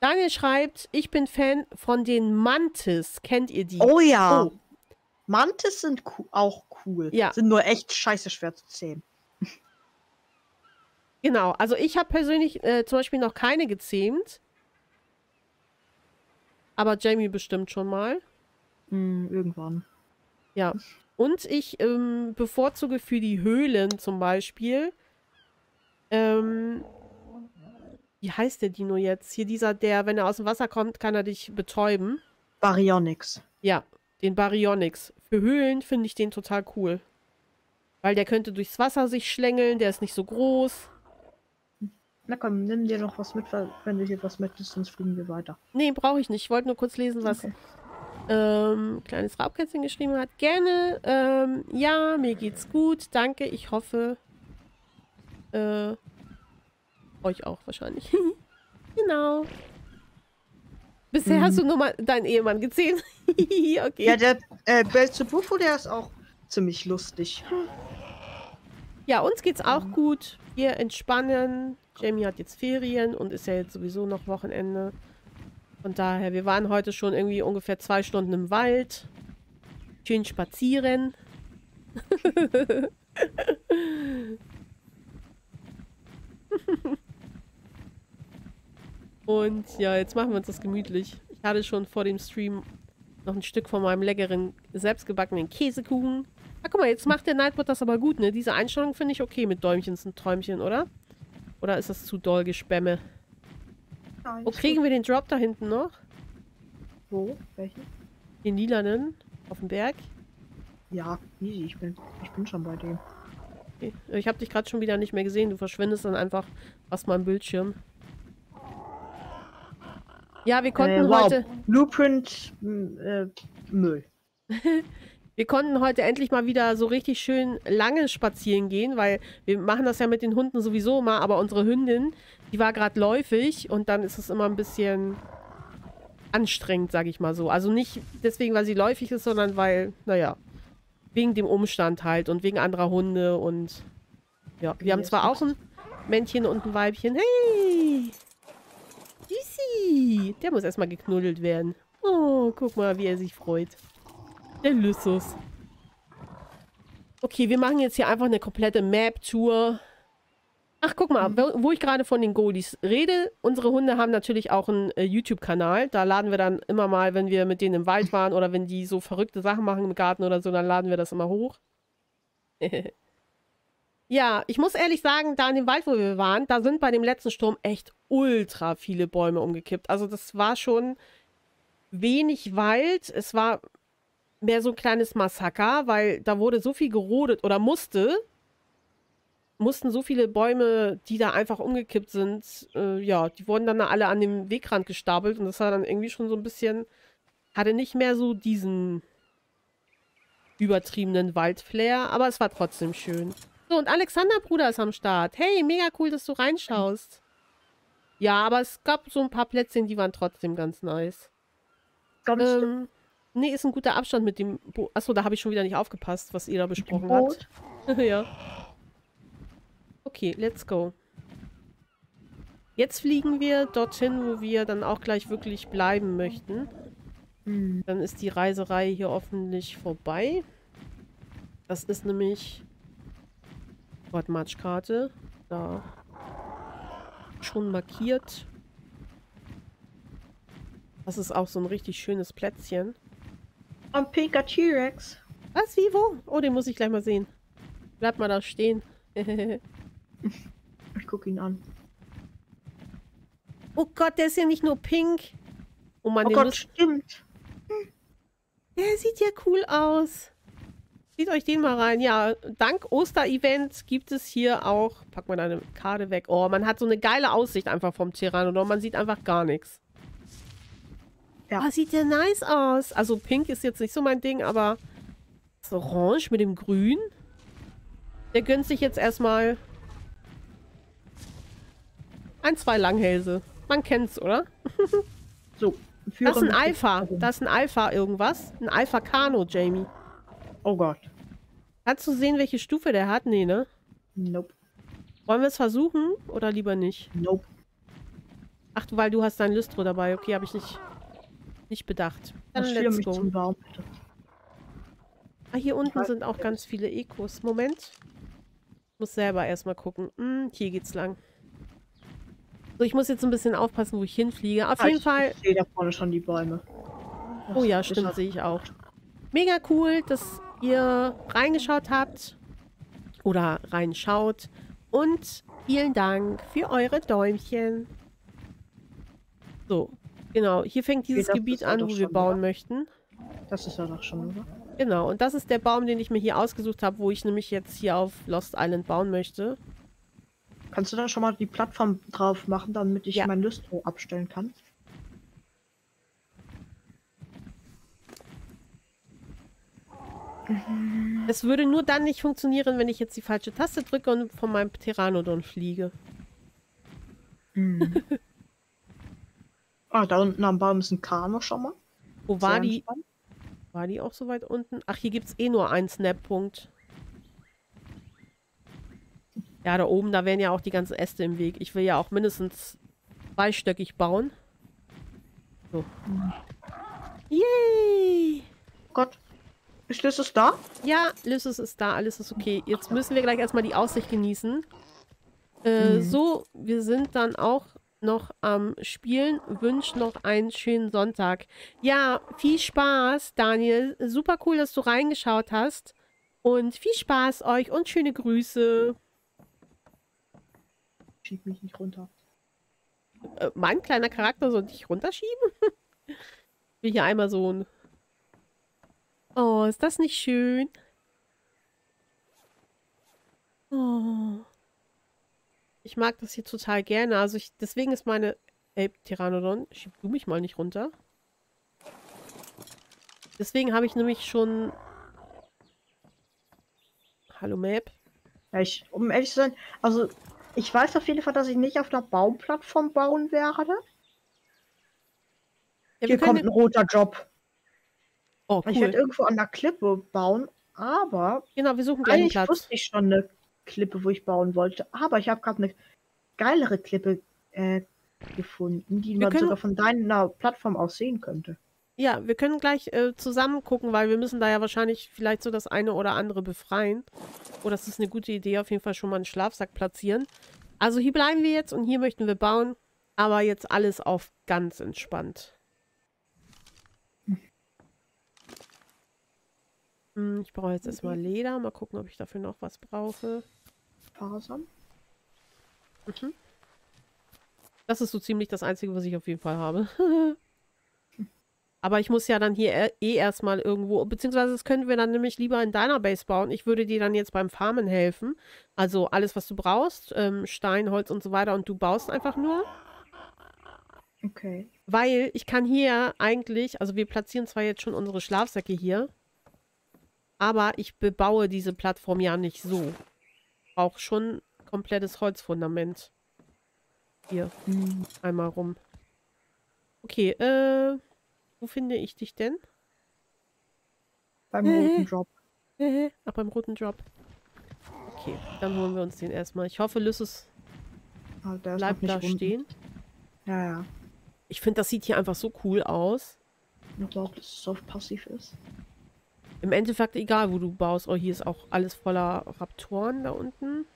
Daniel schreibt, ich bin Fan von den Mantis. Kennt ihr die? Oh ja. Oh. Mantis sind auch cool. Ja. Sind nur echt scheiße schwer zu zähmen. Genau, also ich habe persönlich äh, zum Beispiel noch keine gezähmt. Aber Jamie bestimmt schon mal. Mm, irgendwann. Ja. Und ich ähm, bevorzuge für die Höhlen zum Beispiel. Ähm, wie heißt der Dino jetzt? Hier dieser, der, wenn er aus dem Wasser kommt, kann er dich betäuben. Baryonyx. Ja, den Baryonyx. Für Höhlen finde ich den total cool. Weil der könnte durchs Wasser sich schlängeln, der ist nicht so groß. Na komm, nimm dir noch was mit, wenn du hier was möchtest, sonst fliegen wir weiter. Nee, brauche ich nicht. Ich wollte nur kurz lesen, was okay. ähm, kleines Raubkätzchen geschrieben hat. Gerne. Ähm, ja, mir geht's gut. Danke. Ich hoffe, äh, euch auch wahrscheinlich. Genau. Bisher mhm. hast du nur mal deinen Ehemann gezählt. Okay. Ja, der äh, Belzebufo, der ist auch ziemlich lustig. Ja, uns geht's auch mhm. gut. Wir entspannen. Jamie hat jetzt Ferien und ist ja jetzt sowieso noch Wochenende. Von daher, wir waren heute schon irgendwie ungefähr zwei Stunden im Wald. Schön spazieren. Und ja, jetzt machen wir uns das gemütlich. Ich hatte schon vor dem Stream noch ein Stück von meinem leckeren, selbstgebackenen Käsekuchen. Ah, guck mal, jetzt macht der Nightbot das aber gut, ne? Diese Einstellung finde ich okay mit Däumchen und Träumchen, oder? Oder ist das zu doll Gespämme? Nein, oh, kriegen wir den Drop da hinten noch? Wo? Welchen? Den lilanen? Auf dem Berg? Ja, easy. Ich bin, ich bin schon bei dem. Okay. Ich habe dich gerade schon wieder nicht mehr gesehen. Du verschwindest dann einfach aus meinem Bildschirm. Ja, wir konnten äh, wow. heute... Blueprint äh, Müll. Wir konnten heute endlich mal wieder so richtig schön lange spazieren gehen, weil wir machen das ja mit den Hunden sowieso mal, aber unsere Hündin, die war gerade läufig und dann ist es immer ein bisschen anstrengend, sage ich mal so. Also nicht deswegen, weil sie läufig ist, sondern weil, naja, wegen dem Umstand halt und wegen anderer Hunde und ja. Wir haben zwar auch ein Männchen und ein Weibchen. Hey! Süßi! Der muss erstmal geknuddelt werden. Oh, guck mal, wie er sich freut. Der Lyssus. Okay, wir machen jetzt hier einfach eine komplette Map-Tour. Ach, guck mal, mhm. wo ich gerade von den Goldies rede. Unsere Hunde haben natürlich auch einen äh, YouTube-Kanal. Da laden wir dann immer mal, wenn wir mit denen im Wald waren oder wenn die so verrückte Sachen machen im Garten oder so, dann laden wir das immer hoch. Ja, ich muss ehrlich sagen, da in dem Wald, wo wir waren, da sind bei dem letzten Sturm echt ultra viele Bäume umgekippt. Also das war schon wenig Wald. Es war... mehr so ein kleines Massaker, weil da wurde so viel gerodet oder musste, mussten so viele Bäume, die da einfach umgekippt sind, äh, ja, die wurden dann alle an dem Wegrand gestapelt und das war dann irgendwie schon so ein bisschen, hatte nicht mehr so diesen übertriebenen Waldflair, aber es war trotzdem schön. So, und Alexander Bruder ist am Start. Hey, mega cool, dass du reinschaust. Ja, aber es gab so ein paar Plätzchen, die waren trotzdem ganz nice. Ganz ähm, schlimm. Nee, ist ein guter Abstand mit dem Boot. Achso, da habe ich schon wieder nicht aufgepasst, was ihr da besprochen habt. Ja. Okay, let's go. Jetzt fliegen wir dorthin, wo wir dann auch gleich wirklich bleiben möchten. Mhm. Dann ist die Reiserei hier hoffentlich vorbei. Das ist nämlich Wortmatschkarte. Da schon markiert. Das ist auch so ein richtig schönes Plätzchen. Ein pinker T-Rex. Was? Wie? Wo? Oh, den muss ich gleich mal sehen. Bleib mal da stehen. Ich gucke ihn an. Oh Gott, der ist ja nicht nur pink. Oh, Mann, oh Gott, muss... stimmt. Der sieht ja cool aus. Zieht euch den mal rein. Ja, dank Oster-Event gibt es hier auch... Pack mal deine Karte weg. Oh, man hat so eine geile Aussicht einfach vom Pteranodon. Man sieht einfach gar nichts. Ja. Oh, sieht ja nice aus. Also pink ist jetzt nicht so mein Ding, aber das Orange mit dem Grün. Der gönnt sich jetzt erstmal ein, zwei Langhälse. Man kennt's, oder? So. Das ist ein Alpha. Das ist ein Alpha irgendwas. Ein Alpha Kanu, Jamie. Oh Gott. Kannst du sehen, welche Stufe der hat? Nee, ne? Nope. Wollen wir es versuchen oder lieber nicht? Nope. Ach, weil du hast dein Lystro dabei. Okay, habe ich nicht, nicht bedacht. Dann let's go. Baum, ah, hier unten sind auch ganz viele Ecos. Moment. Ich muss selber erstmal gucken. Hm, hier geht's lang. So, ich muss jetzt ein bisschen aufpassen, wo ich hinfliege. Auf ja, jeden ich, Fall... Ich sehe da vorne schon die Bäume. Das oh ja, stimmt, sehe ich auch. Mega cool, dass ihr reingeschaut habt. Oder reinschaut. Und vielen Dank für eure Däumchen. So, genau. Hier fängt dieses okay, Gebiet an, wo wir bauen wieder. möchten. Das ist ja doch schon, oder? Genau, und das ist der Baum, den ich mir hier ausgesucht habe, wo ich nämlich jetzt hier auf Lost Island bauen möchte. Kannst du dann schon mal die Plattform drauf machen, damit ich ja. mein Lystro abstellen kann? Es würde nur dann nicht funktionieren, wenn ich jetzt die falsche Taste drücke und von meinem Pteranodon fliege. Hm. Ah, da unten am Baum ist ein Kanu schon mal. Wo war die? Entspannt. War die auch so weit unten? Ach, hier gibt es eh nur einen Snap-Punkt. Ja, da oben, da wären ja auch die ganzen Äste im Weg. Ich will ja auch mindestens zweistöckig bauen. So. Yay! Oh Gott. Ist Lyssus da? Ja, Lyssus ist da. Alles ist okay. Jetzt müssen wir gleich erstmal die Aussicht genießen. Äh, mhm. So, wir sind dann auch noch am Spielen. Wünsche noch einen schönen Sonntag. Ja, viel Spaß, Daniel. Super cool, dass du reingeschaut hast. Und viel Spaß euch und schöne Grüße. Schieb mich nicht runter. Äh, mein kleiner Charakter soll dich runterschieben? Ich will hier einmal so ein... Oh, ist das nicht schön? Oh. Ich mag das hier total gerne. Also ich, deswegen ist meine... Ey, Pteranodon, schieb du mich mal nicht runter. Deswegen habe ich nämlich schon... Hallo, Map. Ja, ich, um ehrlich zu sein, also... Ich weiß auf jeden Fall, dass ich nicht auf einer Baumplattform bauen werde. Ja, hier kommt ein roter Job. Oh, cool. Ich werde irgendwo an der Klippe bauen, aber... Genau, wir suchen gleich einen Platz. Eigentlich wusste ich schon eine Klippe, wo ich bauen wollte, aber ich habe gerade eine geilere Klippe äh, gefunden, die man sogar von deiner Plattform aus sehen könnte. Ja, wir können gleich äh, zusammen gucken, weil wir müssen da ja wahrscheinlich vielleicht so das eine oder andere befreien. Oh, das ist eine gute Idee, auf jeden Fall schon mal einen Schlafsack platzieren. Also hier bleiben wir jetzt und hier möchten wir bauen, aber jetzt alles auf ganz entspannt. Hm, ich brauche jetzt erstmal Leder, mal gucken, ob ich dafür noch was brauche. Fasern. Mhm. Das ist so ziemlich das Einzige, was ich auf jeden Fall habe. Aber ich muss ja dann hier eh erstmal irgendwo, beziehungsweise das könnten wir dann nämlich lieber in deiner Base bauen. Ich würde dir dann jetzt beim Farmen helfen. Also alles, was du brauchst, ähm, Stein, Holz und so weiter. Und du baust einfach nur. Okay. Weil ich kann hier eigentlich, also wir platzieren zwar jetzt schon unsere Schlafsäcke hier, aber ich bebaue diese Plattform ja nicht so. Ich brauche schon komplettes Holzfundament. Hier, mhm. einmal rum. Okay, äh... Wo finde ich dich denn? Beim äh, roten Drop. Äh, ach, beim roten Drop. Okay, dann holen wir uns den erstmal. Ich hoffe, Lyssus ah, bleibt da unten stehen. Ja, ja. Ich finde, das sieht hier einfach so cool aus. Ich glaube, dass es so passiv ist. im Endeffekt egal, wo du baust. Oh, hier ist auch alles voller Raptoren da unten.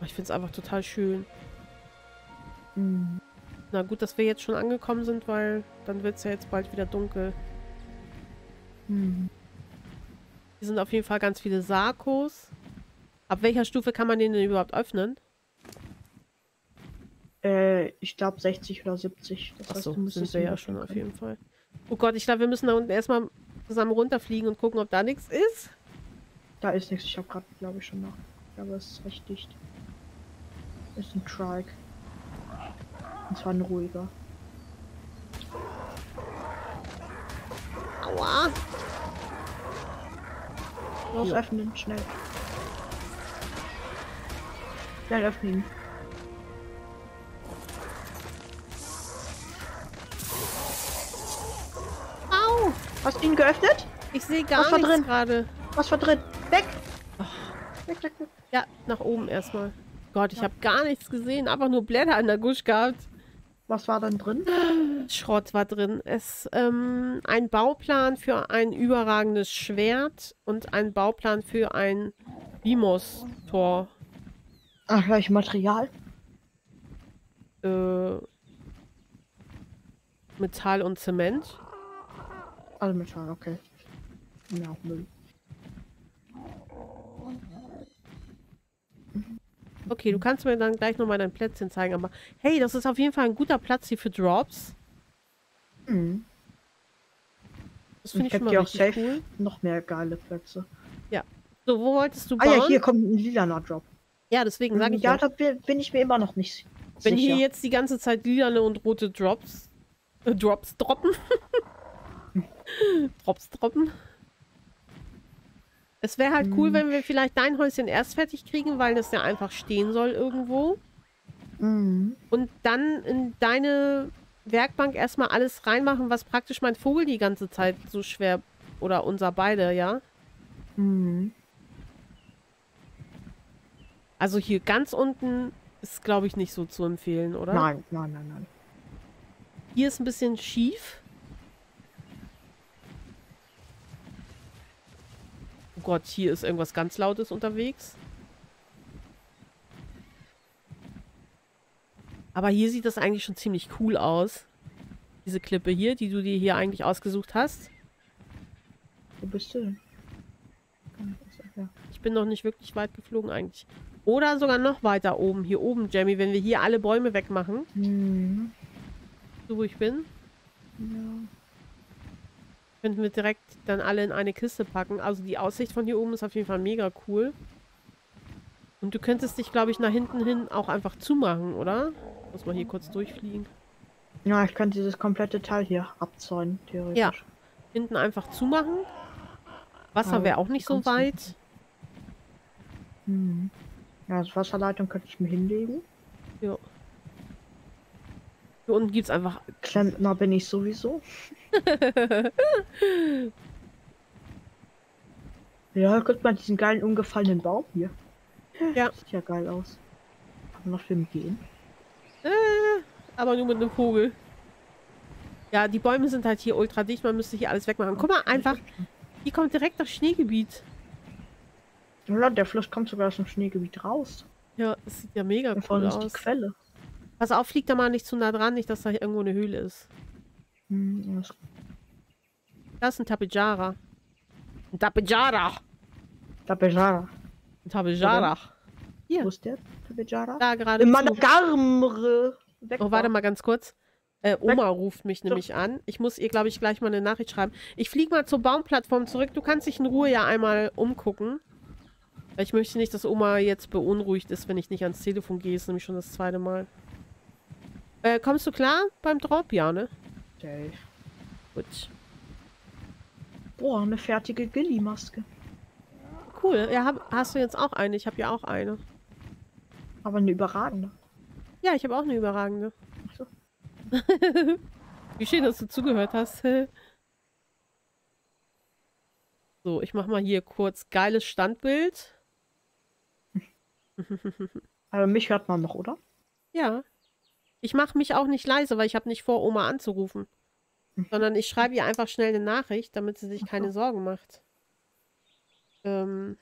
Oh, ich finde es einfach total schön. Mhm. Na gut, dass wir jetzt schon angekommen sind, weil dann wird es ja jetzt bald wieder dunkel. Mhm. Hier sind auf jeden Fall ganz viele Sarcos. Ab welcher Stufe kann man den denn überhaupt öffnen? Äh, ich glaube sechzig oder siebzig. Das heißt, so, du sind wir ja schon auf jeden Fall. Oh Gott, ich glaube, wir müssen da unten erstmal zusammen runterfliegen und gucken, ob da nichts ist. Da ist nichts. Ich habe gerade, glaube ich, schon nach. Aber es ist recht dicht. Ist ein Trike. Und zwar ein ruhiger. Aua! Los, ja. Öffnen, schnell. Schnell öffnen. Au! Hast du ihn geöffnet? Ich sehe gar Was nichts gerade. Was war drin? Weg! Oh. Weg, weg, weg. Ja, nach oben erstmal. Gott, ich ja. habe gar nichts gesehen. Einfach nur Blätter an der Gusch gehabt. Was war dann drin? Schrott war drin. Es ähm, ein Bauplan für ein überragendes Schwert und ein Bauplan für ein Bimos-Tor. Ach, gleich Material? Äh, Metall und Zement. Alle Metall, okay. Ja, Müll. Okay, du kannst mir dann gleich nochmal dein Plätzchen zeigen, aber hey, das ist auf jeden Fall ein guter Platz hier für Drops. Mhm. Das finde ich schon mal richtig cool. Noch mehr geile Plätze. Ja. So, wo wolltest du bauen? Ah ja, hier kommt ein lilaner Drop. Ja, deswegen sage ich ja. Ja, da bin ich mir immer noch nicht sicher. Wenn hier jetzt die ganze Zeit lilane und rote Drops... Äh, Drops droppen. Drops droppen. Es wäre halt cool, wenn wir vielleicht dein Häuschen erst fertig kriegen, weil das ja einfach stehen soll irgendwo. Mhm. Und dann in deine Werkbank erstmal alles reinmachen, was praktisch mein Vogel die ganze Zeit so schwer... Oder unser beide, ja? Mhm. Also hier ganz unten ist, glaube ich, nicht so zu empfehlen, oder? Nein, nein, nein, nein. Hier ist ein bisschen schief. Oh Gott, hier ist irgendwas ganz Lautes unterwegs. Aber hier sieht das eigentlich schon ziemlich cool aus. Diese Klippe hier, die du dir hier eigentlich ausgesucht hast. Wo bist du denn? Ich bin noch nicht wirklich weit geflogen eigentlich. Oder sogar noch weiter oben. Hier oben, Jamie, wenn wir hier alle Bäume wegmachen. Mhm. So, wo ich bin. Ja. Könnten wir direkt dann alle in eine Kiste packen. Also die Aussicht von hier oben ist auf jeden Fall mega cool. Und du könntest dich, glaube ich, nach hinten hin auch einfach zumachen, oder? Muss man hier kurz durchfliegen. Ja, ich könnte dieses komplette Teil hier abzäunen, theoretisch. Ja, hinten einfach zumachen. Wasser wäre auch nicht so weit. Hm. Ja, das Wasserleitung könnte ich mir hinlegen. Ja. Hier unten gibt es einfach... Klempner bin ich sowieso. Ja, guck mal, diesen geilen umgefallenen Baum hier. Ja. Sieht ja geil aus. Kann man noch schwimmen gehen. Äh, aber nur mit einem Vogel. Ja, die Bäume sind halt hier ultra dicht. Man müsste hier alles wegmachen. Guck mal, einfach... Hier kommt direkt das Schneegebiet. Ja, der Fluss kommt sogar aus dem Schneegebiet raus. Ja, das sieht ja mega cool aus. Vorne ist die Quelle. Pass auf, flieg da mal nicht zu nah dran, nicht, dass da hier irgendwo eine Höhle ist. Hm, das... das ist ein Tapejara. Ein Tapejara! Tapejara. Ein Tapejara. Hier. Wo ist der Tapejara? Da gerade. In meiner Garmre. Oh, warte mal ganz kurz. Äh, Oma ruft mich nämlich an. Ich muss ihr, glaube ich, gleich mal eine Nachricht schreiben. Ich fliege mal zur Baumplattform zurück. Du kannst dich in Ruhe ja einmal umgucken. Ich möchte nicht, dass Oma jetzt beunruhigt ist, wenn ich nicht ans Telefon gehe. Ist nämlich schon das zweite Mal. Äh, kommst du klar beim Drop? Ja, ne? Okay. Gut. Boah, eine fertige Gilli-Maske. Cool. Ja, hab, hast du jetzt auch eine? Ich habe ja auch eine. Aber eine überragende. Ja, ich habe auch eine überragende. Ach so. Wie schön, dass du zugehört hast. So, ich mach mal hier kurz geiles Standbild. Aber mich hört man noch, oder? Ja. Ich mache mich auch nicht leise, weil ich habe nicht vor, Oma anzurufen. Sondern ich schreibe ihr einfach schnell eine Nachricht, damit sie sich keine Sorgen macht. Ähm.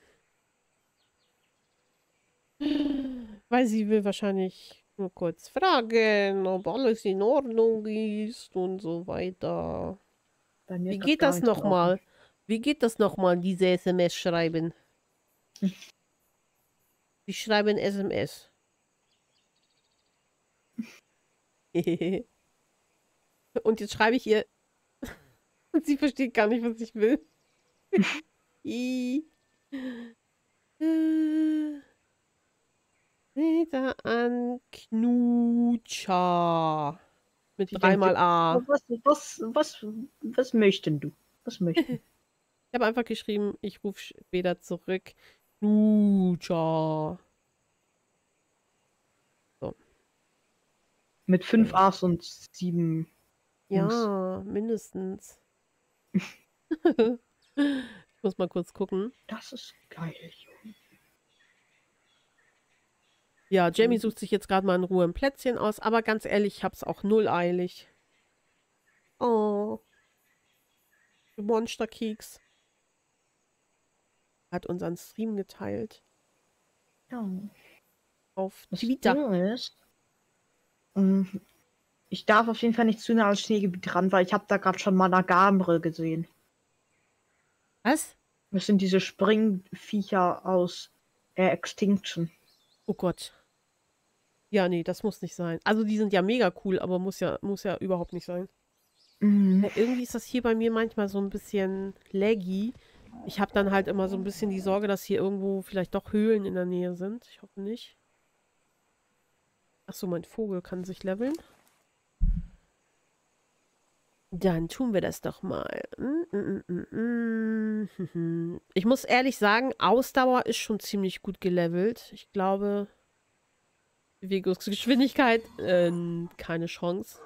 Weil sie will wahrscheinlich nur kurz fragen, ob alles in Ordnung ist und so weiter. Wie geht das nochmal? Wie geht das nochmal, diese S M S schreiben? Wir schreiben S M S. Und jetzt schreibe ich ihr. Und sie versteht gar nicht, was ich will. Peter an Knutscher. Mit dreimal A. Was, was, was, was möchten du? Was möchten? Ich habe einfach geschrieben, ich rufe später zurück. Knutscher. So. Mit fünf A's und sieben. Ja, mindestens. Ich muss mal kurz gucken. Das ist geil, Junge. Ja, Jamie sucht sich jetzt gerade mal in Ruhe ein Plätzchen aus, aber ganz ehrlich, ich hab's auch null eilig. Oh. Monsterkeks. Hat unseren Stream geteilt. Oh. Auf Twitter. Ich darf auf jeden Fall nicht zu nah als Schneegebiet ran, weil ich habe da gerade schon mal Nagambre gesehen. Was? Das sind diese Springviecher aus äh, Extinction. Oh Gott. Ja, nee, das muss nicht sein. Also die sind ja mega cool, aber muss ja, muss ja überhaupt nicht sein. Mm. Ja, irgendwie ist das hier bei mir manchmal so ein bisschen laggy. Ich habe dann halt immer so ein bisschen die Sorge, dass hier irgendwo vielleicht doch Höhlen in der Nähe sind. Ich hoffe nicht. Achso, mein Vogel kann sich leveln. Dann tun wir das doch mal. Ich muss ehrlich sagen, Ausdauer ist schon ziemlich gut gelevelt. Ich glaube, Bewegungsgeschwindigkeit, äh, keine Chance.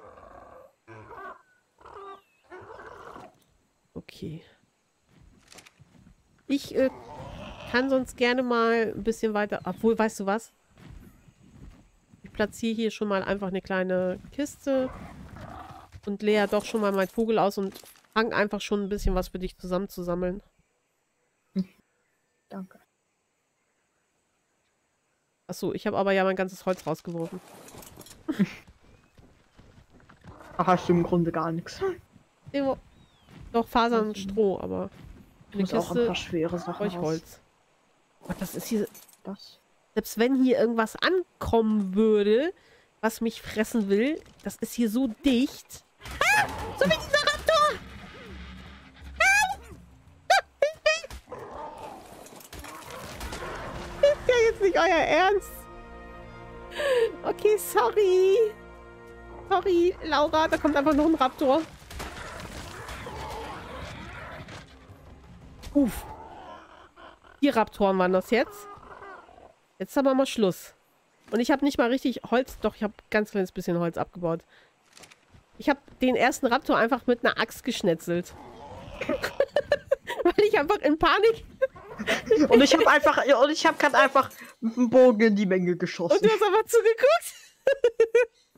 Okay. Ich äh, kann sonst gerne mal ein bisschen weiter... Obwohl, weißt du was? Ich platziere hier schon mal einfach eine kleine Kiste... Und leer doch schon mal meinen Vogel aus und fang einfach schon ein bisschen was für dich zusammenzusammeln. Danke. Achso, ich habe aber ja mein ganzes Holz rausgeworfen. Ach, hast du im Grunde gar nichts. Doch Fasern und Stroh, aber eine Kiste auch ein paar schwere Sachen aus. Holz. Gott, das ist hier... Das? Selbst wenn hier irgendwas ankommen würde, was mich fressen will, das ist hier so dicht. Ah! So wie dieser Raptor! Nein! Das ist ja jetzt nicht euer Ernst. Okay, sorry. Sorry, Laura, da kommt einfach noch ein Raptor. Uff. Die Raptoren waren das jetzt. Jetzt aber mal Schluss. Und ich habe nicht mal richtig Holz... Doch, ich habe ganz kleines bisschen Holz abgebaut. Ich habe den ersten Raptor einfach mit einer Axt geschnetzelt. Weil ich einfach in Panik... und ich habe einfach... Und ich habe gerade einfach mit dem Bogen in die Menge geschossen. Und du hast einfach zugeguckt?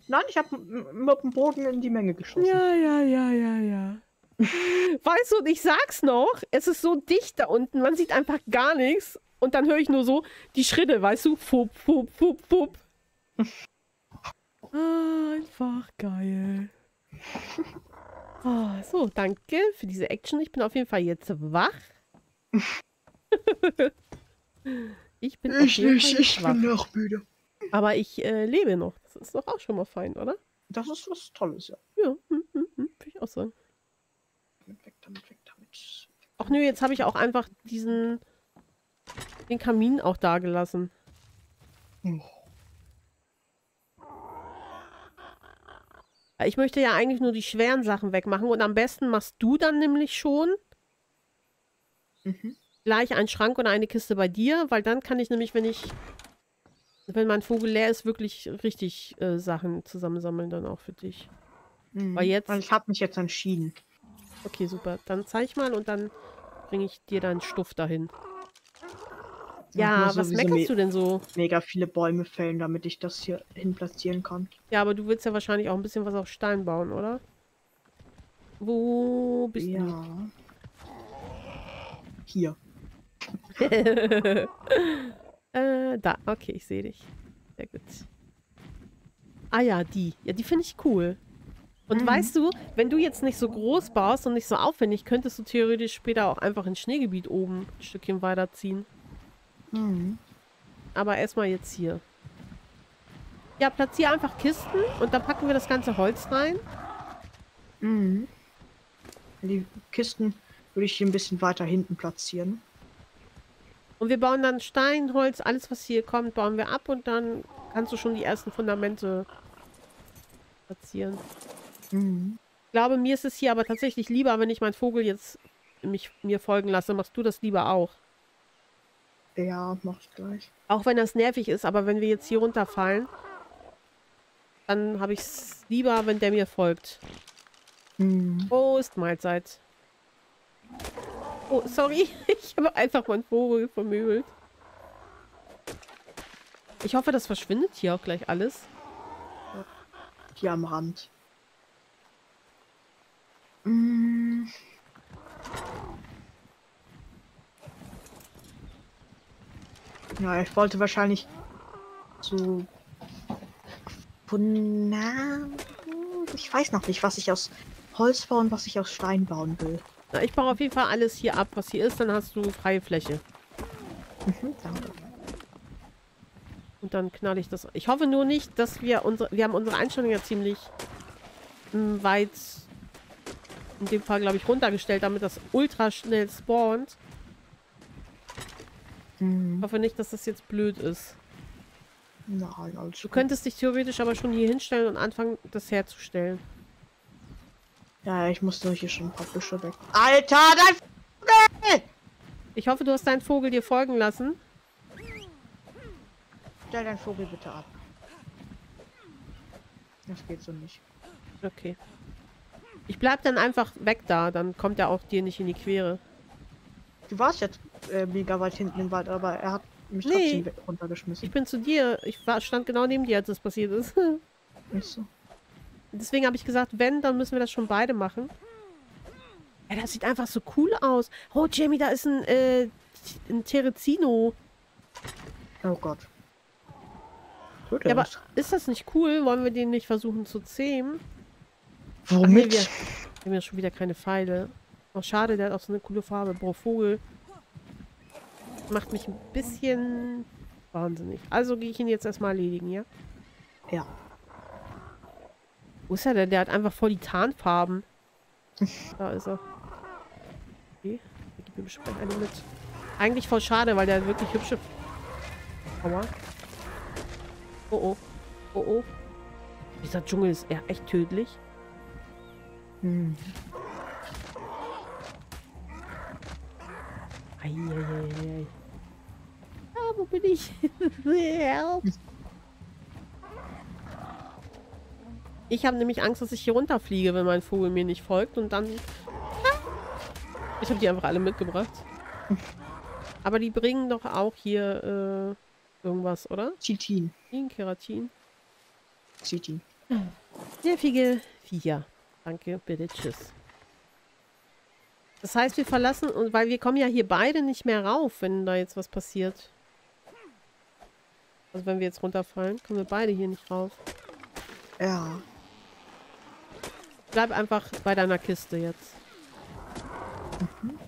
Nein, ich habe mit dem Bogen in die Menge geschossen. Ja, ja, ja, ja, ja. Weißt du, und ich sag's noch, es ist so dicht da unten, man sieht einfach gar nichts. Und dann höre ich nur so die Schritte, weißt du? Fup, fup, fup, fup. Ah, einfach geil. Ah, so, danke für diese Action. Ich bin auf jeden Fall jetzt wach. Ich bin ich, ich, ich wach. Bin auch müde. Aber ich äh, lebe noch. Das ist doch auch schon mal fein, oder? Das ist was Tolles, ja. Ja, hm, hm, hm, würde ich auch sagen. Weg damit, weg damit. Ach nö, jetzt habe ich auch einfach diesen... den Kamin auch da gelassen. Ich möchte ja eigentlich nur die schweren Sachen wegmachen und am besten machst du dann nämlich schon mhm. gleich einen Schrank oder eine Kiste bei dir, weil dann kann ich nämlich, wenn ich wenn mein Vogel leer ist, wirklich richtig äh, Sachen zusammensammeln dann auch für dich. Mhm. Weil jetzt... Ich habe mich jetzt entschieden. Okay, super. Dann zeig mal und dann bringe ich dir deinen Stuff dahin. Ja, was meckerst du denn so? Mega viele Bäume fällen, damit ich das hier hin platzieren kann. Ja, aber du willst ja wahrscheinlich auch ein bisschen was auf Stein bauen, oder? Wo bist ja. du? Hier. äh, da. Okay, ich sehe dich. Sehr gut. Ah ja, die. Ja, die finde ich cool. Und mhm. weißt du, wenn du jetzt nicht so groß baust und nicht so aufwendig, könntest du theoretisch später auch einfach ins Schneegebiet oben ein Stückchen weiterziehen. Mhm. Aber erstmal jetzt hier. Ja, platziere einfach Kisten und dann packen wir das ganze Holz rein. Mhm. Die Kisten würde ich hier ein bisschen weiter hinten platzieren. Und wir bauen dann Stein, Holz, alles was hier kommt, bauen wir ab und dann kannst du schon die ersten Fundamente platzieren. Mhm. Ich glaube, mir ist es hier aber tatsächlich lieber, wenn ich meinen Vogel jetzt mich, mir folgen lasse. Machst du das lieber auch? Ja, mach ich gleich. Auch wenn das nervig ist, aber wenn wir jetzt hier runterfallen, dann habe ich es lieber, wenn der mir folgt. Mhm. Prost, Mahlzeit. Oh, sorry. Ich habe einfach meinen Vogel vermöbelt. Ich hoffe, das verschwindet hier auch gleich alles. Hier am Rand. Mm. Ja, ich wollte wahrscheinlich so von, na, ich weiß noch nicht, was ich aus Holz bauen, was ich aus Stein bauen will. Na, ich baue auf jeden Fall alles hier ab, was hier ist, dann hast du freie Fläche. Mhm, danke. Und dann knall ich das. Ich hoffe nur nicht, dass wir unsere, wir haben unsere Einstellung ja ziemlich m, weit in dem Fall, glaube ich, runtergestellt, damit das ultra schnell spawnt. Mhm. Ich hoffe nicht, dass das jetzt blöd ist. Nein, also du könntest dich theoretisch aber schon hier hinstellen und anfangen, das herzustellen. Ja, ich muss doch hier schon ein paar Büsche weg. Alter, dein Vogel! Ich hoffe, du hast deinen Vogel dir folgen lassen. Stell deinen Vogel bitte ab. Das geht so nicht. Okay. Ich bleib dann einfach weg da, dann kommt er auch dir nicht in die Quere. Du warst jetzt äh, mega weit hinten im Wald, aber er hat mich nee. trotzdem runtergeschmissen. Ich bin zu dir. Ich war, stand genau neben dir, als das passiert ist. Nicht so. Deswegen habe ich gesagt, wenn, dann müssen wir das schon beide machen. Ja, das sieht einfach so cool aus. Oh, Jamie, da ist ein, äh, ein Terezino. Oh Gott. Tut ja, aber ist das nicht cool? Wollen wir den nicht versuchen zu zähmen? Womit? Ach, nee, wir haben ja schon wieder keine Pfeile. Oh, schade, der hat auch so eine coole Farbe. Boah, Vogel. Macht mich ein bisschen wahnsinnig. Also gehe ich ihn jetzt erstmal erledigen, ja? Ja. Wo ist er denn? Der hat einfach voll die Tarnfarben. Da ist er. Okay, der gibt mir bestimmt eine mit. Eigentlich voll schade, weil der hat wirklich hübsche... Aua. Oh oh. Oh oh. Dieser Dschungel ist eher echt tödlich. Hm. Eieieiei. Ah, wo bin ich? Ich habe nämlich Angst, dass ich hier runterfliege, wenn mein Vogel mir nicht folgt und dann... Ich habe die einfach alle mitgebracht. Aber die bringen doch auch hier äh, irgendwas, oder? Chitin. Keratin. Chitin. Nervige Viecher. Danke, bitte, tschüss. Das heißt, wir verlassen, und weil wir kommen ja hier beide nicht mehr rauf, wenn da jetzt was passiert. Also wenn wir jetzt runterfallen, kommen wir beide hier nicht rauf. Ja. Bleib einfach bei deiner Kiste jetzt. Mhm.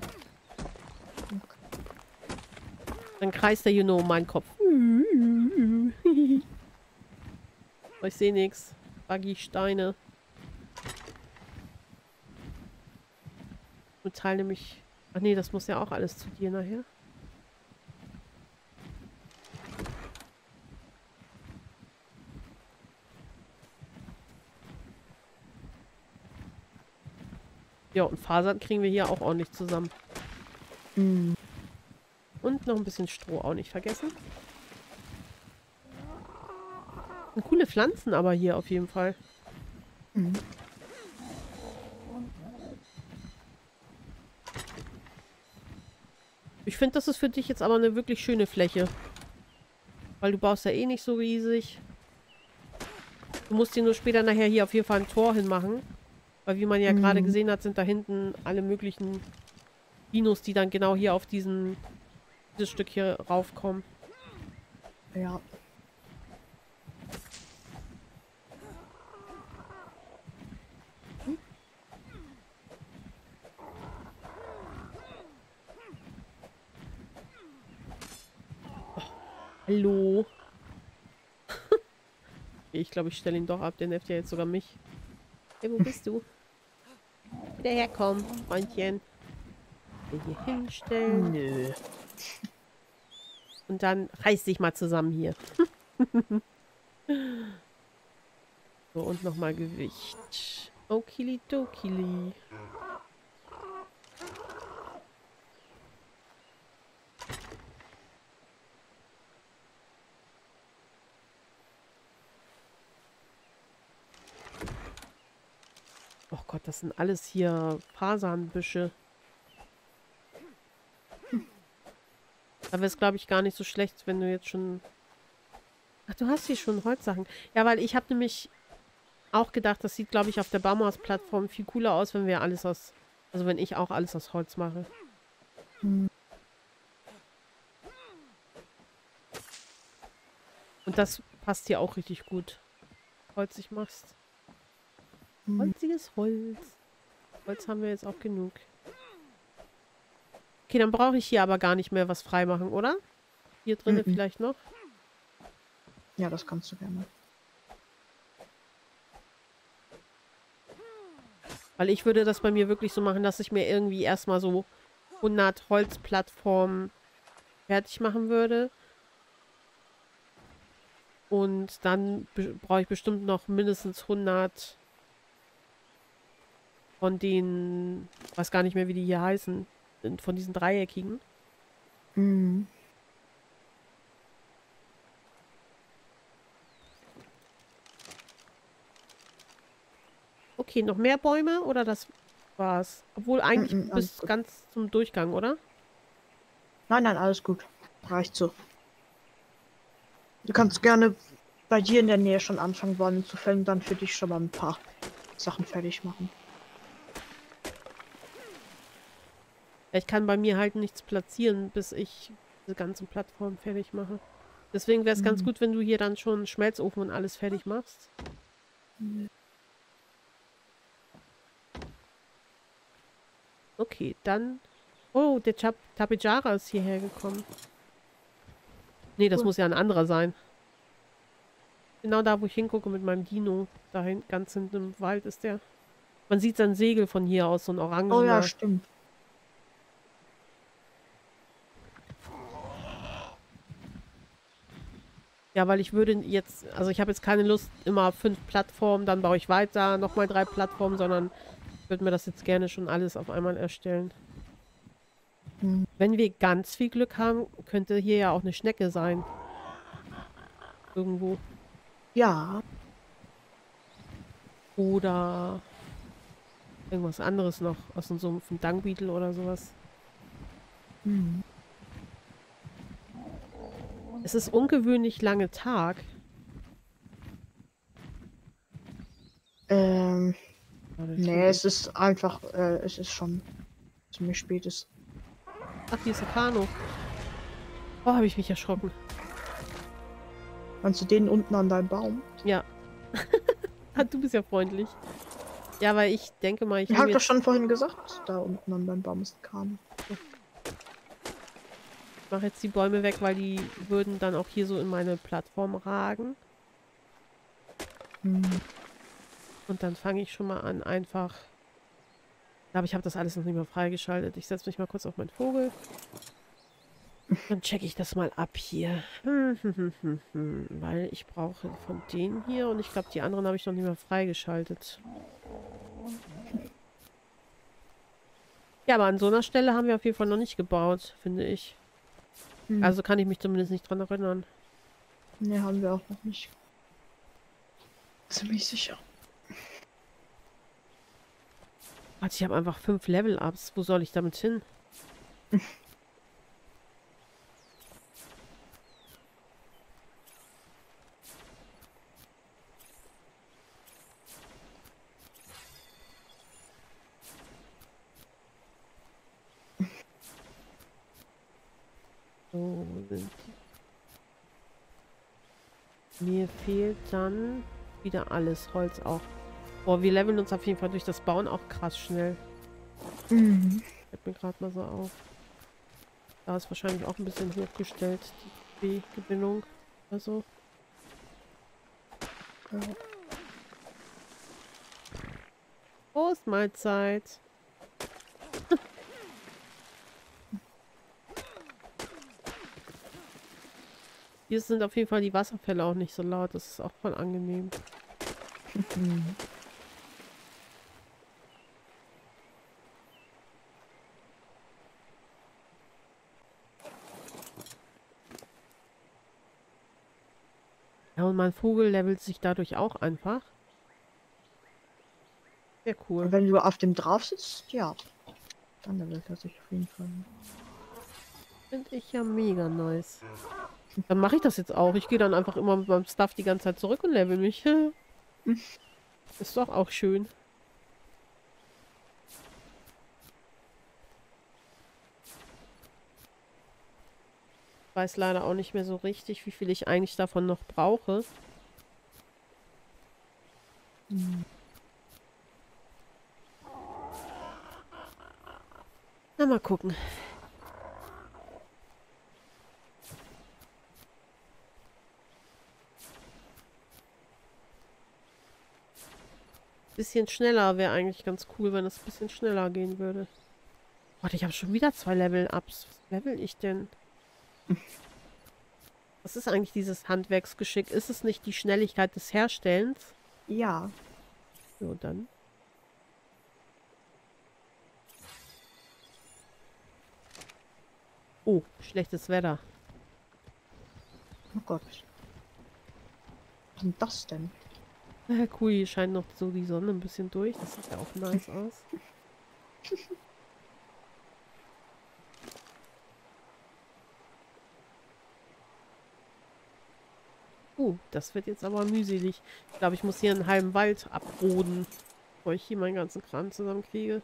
Okay. Dann kreist der hier nur um meinen Kopf. Ich sehe nichts. Buggy, Steine. Ich teile mich. Ach nee, das muss ja auch alles zu dir nachher. Ja, und Fasern kriegen wir hier auch ordentlich zusammen. Mhm. Und noch ein bisschen Stroh auch nicht vergessen. Und coole Pflanzen aber hier auf jeden Fall. Mhm. Ich finde, das ist für dich jetzt aber eine wirklich schöne Fläche. Weil du baust ja eh nicht so riesig. Du musst dir nur später nachher hier auf jeden Fall ein Tor hinmachen. Weil wie man ja mhm. gerade gesehen hat, sind da hinten alle möglichen Dinos, die dann genau hier auf diesen, dieses Stück hier raufkommen. Ja. Oh, hallo. Ich glaube, ich stelle ihn doch ab, der nervt ja jetzt sogar mich. Hey, wo bist du? Wieder herkommen, Freundchen. Hier hinstellen. Nö. Und dann reiß dich mal zusammen hier. So, und nochmal Gewicht. Okili dokili. Oh Gott, das sind alles hier Fasernbüsche. Aber es ist, glaube ich, gar nicht so schlecht, wenn du jetzt schon... Ach, du hast hier schon Holzsachen. Ja, weil ich habe nämlich auch gedacht, das sieht, glaube ich, auf der Baumhausplattform viel cooler aus, wenn wir alles aus... Also wenn ich auch alles aus Holz mache. Hm. Und das passt hier auch richtig gut. Holzig machst. Hm. Holziges Holz. Holz haben wir jetzt auch genug. Okay, dann brauche ich hier aber gar nicht mehr was freimachen, oder? Hier drinnen mm-mm. vielleicht noch? Ja, das kannst du gerne. Weil ich würde das bei mir wirklich so machen, dass ich mir irgendwie erstmal so hundert Holzplattformen fertig machen würde. Und dann brauche ich bestimmt noch mindestens hundert von denen, ich weiß gar nicht mehr, wie die hier heißen. Von diesen dreieckigen. Mhm. Okay, noch mehr Bäume oder das war's? Obwohl eigentlich mhm, bis gut. ganz zum Durchgang, oder? Nein, nein, alles gut. Reicht so. Du kannst gerne bei dir in der Nähe schon anfangen, Bäume zu fällen, dann für dich schon mal ein paar Sachen fertig machen. Ich kann bei mir halt nichts platzieren, bis ich diese ganzen Plattformen fertig mache. Deswegen wäre es mhm. ganz gut, wenn du hier dann schon einen Schmelzofen und alles fertig machst. Okay, dann... Oh, der Tapejara ist hierher gekommen. Nee, das cool. muss ja ein anderer sein. Genau da, wo ich hingucke mit meinem Dino. Da ganz hinten im Wald ist der. Man sieht sein Segel von hier aus, so ein Orangen. Oh ja, stimmt. Ja, weil ich würde jetzt, also ich habe jetzt keine Lust, immer fünf Plattformen, dann baue ich weiter, nochmal drei Plattformen, sondern ich würde mir das jetzt gerne schon alles auf einmal erstellen. Mhm. Wenn wir ganz viel Glück haben, könnte hier ja auch eine Schnecke sein. Irgendwo. Ja. Oder irgendwas anderes noch, aus so einem Dungbeetle oder sowas. Mhm. Es ist ungewöhnlich lange Tag. Ähm. Nee, es ist einfach, äh, es ist schon ziemlich spät ist. Ach, hier ist ein Kanu. Oh, habe ich mich erschrocken. Kannst du den unten an deinem Baum? Ja. Du bist ja freundlich. Ja, weil ich denke mal, ich... Ich habe doch schon vorhin gesagt, da unten an deinem Baum ist ein Kanu. Ja. Ich mache jetzt die Bäume weg, weil die würden dann auch hier so in meine Plattform ragen. Mhm. Und dann fange ich schon mal an, einfach... Ich glaube, ich habe das alles noch nicht mal freigeschaltet. Ich setze mich mal kurz auf meinen Vogel. Dann checke ich das mal ab hier. Hm, hm, hm, hm, hm. Weil ich brauche von denen hier und ich glaube, die anderen habe ich noch nicht mal freigeschaltet. Ja, aber an so einer Stelle haben wir auf jeden Fall noch nicht gebaut, finde ich. Also kann ich mich zumindest nicht dran erinnern. Ne, haben wir auch noch nicht. Ziemlich sicher. Warte, ich habe einfach fünf Level-Ups. Wo soll ich damit hin? So. Mir fehlt dann wieder alles. Holz auch. Boah, wir leveln uns auf jeden Fall durch das Bauen auch krass schnell. Mhm. Fällt mir gerade mal so auf. Da ist wahrscheinlich auch ein bisschen hochgestellt, die B-Gewinnung. Also. Ja. Prost, Mahlzeit. Hier sind auf jeden Fall die Wasserfälle auch nicht so laut. Das ist auch voll angenehm. Mhm. Ja, und mein Vogel levelt sich dadurch auch einfach. Sehr cool. Und wenn du auf dem drauf sitzt, ja, dann levelt er sich auf jeden Fall. Finde ich ja mega nice. Dann mache ich das jetzt auch. Ich gehe dann einfach immer mit meinem Stuff die ganze Zeit zurück und level mich. Ist doch auch schön. Ich weiß leider auch nicht mehr so richtig, wie viel ich eigentlich davon noch brauche. Hm. Na, mal gucken. Bisschen schneller wäre eigentlich ganz cool, wenn es ein bisschen schneller gehen würde. Warte, ich habe schon wieder zwei Level-Ups. Was level ich denn? Was ist eigentlich dieses Handwerksgeschick? Ist es nicht die Schnelligkeit des Herstellens? Ja. So, dann. Oh, schlechtes Wetter. Oh Gott. Was ist das denn? Cool, hier scheint noch so die Sonne ein bisschen durch. Das sieht ja auch nice aus. Uh, das wird jetzt aber mühselig. Ich glaube, ich muss hier einen halben Wald abroden, bevor ich hier meinen ganzen Kram zusammenkriege.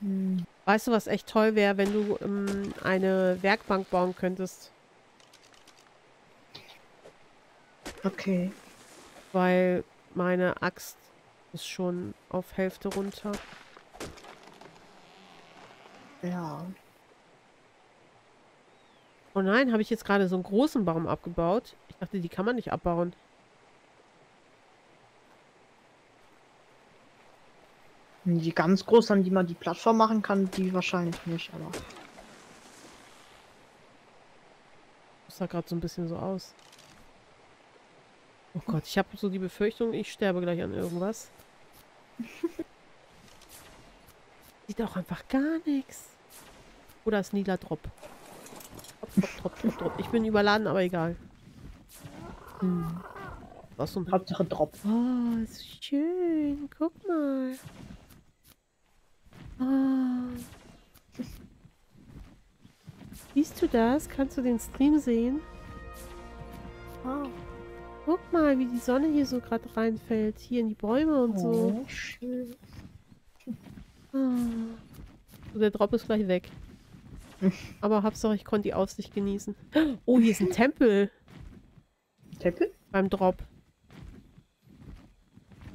Hm. Weißt du, was echt toll wäre, wenn du ähm, eine Werkbank bauen könntest? Okay. Weil meine Axt ist schon auf Hälfte runter. Ja. Oh nein, habe ich jetzt gerade so einen großen Baum abgebaut? Ich dachte, die kann man nicht abbauen. Die ganz groß, an die man die Plattform machen kann, die wahrscheinlich nicht, aber... Das sah gerade so ein bisschen so aus. Oh Gott, ich habe so die Befürchtung, ich sterbe gleich an irgendwas. Sieht auch einfach gar nichts. Oder ist Nila Drop. Drop, Drop, Drop, Drop. Ich bin überladen, aber egal. Hm. Was so ein Hauptsache Drop. Oh, ist schön. Guck mal. Oh. Siehst du das? Kannst du den Stream sehen? Oh. Guck mal, wie die Sonne hier so gerade reinfällt. Hier in die Bäume und so. Oh, schön. Ah. So, der Drop ist gleich weg. Aber Hauptsache, ich konnte die Aussicht genießen. Oh, hier ist ein Tempel. Tempel? Beim Drop.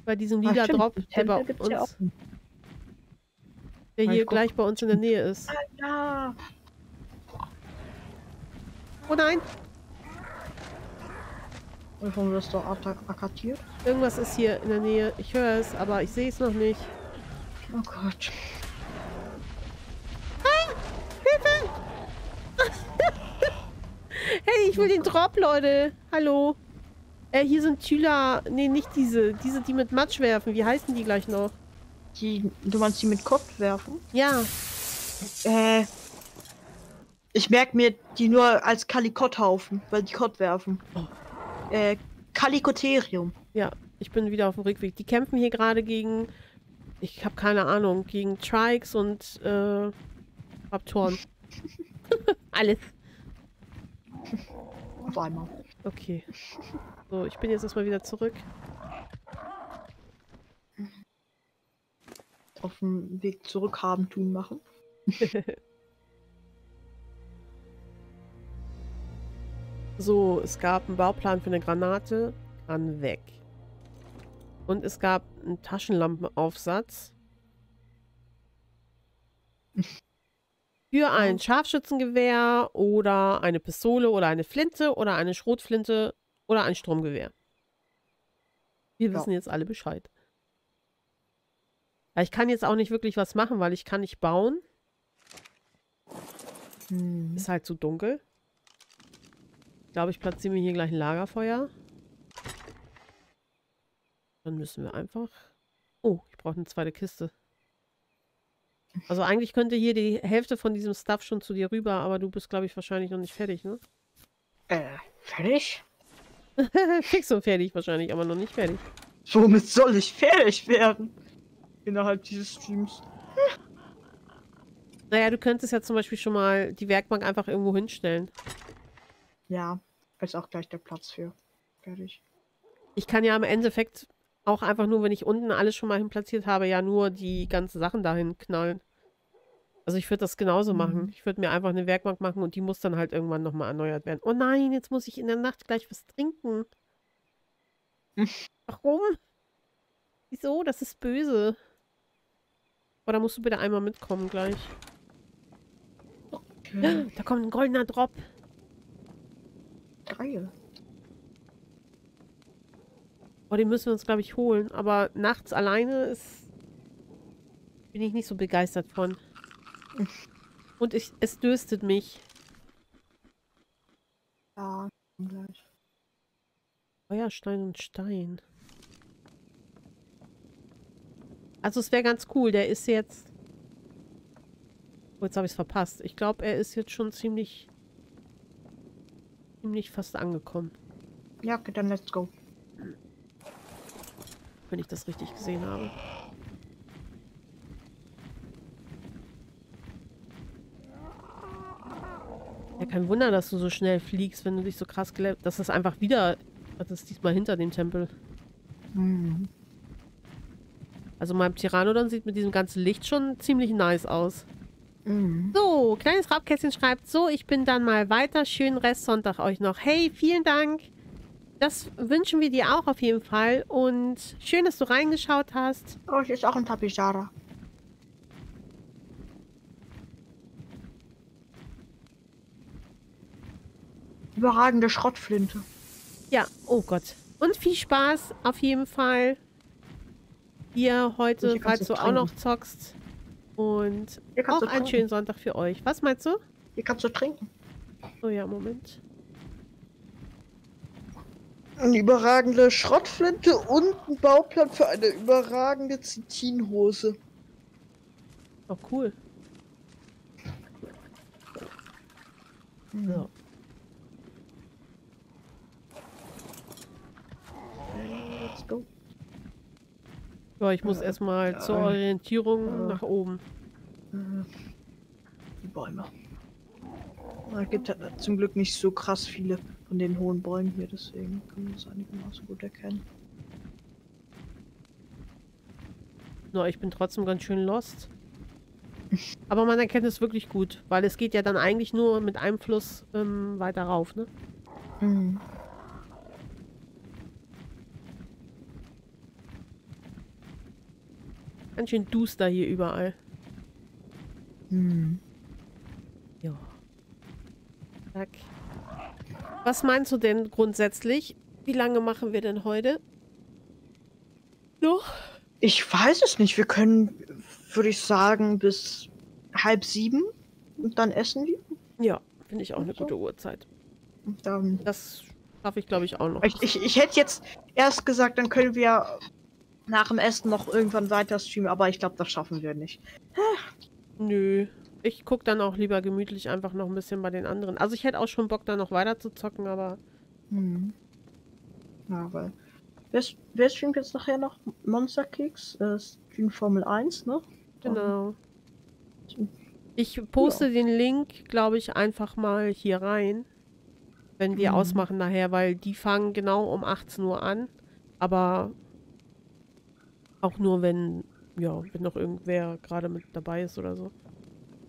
Bei diesem lila Drop, der bei uns, ja der hier gleich bei uns in der Nähe ist. Ah, ja. Oh nein! Warum wirst du attackiert? Irgendwas ist hier in der Nähe. Ich höre es, aber ich sehe es noch nicht. Oh Gott. Ah! Hilfe! Hey, ich will den Drop, Leute. Hallo. Äh, hier sind Tüler. Nee, nicht diese. Diese, die mit Matsch werfen. Wie heißen die gleich noch? Die, du meinst die mit Kopf werfen? Ja. Äh. Ich merke mir die nur als Kalikotthaufen, weil die Kott werfen. Oh. Äh, Kalikotherium. Ja, ich bin wieder auf dem Rückweg. Die kämpfen hier gerade gegen, ich habe keine Ahnung, gegen Trikes und äh, Raptoren. Alles. Auf einmal. Okay. So, ich bin jetzt erstmal wieder zurück. Auf dem Weg zurück haben, tun, machen. So, es gab einen Bauplan für eine Granate. An weg. Und es gab einen Taschenlampenaufsatz. Für ein Scharfschützengewehr oder eine Pistole oder eine Flinte oder eine Schrotflinte oder ein Sturmgewehr. Wir wissen jetzt alle Bescheid. Ja, ich kann jetzt auch nicht wirklich was machen, weil ich kann nicht bauen. Hm. Ist halt zu dunkel. Ich glaube, ich platziere mir hier gleich ein Lagerfeuer. Dann müssen wir einfach... Oh, ich brauche eine zweite Kiste. Also eigentlich könnte hier die Hälfte von diesem Stuff schon zu dir rüber, aber du bist, glaube ich, wahrscheinlich noch nicht fertig, ne? Äh, fertig? Fix und fertig wahrscheinlich, aber noch nicht fertig. Womit soll ich fertig werden? Innerhalb dieses Streams. Naja, du könntest ja zum Beispiel schon mal die Werkbank einfach irgendwo hinstellen. Ja, ist auch gleich der Platz für. Fertig. Ich kann ja im Endeffekt auch einfach nur, wenn ich unten alles schon mal hin platziert habe, ja nur die ganzen Sachen dahin knallen. Also ich würde das genauso mhm. machen. Ich würde mir einfach eine Werkbank machen und die muss dann halt irgendwann nochmal erneuert werden. Oh nein, jetzt muss ich in der Nacht gleich was trinken. Warum? Wieso? Das ist böse. Oh, da musst du bitte einmal mitkommen gleich. Okay. Da kommt ein goldener Drop. Geil. Oh, den müssen wir uns, glaube ich, holen. Aber nachts alleine ist... bin ich nicht so begeistert von. Und ich, es dürstet mich. Ja, gleich. Feuerstein und Stein. Also es wäre ganz cool, der ist jetzt... Oh, jetzt habe ich es verpasst. Ich glaube, er ist jetzt schon ziemlich... ziemlich fast angekommen. Ja, okay, dann let's go. Wenn ich das richtig gesehen habe. Ja, kein Wunder, dass du so schnell fliegst, wenn du dich so krass gelähmt. Das ist einfach wieder... Das ist diesmal hinter dem Tempel. Mhm. Also mein Pteranodon sieht mit diesem ganzen Licht schon ziemlich nice aus. Mhm. So, kleines Raubkästchen schreibt, so, ich bin dann mal weiter. Schönen Restsonntag euch noch. Hey, vielen Dank. Das wünschen wir dir auch auf jeden Fall. Und schön, dass du reingeschaut hast. Oh, hier ist auch ein Tapejara. Überragende Schrottflinte. Ja, oh Gott. Und viel Spaß auf jeden Fall. Ihr heute, falls du auch noch zockst. Und auch einen schönen Sonntag für euch. Was meinst du? Hier kannst du trinken. Oh ja, Moment. Eine überragende Schrottflinte und ein Bauplan für eine überragende Zitinhose. Oh, cool. So. Let's go. Ja, ich muss äh, erstmal äh, zur Orientierung äh, nach oben. Die Bäume. Es gibt halt zum Glück nicht so krass viele von den hohen Bäumen hier, deswegen kann man das einigermaßen gut erkennen. No, ich bin trotzdem ganz schön lost. Aber man erkennt es wirklich gut, weil es geht ja dann eigentlich nur mit einem Fluss ähm, weiter rauf, ne? Mhm. Ganz schön duster hier überall. Hm. Ja. Zack. Was meinst du denn grundsätzlich? Wie lange machen wir denn heute? Noch? Ich weiß es nicht. Wir können, würde ich sagen, bis halb sieben und dann essen wir. Ja, finde ich auch eine gute Uhrzeit. Und dann das schaffe ich, glaube ich, auch noch. Ich, ich, ich hätte jetzt erst gesagt, dann können wir... nach dem Essen noch irgendwann weiter streamen, aber ich glaube, das schaffen wir nicht. Nö. Ich gucke dann auch lieber gemütlich einfach noch ein bisschen bei den anderen. Also ich hätte auch schon Bock, da noch weiter zu zocken, aber... Hm. Ja, weil... Wer, wer streamt jetzt nachher noch? Monsterkeks? Äh, streamt Formel eins, ne? Genau. Ich poste ja den Link, glaube ich, einfach mal hier rein. Wenn wir hm. ausmachen nachher, weil die fangen genau um achtzehn Uhr an. Aber... auch nur, wenn, ja, wenn noch irgendwer gerade mit dabei ist oder so.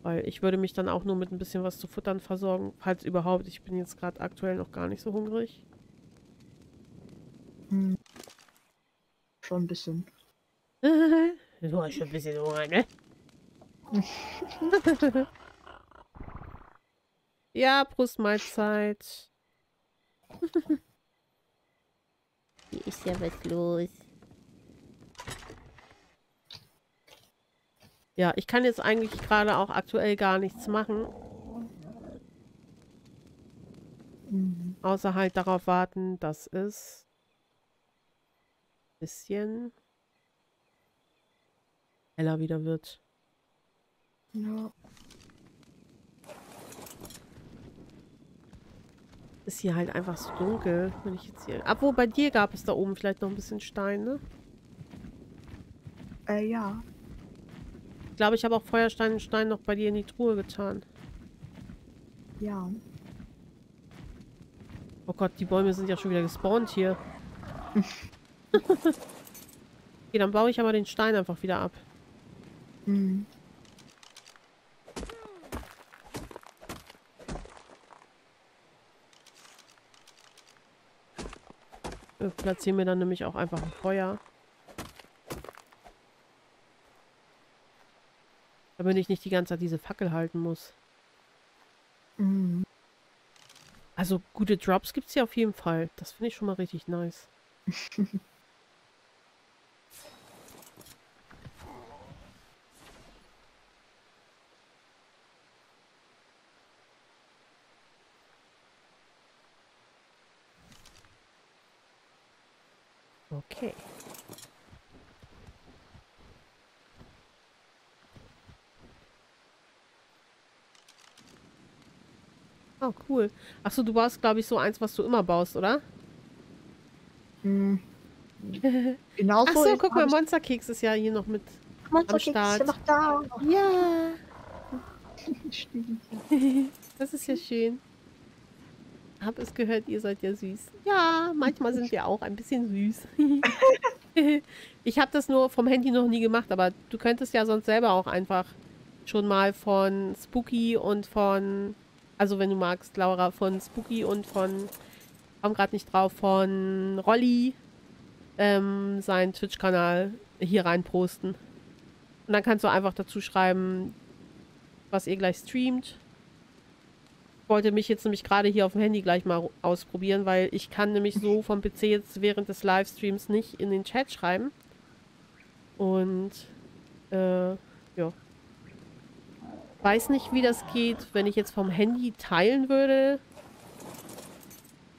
Weil ich würde mich dann auch nur mit ein bisschen was zu futtern versorgen, falls überhaupt. Ich bin jetzt gerade aktuell noch gar nicht so hungrig. Hm. Schon ein bisschen. Du hast schon ein bisschen Hunger, ne? Ja, Brustmahlzeit. Hier ist ja was los. Ja, ich kann jetzt eigentlich gerade auch aktuell gar nichts machen. Mhm. Außer halt darauf warten, dass es ein bisschen heller wieder wird. Ja. Ist hier halt einfach so dunkel, wenn ich jetzt hier... Obwohl, bei dir gab es da oben vielleicht noch ein bisschen Stein, ne? Äh, ja. Ich glaube, ich habe auch Feuerstein und Stein noch bei dir in die Truhe getan. Ja. Oh Gott, die Bäume sind ja schon wieder gespawnt hier. Okay, dann baue ich aber den Stein einfach wieder ab. Mhm. Ich platziere mir dann nämlich auch einfach ein Feuer. Damit ich nicht die ganze Zeit diese Fackel halten muss. Mhm. Also gute Drops gibt es hier auf jeden Fall. Das finde ich schon mal richtig nice. Okay. Oh, cool. Achso, du baust, glaube ich, so eins, was du immer baust, oder? Hm. Genau. Achso, so, guck mal, Monsterkeks ist ja hier noch mit am Start. Ist ja noch da. Ja. Das ist ja schön. Hab es gehört, ihr seid ja süß. Ja, manchmal sind wir auch ein bisschen süß. Ich habe das nur vom Handy noch nie gemacht, aber du könntest ja sonst selber auch einfach schon mal von Spooky und von... Also wenn du magst, Laura, von Spooky und von, komm gerade nicht drauf, von Rolli ähm, seinen Twitch-Kanal hier rein posten. Und dann kannst du einfach dazu schreiben, was ihr gleich streamt. Ich wollte mich jetzt nämlich gerade hier auf dem Handy gleich mal ausprobieren, weil ich kann nämlich so vom P C jetzt während des Livestreams nicht in den Chat schreiben. Und äh, ja. Weiß nicht, wie das geht, wenn ich jetzt vom Handy teilen würde.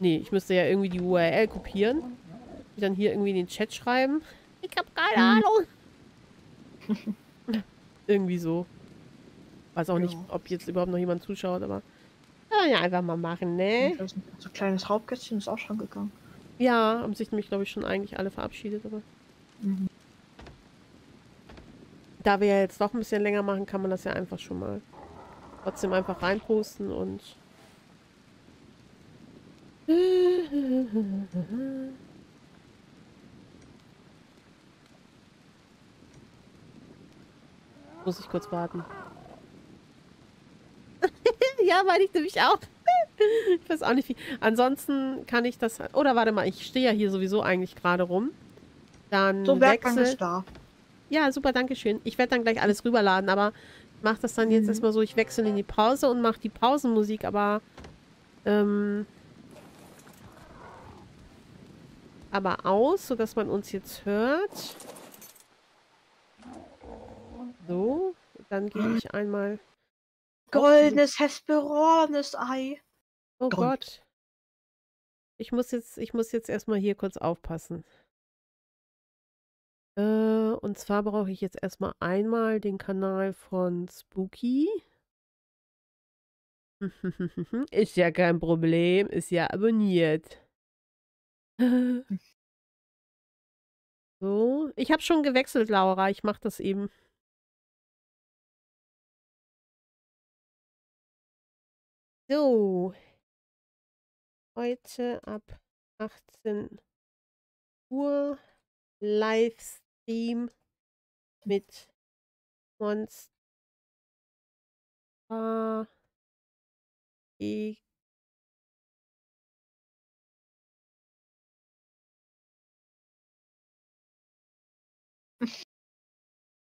Nee, ich müsste ja irgendwie die U R L kopieren. Und dann hier irgendwie in den Chat schreiben. Ich hab keine Ahnung. Irgendwie so. Weiß auch ja. nicht, ob jetzt überhaupt noch jemand zuschaut, aber... Ja, einfach mal machen, ne? So ein kleines Raubkätzchen ist auch schon gegangen. Ja, haben sich nämlich, glaube ich, schon eigentlich alle verabschiedet, aber... Mhm. Da wir ja jetzt doch ein bisschen länger machen, kann man das ja einfach schon mal trotzdem einfach reinposten und... Muss ich kurz warten. Ja, meine ich nämlich auch. Ich weiß auch nicht wie. Ansonsten kann ich das... Oder warte mal, ich stehe ja hier sowieso eigentlich gerade rum. Dann so wechsel... Ja, super, danke schön. Ich werde dann gleich alles rüberladen, aber ich mache das dann jetzt mhm. erstmal so, ich wechsle in die Pause und mache die Pausenmusik, aber ähm, aber aus, sodass man uns jetzt hört. So, dann gehe ich einmal... Goldenes, hesperones Ei. Oh Gott. Gott. Ich muss jetzt, ich muss jetzt erstmal hier kurz aufpassen. Äh, und zwar brauche ich jetzt erstmal einmal den Kanal von Spooky. Ist ja kein Problem, ist ja abonniert. So, ich habe schon gewechselt, Laura, ich mache das eben. So, heute ab achtzehn Uhr Livestream mit Monst A. E.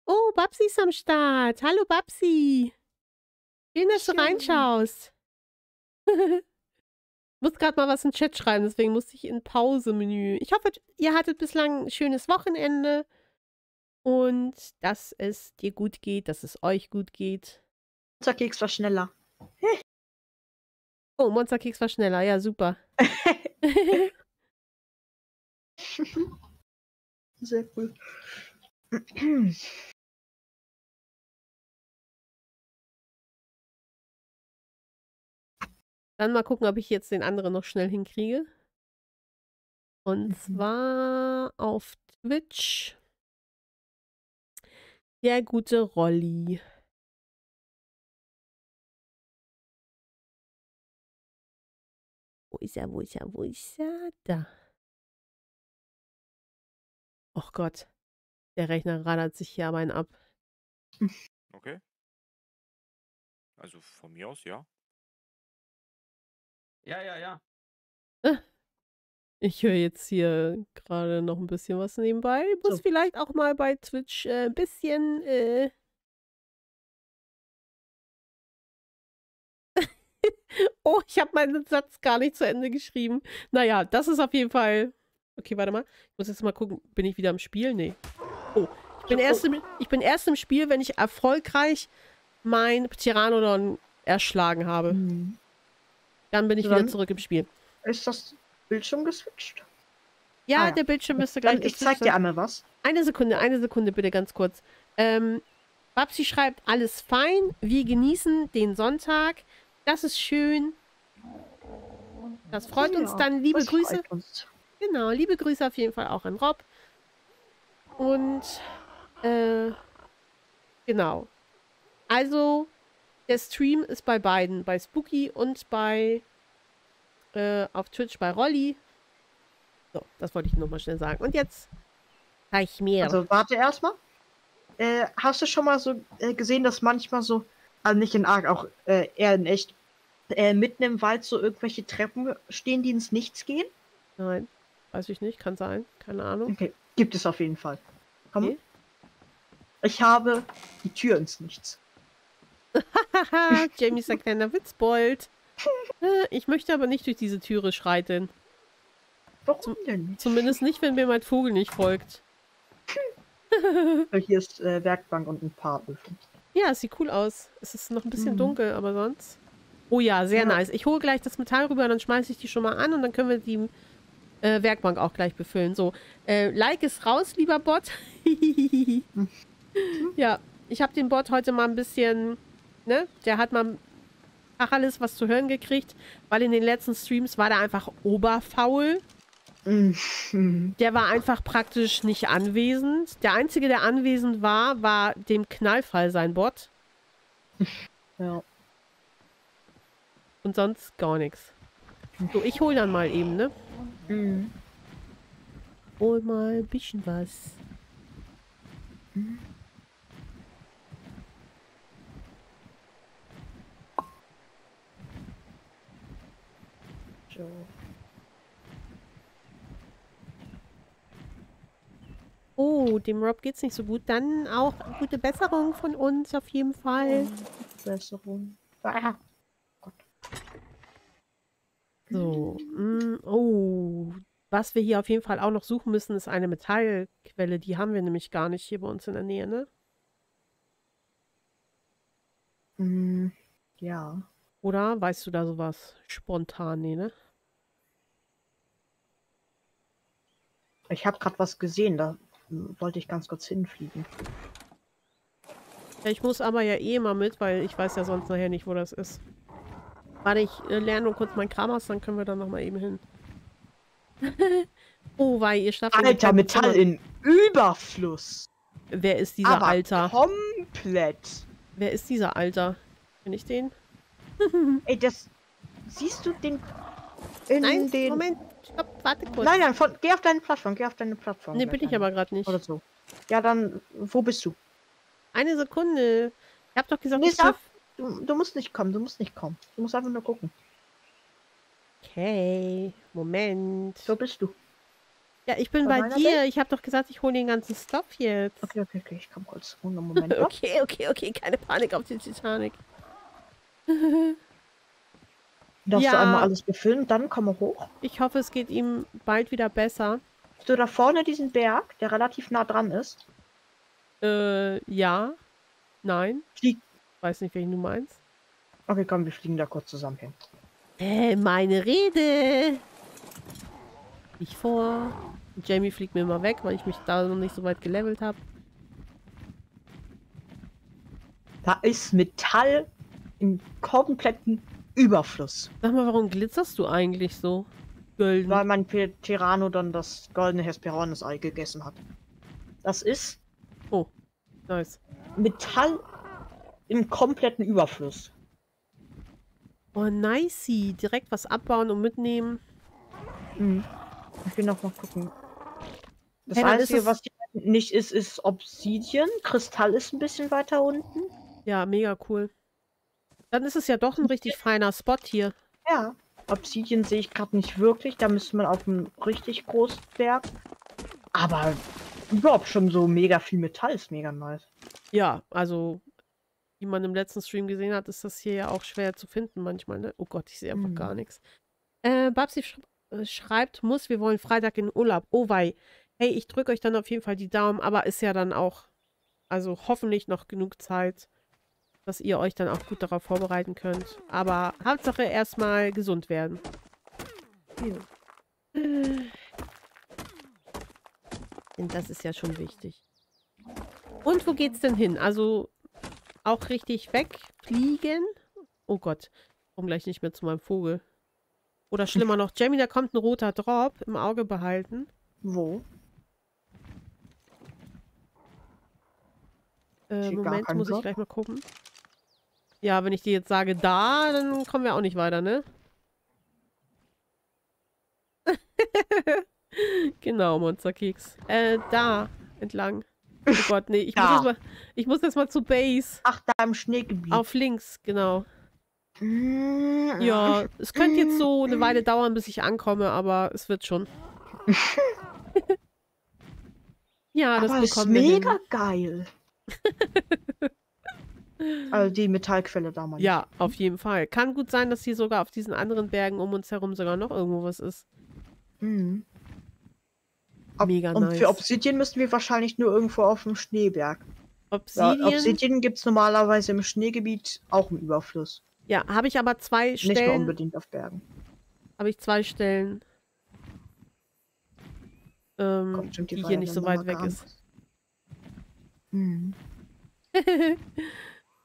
Oh, Babsi ist am Start. Hallo, Babsi. Schön, dass du reinschaust. Ich muss gerade mal was in den Chat schreiben, deswegen musste ich in Pause-Menü. Ich hoffe, ihr hattet bislang ein schönes Wochenende und dass es dir gut geht, dass es euch gut geht. Monsterkeks war schneller. Oh, Monsterkeks war schneller. Ja, super. Sehr cool. Dann mal gucken, ob ich jetzt den anderen noch schnell hinkriege. Und mhm. zwar auf Twitch. Der gute Rolli. Wo ist er, wo ist er, wo ist er? Da. Oh Gott. Der Rechner radert sich hier aber einen ab. Okay. Also von mir aus, ja. Ja, ja, ja. Ich höre jetzt hier gerade noch ein bisschen was nebenbei. Ich muss so. vielleicht auch mal bei Twitch äh, ein bisschen... Äh... oh, ich habe meinen Satz gar nicht zu Ende geschrieben. Naja, das ist auf jeden Fall... Okay, warte mal. Ich muss jetzt mal gucken, bin ich wieder im Spiel? Nee. Oh, ich bin, oh. erst, im, ich bin erst im Spiel, wenn ich erfolgreich mein Pteranodon erschlagen habe. Mhm. Dann bin ich dann wieder zurück im Spiel. Ist das Bildschirm geswitcht? Ja, ah, ja. der Bildschirm müsste gleich. Dann, ich zeig dir einmal was. Eine Sekunde, eine Sekunde bitte ganz kurz. Ähm, Babsi schreibt, alles fein. Wir genießen den Sonntag. Das ist schön. Das freut ja, uns dann. Liebe Grüße. Genau, liebe Grüße auf jeden Fall auch an Rob. Und äh, genau. Also. Der Stream ist bei beiden, bei Spooky und bei äh, auf Twitch bei Rolli. So, das wollte ich nochmal schnell sagen. Und jetzt gleich mehr. Also warte erstmal. Äh, hast du schon mal so äh, gesehen, dass manchmal so, also nicht in Ark, auch äh, eher in echt, äh, mitten im Wald so irgendwelche Treppen stehen, die ins Nichts gehen? Nein, weiß ich nicht, kann sein, keine Ahnung. Okay, gibt es auf jeden Fall. Komm. Okay. Ich habe die Tür ins Nichts. Jamie ist ein kleiner Witzbold. Ich möchte aber nicht durch diese Türe schreiten. Warum denn? Zumindest nicht, wenn mir mein Vogel nicht folgt. Hier ist äh, Werkbank und ein paar Öfen. Ja, es sieht cool aus. Es ist noch ein bisschen mhm. dunkel, aber sonst... Oh ja, sehr ja. nice. Ich hole gleich das Metall rüber, dann schmeiße ich die schon mal an und dann können wir die äh, Werkbank auch gleich befüllen. So, äh, Like ist raus, lieber Bot. Ja, ich habe den Bot heute mal ein bisschen... Ne? Der hat mal alles was zu hören gekriegt, weil in den letzten Streams war der einfach oberfaul. Der war einfach praktisch nicht anwesend. Der Einzige, der anwesend war, war dem Knallfall sein Bot. Ja. Und sonst gar nichts. So, ich hol dann mal eben, ne? Mhm. Hol mal ein bisschen was. Mhm. Oh, dem Rob geht's nicht so gut. Dann auch gute Besserung von uns auf jeden Fall. Besserung. Ah. Gott. So. Mm, oh. Was wir hier auf jeden Fall auch noch suchen müssen, ist eine Metallquelle. Die haben wir nämlich gar nicht hier bei uns in der Nähe, ne? Mm, ja. Oder weißt du da sowas? Spontan, nee, ne? Ich habe gerade was gesehen, da wollte ich ganz kurz hinfliegen. Ja, ich muss aber ja eh mal mit, weil ich weiß ja sonst nachher nicht, wo das ist. Warte, ich äh, lerne nur kurz meinen Kram aus, dann können wir dann nochmal eben hin. Oh, weil ihr schafft... Alter, Metall in Überfluss! Wer ist dieser aber Alter? Komplett! Wer ist dieser Alter? Kenn ich den? Ey, das... Siehst du den... In Nein, den... Moment! Stopp, warte kurz. Nein, nein, von, geh auf deine Plattform, geh auf deine Plattform. Ne, bin ich aber gerade nicht. Oder so. Ja, dann, wo bist du? Eine Sekunde. Ich hab doch gesagt, ich darf, Du, du musst nicht kommen, du musst nicht kommen. Du musst einfach nur gucken. Okay, Moment. Wo bist du? Ja, ich bin bei, bei dir. Welt? Ich habe doch gesagt, ich hole den ganzen Stuff jetzt. Okay, okay, okay, ich komme kurz. Moment. okay, okay, okay, keine Panik auf die Titanic. Darfst ja. du einmal alles befüllen, dann komme hoch. Ich hoffe, es geht ihm bald wieder besser. Hast du da vorne diesen Berg, der relativ nah dran ist? Äh, ja. Nein. Flieg. Weiß nicht, welchen du meinst. Okay, komm, wir fliegen da kurz zusammen hin. Äh, meine Rede! Ich vor. Jamie fliegt mir mal weg, weil ich mich da noch nicht so weit gelevelt habe. Da ist Metall im kompletten Überfluss. Sag mal, warum glitzerst du eigentlich so? Golden. Weil mein Pteranodon das goldene Hesperonis-Ei gegessen hat. Das ist... Oh, nice. Metall im kompletten Überfluss. Oh, nice. Direkt was abbauen und mitnehmen. Hm. Ich will noch mal gucken. Das hey, Einzige, ist das... was hier nicht ist, ist Obsidian. Kristall ist ein bisschen weiter unten. Ja, mega cool. Dann ist es ja doch ein richtig feiner Spot hier. Ja, Obsidian sehe ich gerade nicht wirklich. Da müsste man auf einem richtig großen Berg. Aber überhaupt schon so mega viel Metall ist mega nice. Ja, also, wie man im letzten Stream gesehen hat, ist das hier ja auch schwer zu finden manchmal. Ne? Oh Gott, ich sehe einfach hm. gar nichts. Äh, Babsi sch äh, schreibt, muss, wir wollen Freitag in Urlaub. Oh wei. Hey, ich drücke euch dann auf jeden Fall die Daumen, aber ist ja dann auch, also hoffentlich noch genug Zeit, dass ihr euch dann auch gut darauf vorbereiten könnt. Aber Hauptsache erstmal gesund werden. Ja. Denn das ist ja schon wichtig. Und wo geht's denn hin? Also auch richtig wegfliegen? Oh Gott, komm gleich nicht mehr zu meinem Vogel. Oder schlimmer noch, Jamie, da kommt ein roter Drop. Im Auge behalten. Wo? Äh, Moment, muss ich gleich mal gucken. Ja, wenn ich dir jetzt sage, da, dann kommen wir auch nicht weiter, ne? Genau, Monsterkeks. Äh, da entlang. Oh Gott, nee, ich, ja. muss mal, ich muss jetzt mal zu Base. Ach, da im Schneegebiet. Auf links, genau. Ja, es könnte jetzt so eine Weile dauern, bis ich ankomme, aber es wird schon. Ja, das aber bekommen ist wir mega hin. Geil. Also die Metallquelle damals. Ja, auf jeden Fall. Kann gut sein, dass hier sogar auf diesen anderen Bergen um uns herum sogar noch irgendwo was ist. Mhm. Ob, Mega und nice. Für Obsidian müssen wir wahrscheinlich nur irgendwo auf dem Schneeberg. Obsidian, ja, Obsidian gibt es normalerweise im Schneegebiet auch im Überfluss. Ja, habe ich aber zwei Stellen. Nicht mehr unbedingt auf Bergen. Habe ich zwei Stellen, ähm, Kommt, die, die hier nicht so weit weg ist. Hm.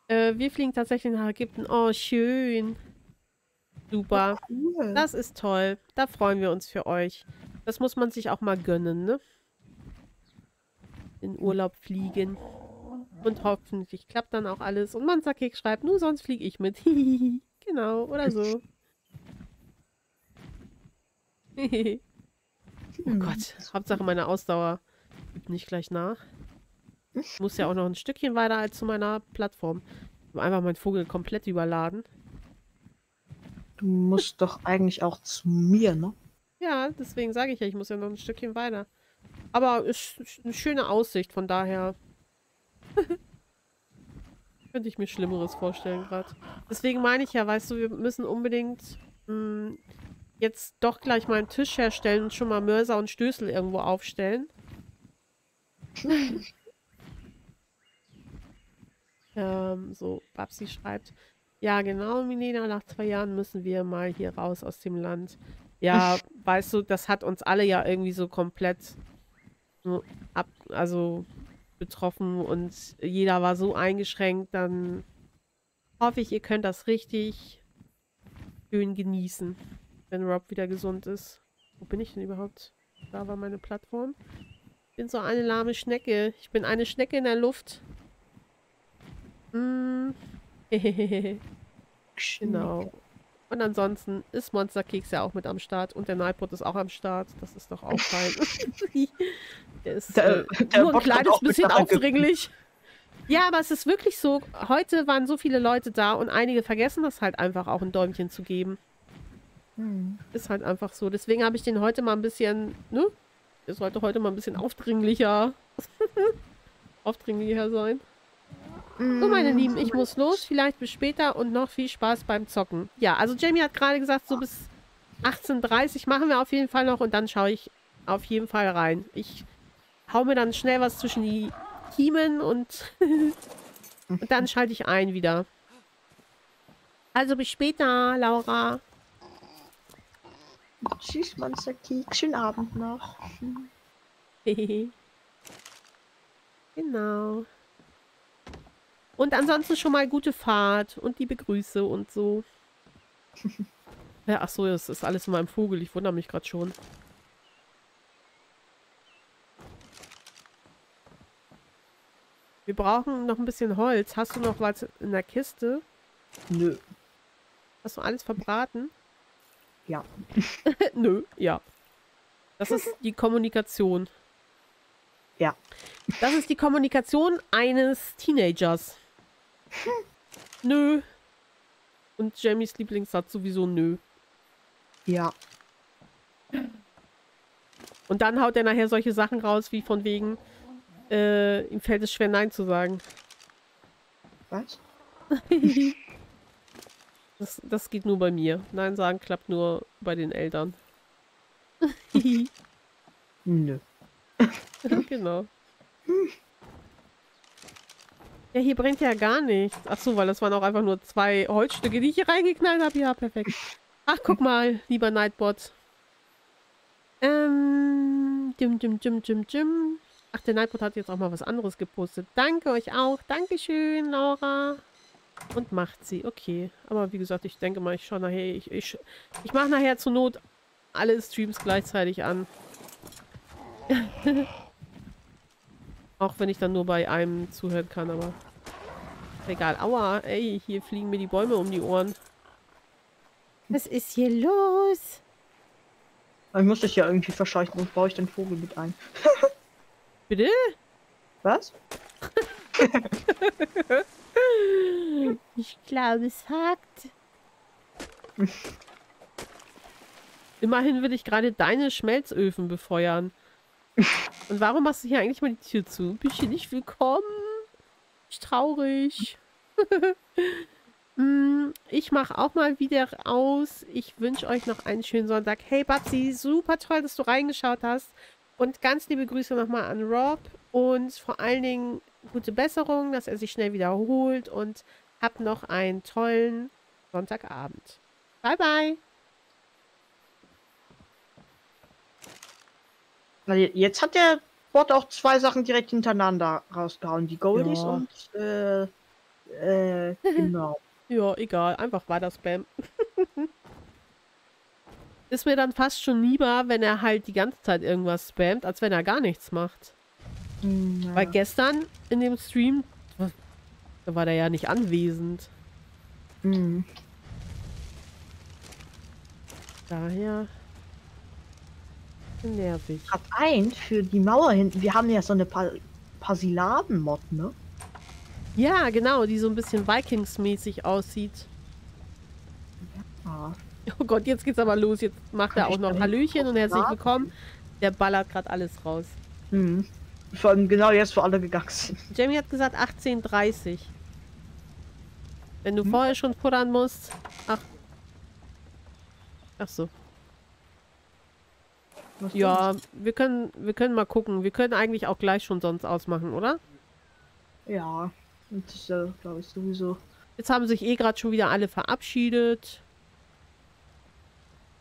äh, wir fliegen tatsächlich nach Ägypten. Oh, schön. Super. Oh, cool. Das ist toll. Da freuen wir uns für euch. Das muss man sich auch mal gönnen, ne? In Urlaub fliegen. Und hoffentlich klappt dann auch alles. Und Monsterkeks schreibt, nur sonst fliege ich mit. Genau, oder so. Oh Gott. Hauptsache meine Ausdauer übt nicht gleich nach. Ich muss ja auch noch ein Stückchen weiter als zu meiner Plattform. Ich habe einfach meinen Vogel komplett überladen. Du musst doch eigentlich auch zu mir, ne? Ja, deswegen sage ich ja, ich muss ja noch ein Stückchen weiter. Aber es ist eine schöne Aussicht, von daher könnte ich mir Schlimmeres vorstellen gerade. Deswegen meine ich ja, weißt du, wir müssen unbedingt mh, jetzt doch gleich mal einen Tisch herstellen und schon mal Mörser und Stößel irgendwo aufstellen. Ähm, so, Babsi schreibt, ja genau, Milena, nach zwei Jahren müssen wir mal hier raus aus dem Land. Ja, weißt du, das hat uns alle ja irgendwie so komplett so ab, also betroffen und jeder war so eingeschränkt, dann hoffe ich, ihr könnt das richtig schön genießen, wenn Rob wieder gesund ist. Wo bin ich denn überhaupt? Da war meine Plattform. Ich bin so eine lahme Schnecke. Ich bin eine Schnecke in der Luft. Genau. Und ansonsten ist Monsterkeks ja auch mit am Start und der Nightbot ist auch am Start. Das ist doch auch fein. Der ist der, äh, der nur ein kleines bisschen aufdringlich. Ja, aber es ist wirklich so, heute waren so viele Leute da und einige vergessen das halt einfach auch ein Däumchen zu geben. Hm. Ist halt einfach so. Deswegen habe ich den heute mal ein bisschen, ne? Der sollte heute mal ein bisschen aufdringlicher aufdringlicher sein. Hm. So, meine Lieben, ich muss los. Vielleicht bis später und noch viel Spaß beim Zocken. Ja, also Jamie hat gerade gesagt, so bis achtzehn Uhr dreißig machen wir auf jeden Fall noch und dann schaue ich auf jeden Fall rein. Ich hau mir dann schnell was zwischen die Kiemen und, und dann schalte ich ein wieder. Also bis später, Laura. Tschüss, Monsterkeks. Schönen Abend noch. Genau. Und ansonsten schon mal gute Fahrt und liebe Grüße und so. Ja, ach so, das ist alles in meinem Vogel. Ich wundere mich gerade schon. Wir brauchen noch ein bisschen Holz. Hast du noch was in der Kiste? Nö. Hast du alles verbraten? Ja. Nö, ja. Das ist die Kommunikation. Ja. Das ist die Kommunikation eines Teenagers. Nö. Und Jamies Lieblingssatz sowieso nö. Ja. Und dann haut er nachher solche Sachen raus, wie von wegen, äh, ihm fällt es schwer, Nein zu sagen. Was? Das, das geht nur bei mir. Nein sagen klappt nur bei den Eltern. Nö. Genau. Ja, hier brennt ja gar nichts. Ach so, weil das waren auch einfach nur zwei Holzstücke, die ich hier reingeknallt habe. Ja, perfekt. Ach, guck mal, lieber Nightbot. Ähm, dim, dim, dim, dim, dim. Ach, der Nightbot hat jetzt auch mal was anderes gepostet. Danke euch auch. Dankeschön, Laura. Und macht sie. Okay. Aber wie gesagt, ich denke mal, ich schaue nachher. Ich, ich, ich mache nachher zur Not alle Streams gleichzeitig an. Auch wenn ich dann nur bei einem zuhören kann, aber egal. Aua, ey, hier fliegen mir die Bäume um die Ohren. Was ist hier los? Ich muss das ja irgendwie verscheuchen, sonst baue ich den Vogel mit ein. Bitte? Was? Ich glaube, es hakt. Immerhin will ich gerade deine Schmelzöfen befeuern. Und warum machst du hier eigentlich mal die Tür zu? Bist du nicht willkommen? Ich traurig. Ich mache auch mal wieder aus. Ich wünsche euch noch einen schönen Sonntag. Hey Babsi, super toll, dass du reingeschaut hast. Und ganz liebe Grüße nochmal an Rob. Und vor allen Dingen gute Besserung, dass er sich schnell wiederholt. Und habt noch einen tollen Sonntagabend. Bye, bye. Jetzt hat der Bot auch zwei Sachen direkt hintereinander rausgehauen. Die Goldies ja. und äh, äh, genau. Ja, egal. Einfach weiter Spam. Ist mir dann fast schon lieber, wenn er halt die ganze Zeit irgendwas spammt, als wenn er gar nichts macht. Ja. Weil gestern in dem Stream, da war der ja nicht anwesend. Mhm. Daher... nervig. Hab ein für die Mauer hinten. Wir haben ja so eine Pasiladen-Mod, ne? Ja, genau, die so ein bisschen Vikings-mäßig aussieht. Ja. Oh Gott, jetzt geht's aber los. Jetzt macht er auch noch Hallöchen und herzlich willkommen. Der ballert gerade alles raus. Mhm. Vor allem genau jetzt vor alle gegangen sind. Jamie hat gesagt achtzehn Uhr dreißig. Wenn du hm. vorher schon puttern musst. Ach. Ach so. Was ja, sonst? wir können wir können mal gucken. Wir können eigentlich auch gleich schon sonst ausmachen, oder? Ja, das ist ja, glaube ich, sowieso. Jetzt haben sich eh gerade schon wieder alle verabschiedet.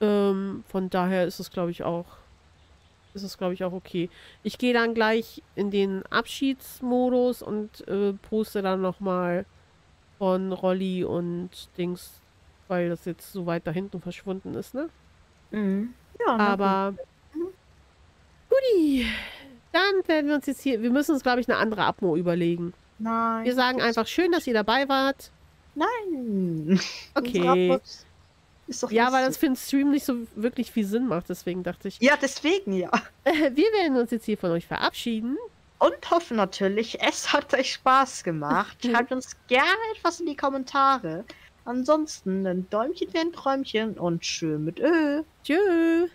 Ähm, von daher ist es, glaube ich, auch ist es, glaube ich, auch okay. Ich gehe dann gleich in den Abschiedsmodus und äh, poste dann nochmal von Rolli und Dings, weil das jetzt so weit da hinten verschwunden ist, ne? Mhm. Ja. Aber... Guti, dann werden wir uns jetzt hier... Wir müssen uns, glaube ich, eine andere Abmo überlegen. Nein. Wir sagen einfach, schön, dass ihr dabei wart. Nein. Okay. Ist doch ja, weil das für den Stream nicht so wirklich viel Sinn macht. Deswegen dachte ich... Ja, deswegen, ja. Wir werden uns jetzt hier von euch verabschieden. Und hoffen natürlich, es hat euch Spaß gemacht. Schreibt uns gerne etwas in die Kommentare. Ansonsten ein Däumchen für ein Träumchen und schön mit Ö. Tschüss.